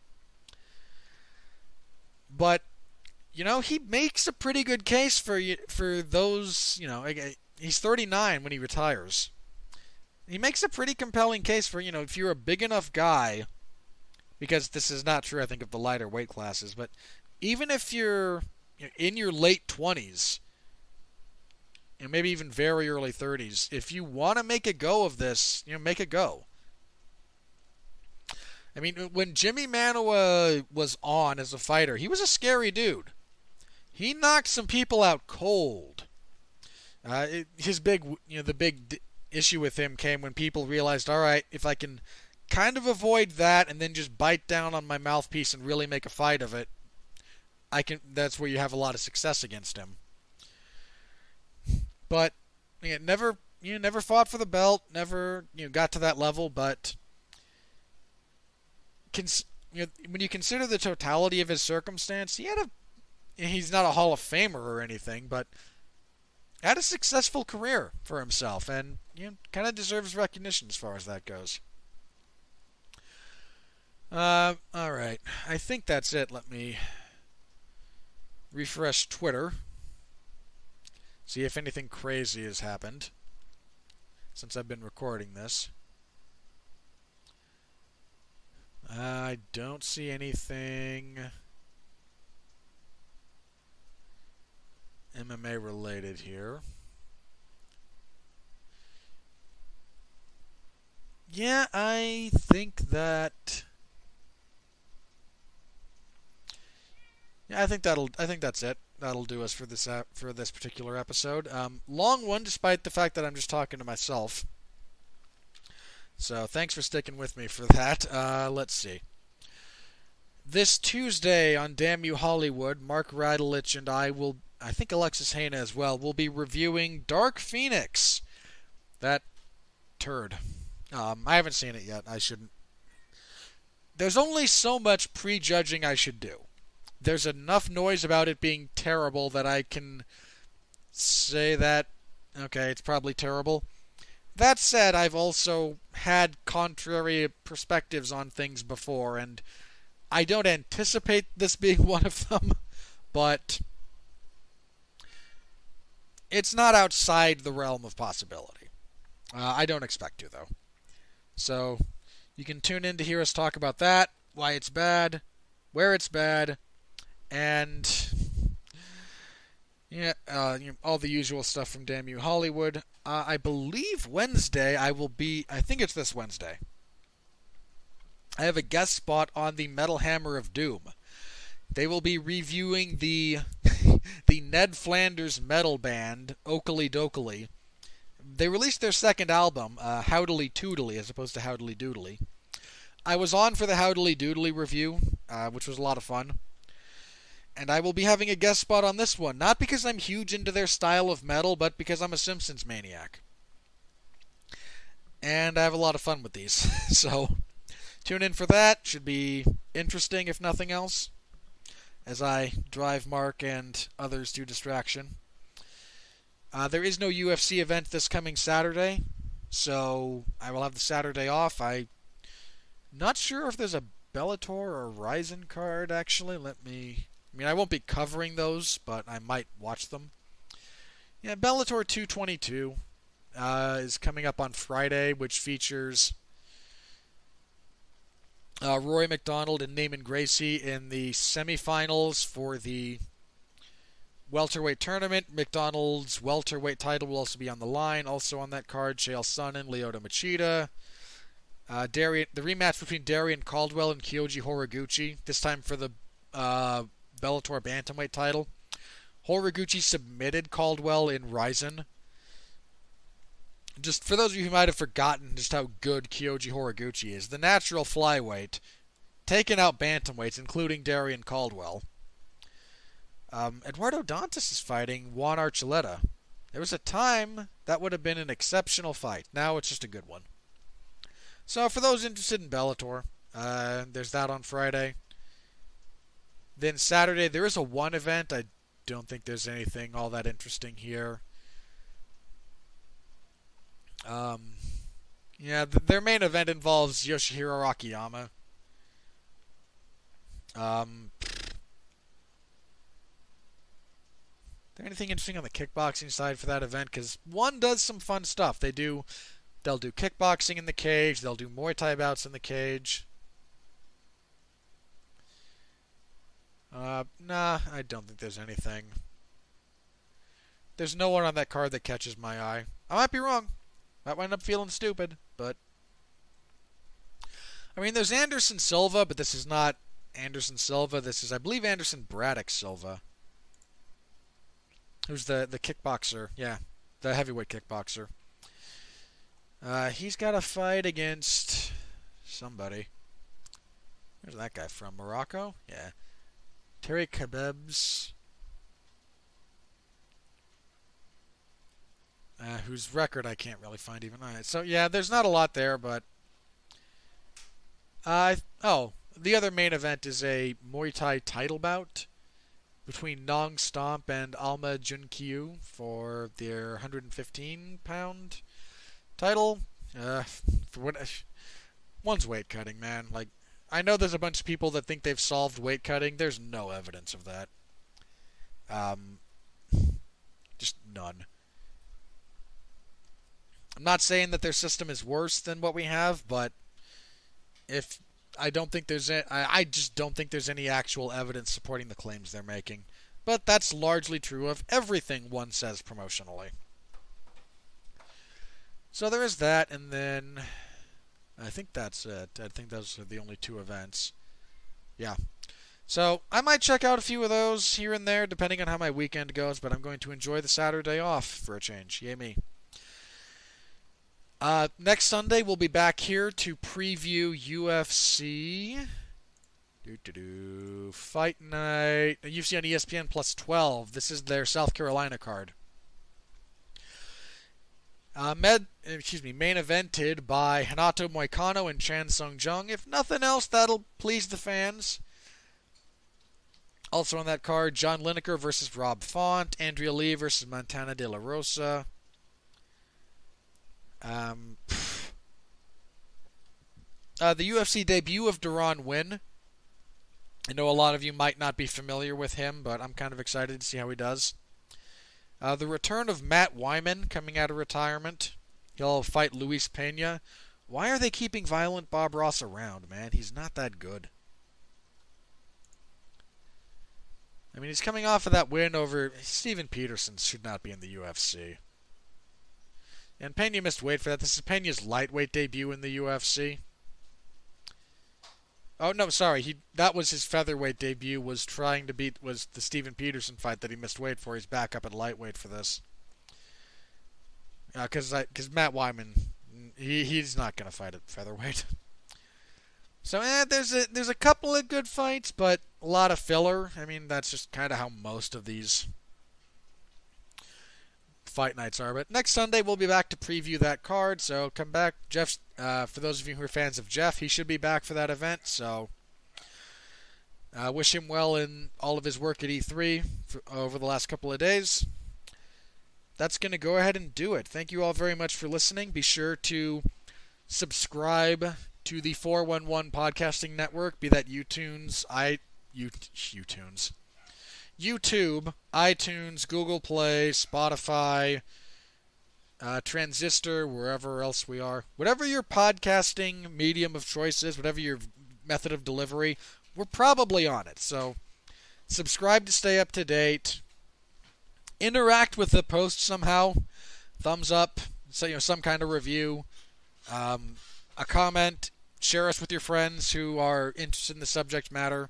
But... You know, he makes a pretty good case for those, you know, he's 39 when he retires. He makes a pretty compelling case for, you know, if you're a big enough guy, because this is not true, I think, of the lighter weight classes, but even if you're in your late 20s, and maybe even very early 30s, if you want to make a go of this, you know, make a go. I mean, when Jimmy Manuwa was on as a fighter, he was a scary dude. He knocked some people out cold. The big issue with him came when people realized, all right, if I can kind of avoid that and then just bite down on my mouthpiece and really make a fight of it, that's where you have a lot of success against him. But you know, never fought for the belt, never got to that level, but when you consider the totality of his circumstance, he's not a Hall of Famer or anything, but had a successful career for himself, and kind of deserves recognition as far as that goes. All right, I think that's it. Let me refresh Twitter, see if anything crazy has happened since I've been recording this. I don't see anything MMA related here. Yeah, I think that Yeah, I think that's it. That'll do us for this particular episode. Long one, despite the fact that I'm just talking to myself. So thanks for sticking with me for that. Let's see. This Tuesday on Damn You Hollywood, Mark Radulich and I think Alexis Haina as well, will be reviewing Dark Phoenix. That turd. I haven't seen it yet. I shouldn't. There's only so much prejudging I should do. There's enough noise about it being terrible that I can say that, okay, it's probably terrible. That said, I've also had contrary perspectives on things before, and I don't anticipate this being one of them, but it's not outside the realm of possibility. I don't expect to, though. So you can tune in to hear us talk about that, why it's bad, where it's bad, and yeah, all the usual stuff from Damn You Hollywood. I believe Wednesday I will be. I think it's this Wednesday. I have a guest spot on the Metal Hammer of Doom. They will be reviewing the Ned Flanders metal band Oakley Dokley. They released their second album, Howdily Toodly, as opposed to Howdily Doodly. I was on for the Howdily Doodly review, which was a lot of fun. And I will be having a guest spot on this one, not because I'm huge into their style of metal, but because I'm a Simpsons maniac. And I have a lot of fun with these, so tune in for that. Should be interesting, if nothing else, as I drive Mark and others to distraction. There is no UFC event this coming Saturday, so I will have the Saturday off. I'm not sure if there's a Bellator or Ryzen card, actually. I mean, I won't be covering those, but I might watch them. Yeah, Bellator 222 is coming up on Friday, which features Rory MacDonald and Neiman Gracie in the semifinals for the welterweight tournament. MacDonald's welterweight title will also be on the line. Also on that card, Chael Sonnen, Lyoto Machida. The rematch between Darian Caldwell and Kyoji Horiguchi, this time for the Bellator bantamweight title. Horiguchi submitted Caldwell in Ryzen. Just for those of you who might have forgotten just how good Kyoji Horiguchi is, the natural flyweight, taking out bantamweights, including Darian Caldwell. Eduardo Dantas is fighting Juan Archuleta. There was a time that would have been an exceptional fight. Now it's just a good one. So for those interested in Bellator, there's that on Friday. Then Saturday, there is a one event. I don't think there's anything all that interesting here. Yeah, their main event involves Yoshihiro Akiyama. Is there anything interesting on the kickboxing side for that event? Because one does some fun stuff. They'll do kickboxing in the cage. They'll do Muay Thai bouts in the cage. Nah, I don't think there's anything. There's no one on that card that catches my eye. I might be wrong. Might wind up feeling stupid, but I mean, there's Anderson Silva, but this is not Anderson Silva. This is, I believe, Anderson Braddock Silva, who's the kickboxer. Yeah, the heavyweight kickboxer. He's got a fight against somebody. Where's that guy from? Morocco? Yeah. Terry Khabib's, whose record I can't really find even. All right, so yeah, there's not a lot there, but the other main event is a Muay Thai title bout between Nong Stomp and Alma Junkyu for their 115-pound title. One's weight cutting, man. Like, I know there's a bunch of people that think they've solved weight cutting. There's no evidence of that. Just none. I'm not saying that their system is worse than what we have, but if I don't think there's any, I just don't think there's any actual evidence supporting the claims they're making. But that's largely true of everything one says promotionally. So there is that, and then I think that's it. I think those are the only two events. Yeah. So I might check out a few of those here and there, depending on how my weekend goes, but I'm going to enjoy the Saturday off for a change. Yay me. Next Sunday, we'll be back here to preview UFC... Fight Night. UFC on ESPN plus 12. This is their South Carolina card. Main evented by Hanato Moicano and Chan Sung Jung. If nothing else, that'll please the fans. Also on that card, John Lineker versus Rob Font. Andrea Lee versus Montana De La Rosa. The UFC debut of Deron Wynn. I know a lot of you might not be familiar with him, but I'm kind of excited to see how he does. The return of Matt Wyman coming out of retirement. He'll fight Luis Pena. Why are they keeping Violent Bob Ross around, man? He's not that good. I mean, he's coming off of that win over... Steven Peterson should not be in the UFC. And Pena missed weight for that. This is Pena's lightweight debut in the UFC. Oh, no, sorry. That was his featherweight debut, was the Steven Peterson fight that he missed weight for. He's back up at lightweight for this. Because Matt Wyman, he's not going to fight at featherweight. So, there's a couple of good fights, but a lot of filler. I mean, that's just kind of how most of these fight nights are. But next Sunday, we'll be back to preview that card, so come back. Jeff's, for those of you who are fans of Jeff, he should be back for that event, so wish him well in all of his work at E3 over the last couple of days. That's going to go ahead and do it. Thank you all very much for listening. Be sure to subscribe to the 411 Podcasting Network, be that YouTube, iTunes, Google Play, Spotify, Transistor, wherever else we are. Whatever your podcasting medium of choice is, whatever your method of delivery, we're probably on it. So subscribe to stay up to date. Interact with the post somehow. Thumbs up, so, some kind of review, a comment. Share us with your friends who are interested in the subject matter.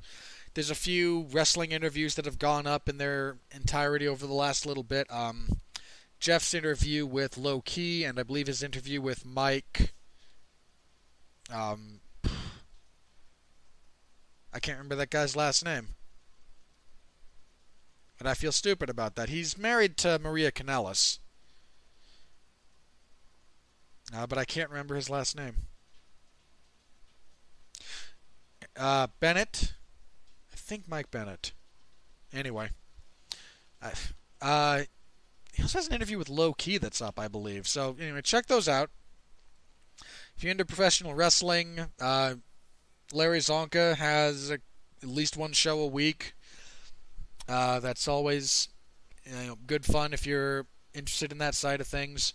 There's a few wrestling interviews that have gone up in their entirety over the last little bit. Jeff's interview with Low Key, and I believe his interview with Mike. I can't remember that guy's last name. And I feel stupid about that. He's married to Maria Kanellis. But I can't remember his last name. Bennett. I think Mike Bennett. Anyway, he also has an interview with Low Key that's up, I believe. So anyway, check those out. If you're into professional wrestling, Larry Zonka has at least one show a week. That's always good fun if you're interested in that side of things.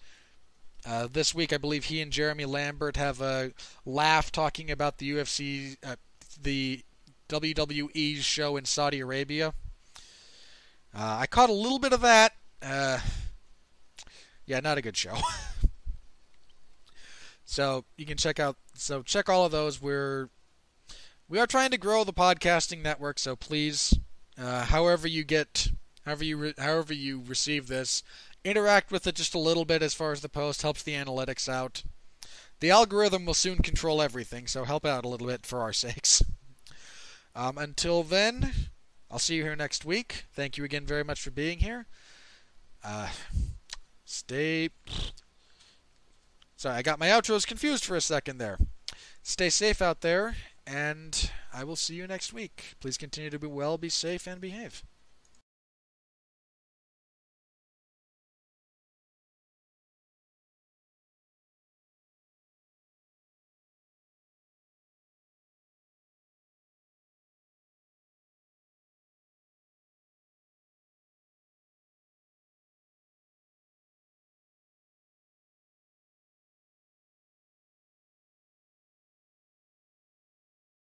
This week, I believe he and Jeremy Lambert have a laugh talking about the UFC, the WWE's show in Saudi Arabia. I caught a little bit of that. Yeah, not a good show. So you can check all of those. We are trying to grow the podcasting network, so please, however you receive this, interact with it just a little bit as far as the post helps the analytics out. The algorithm will soon control everything, so help out a little bit for our sakes. Until then, I'll see you here next week. Thank you again very much for being here. Sorry, I got my outros confused for a second there. Stay safe out there, and I will see you next week. Please continue to be well, be safe, and behave.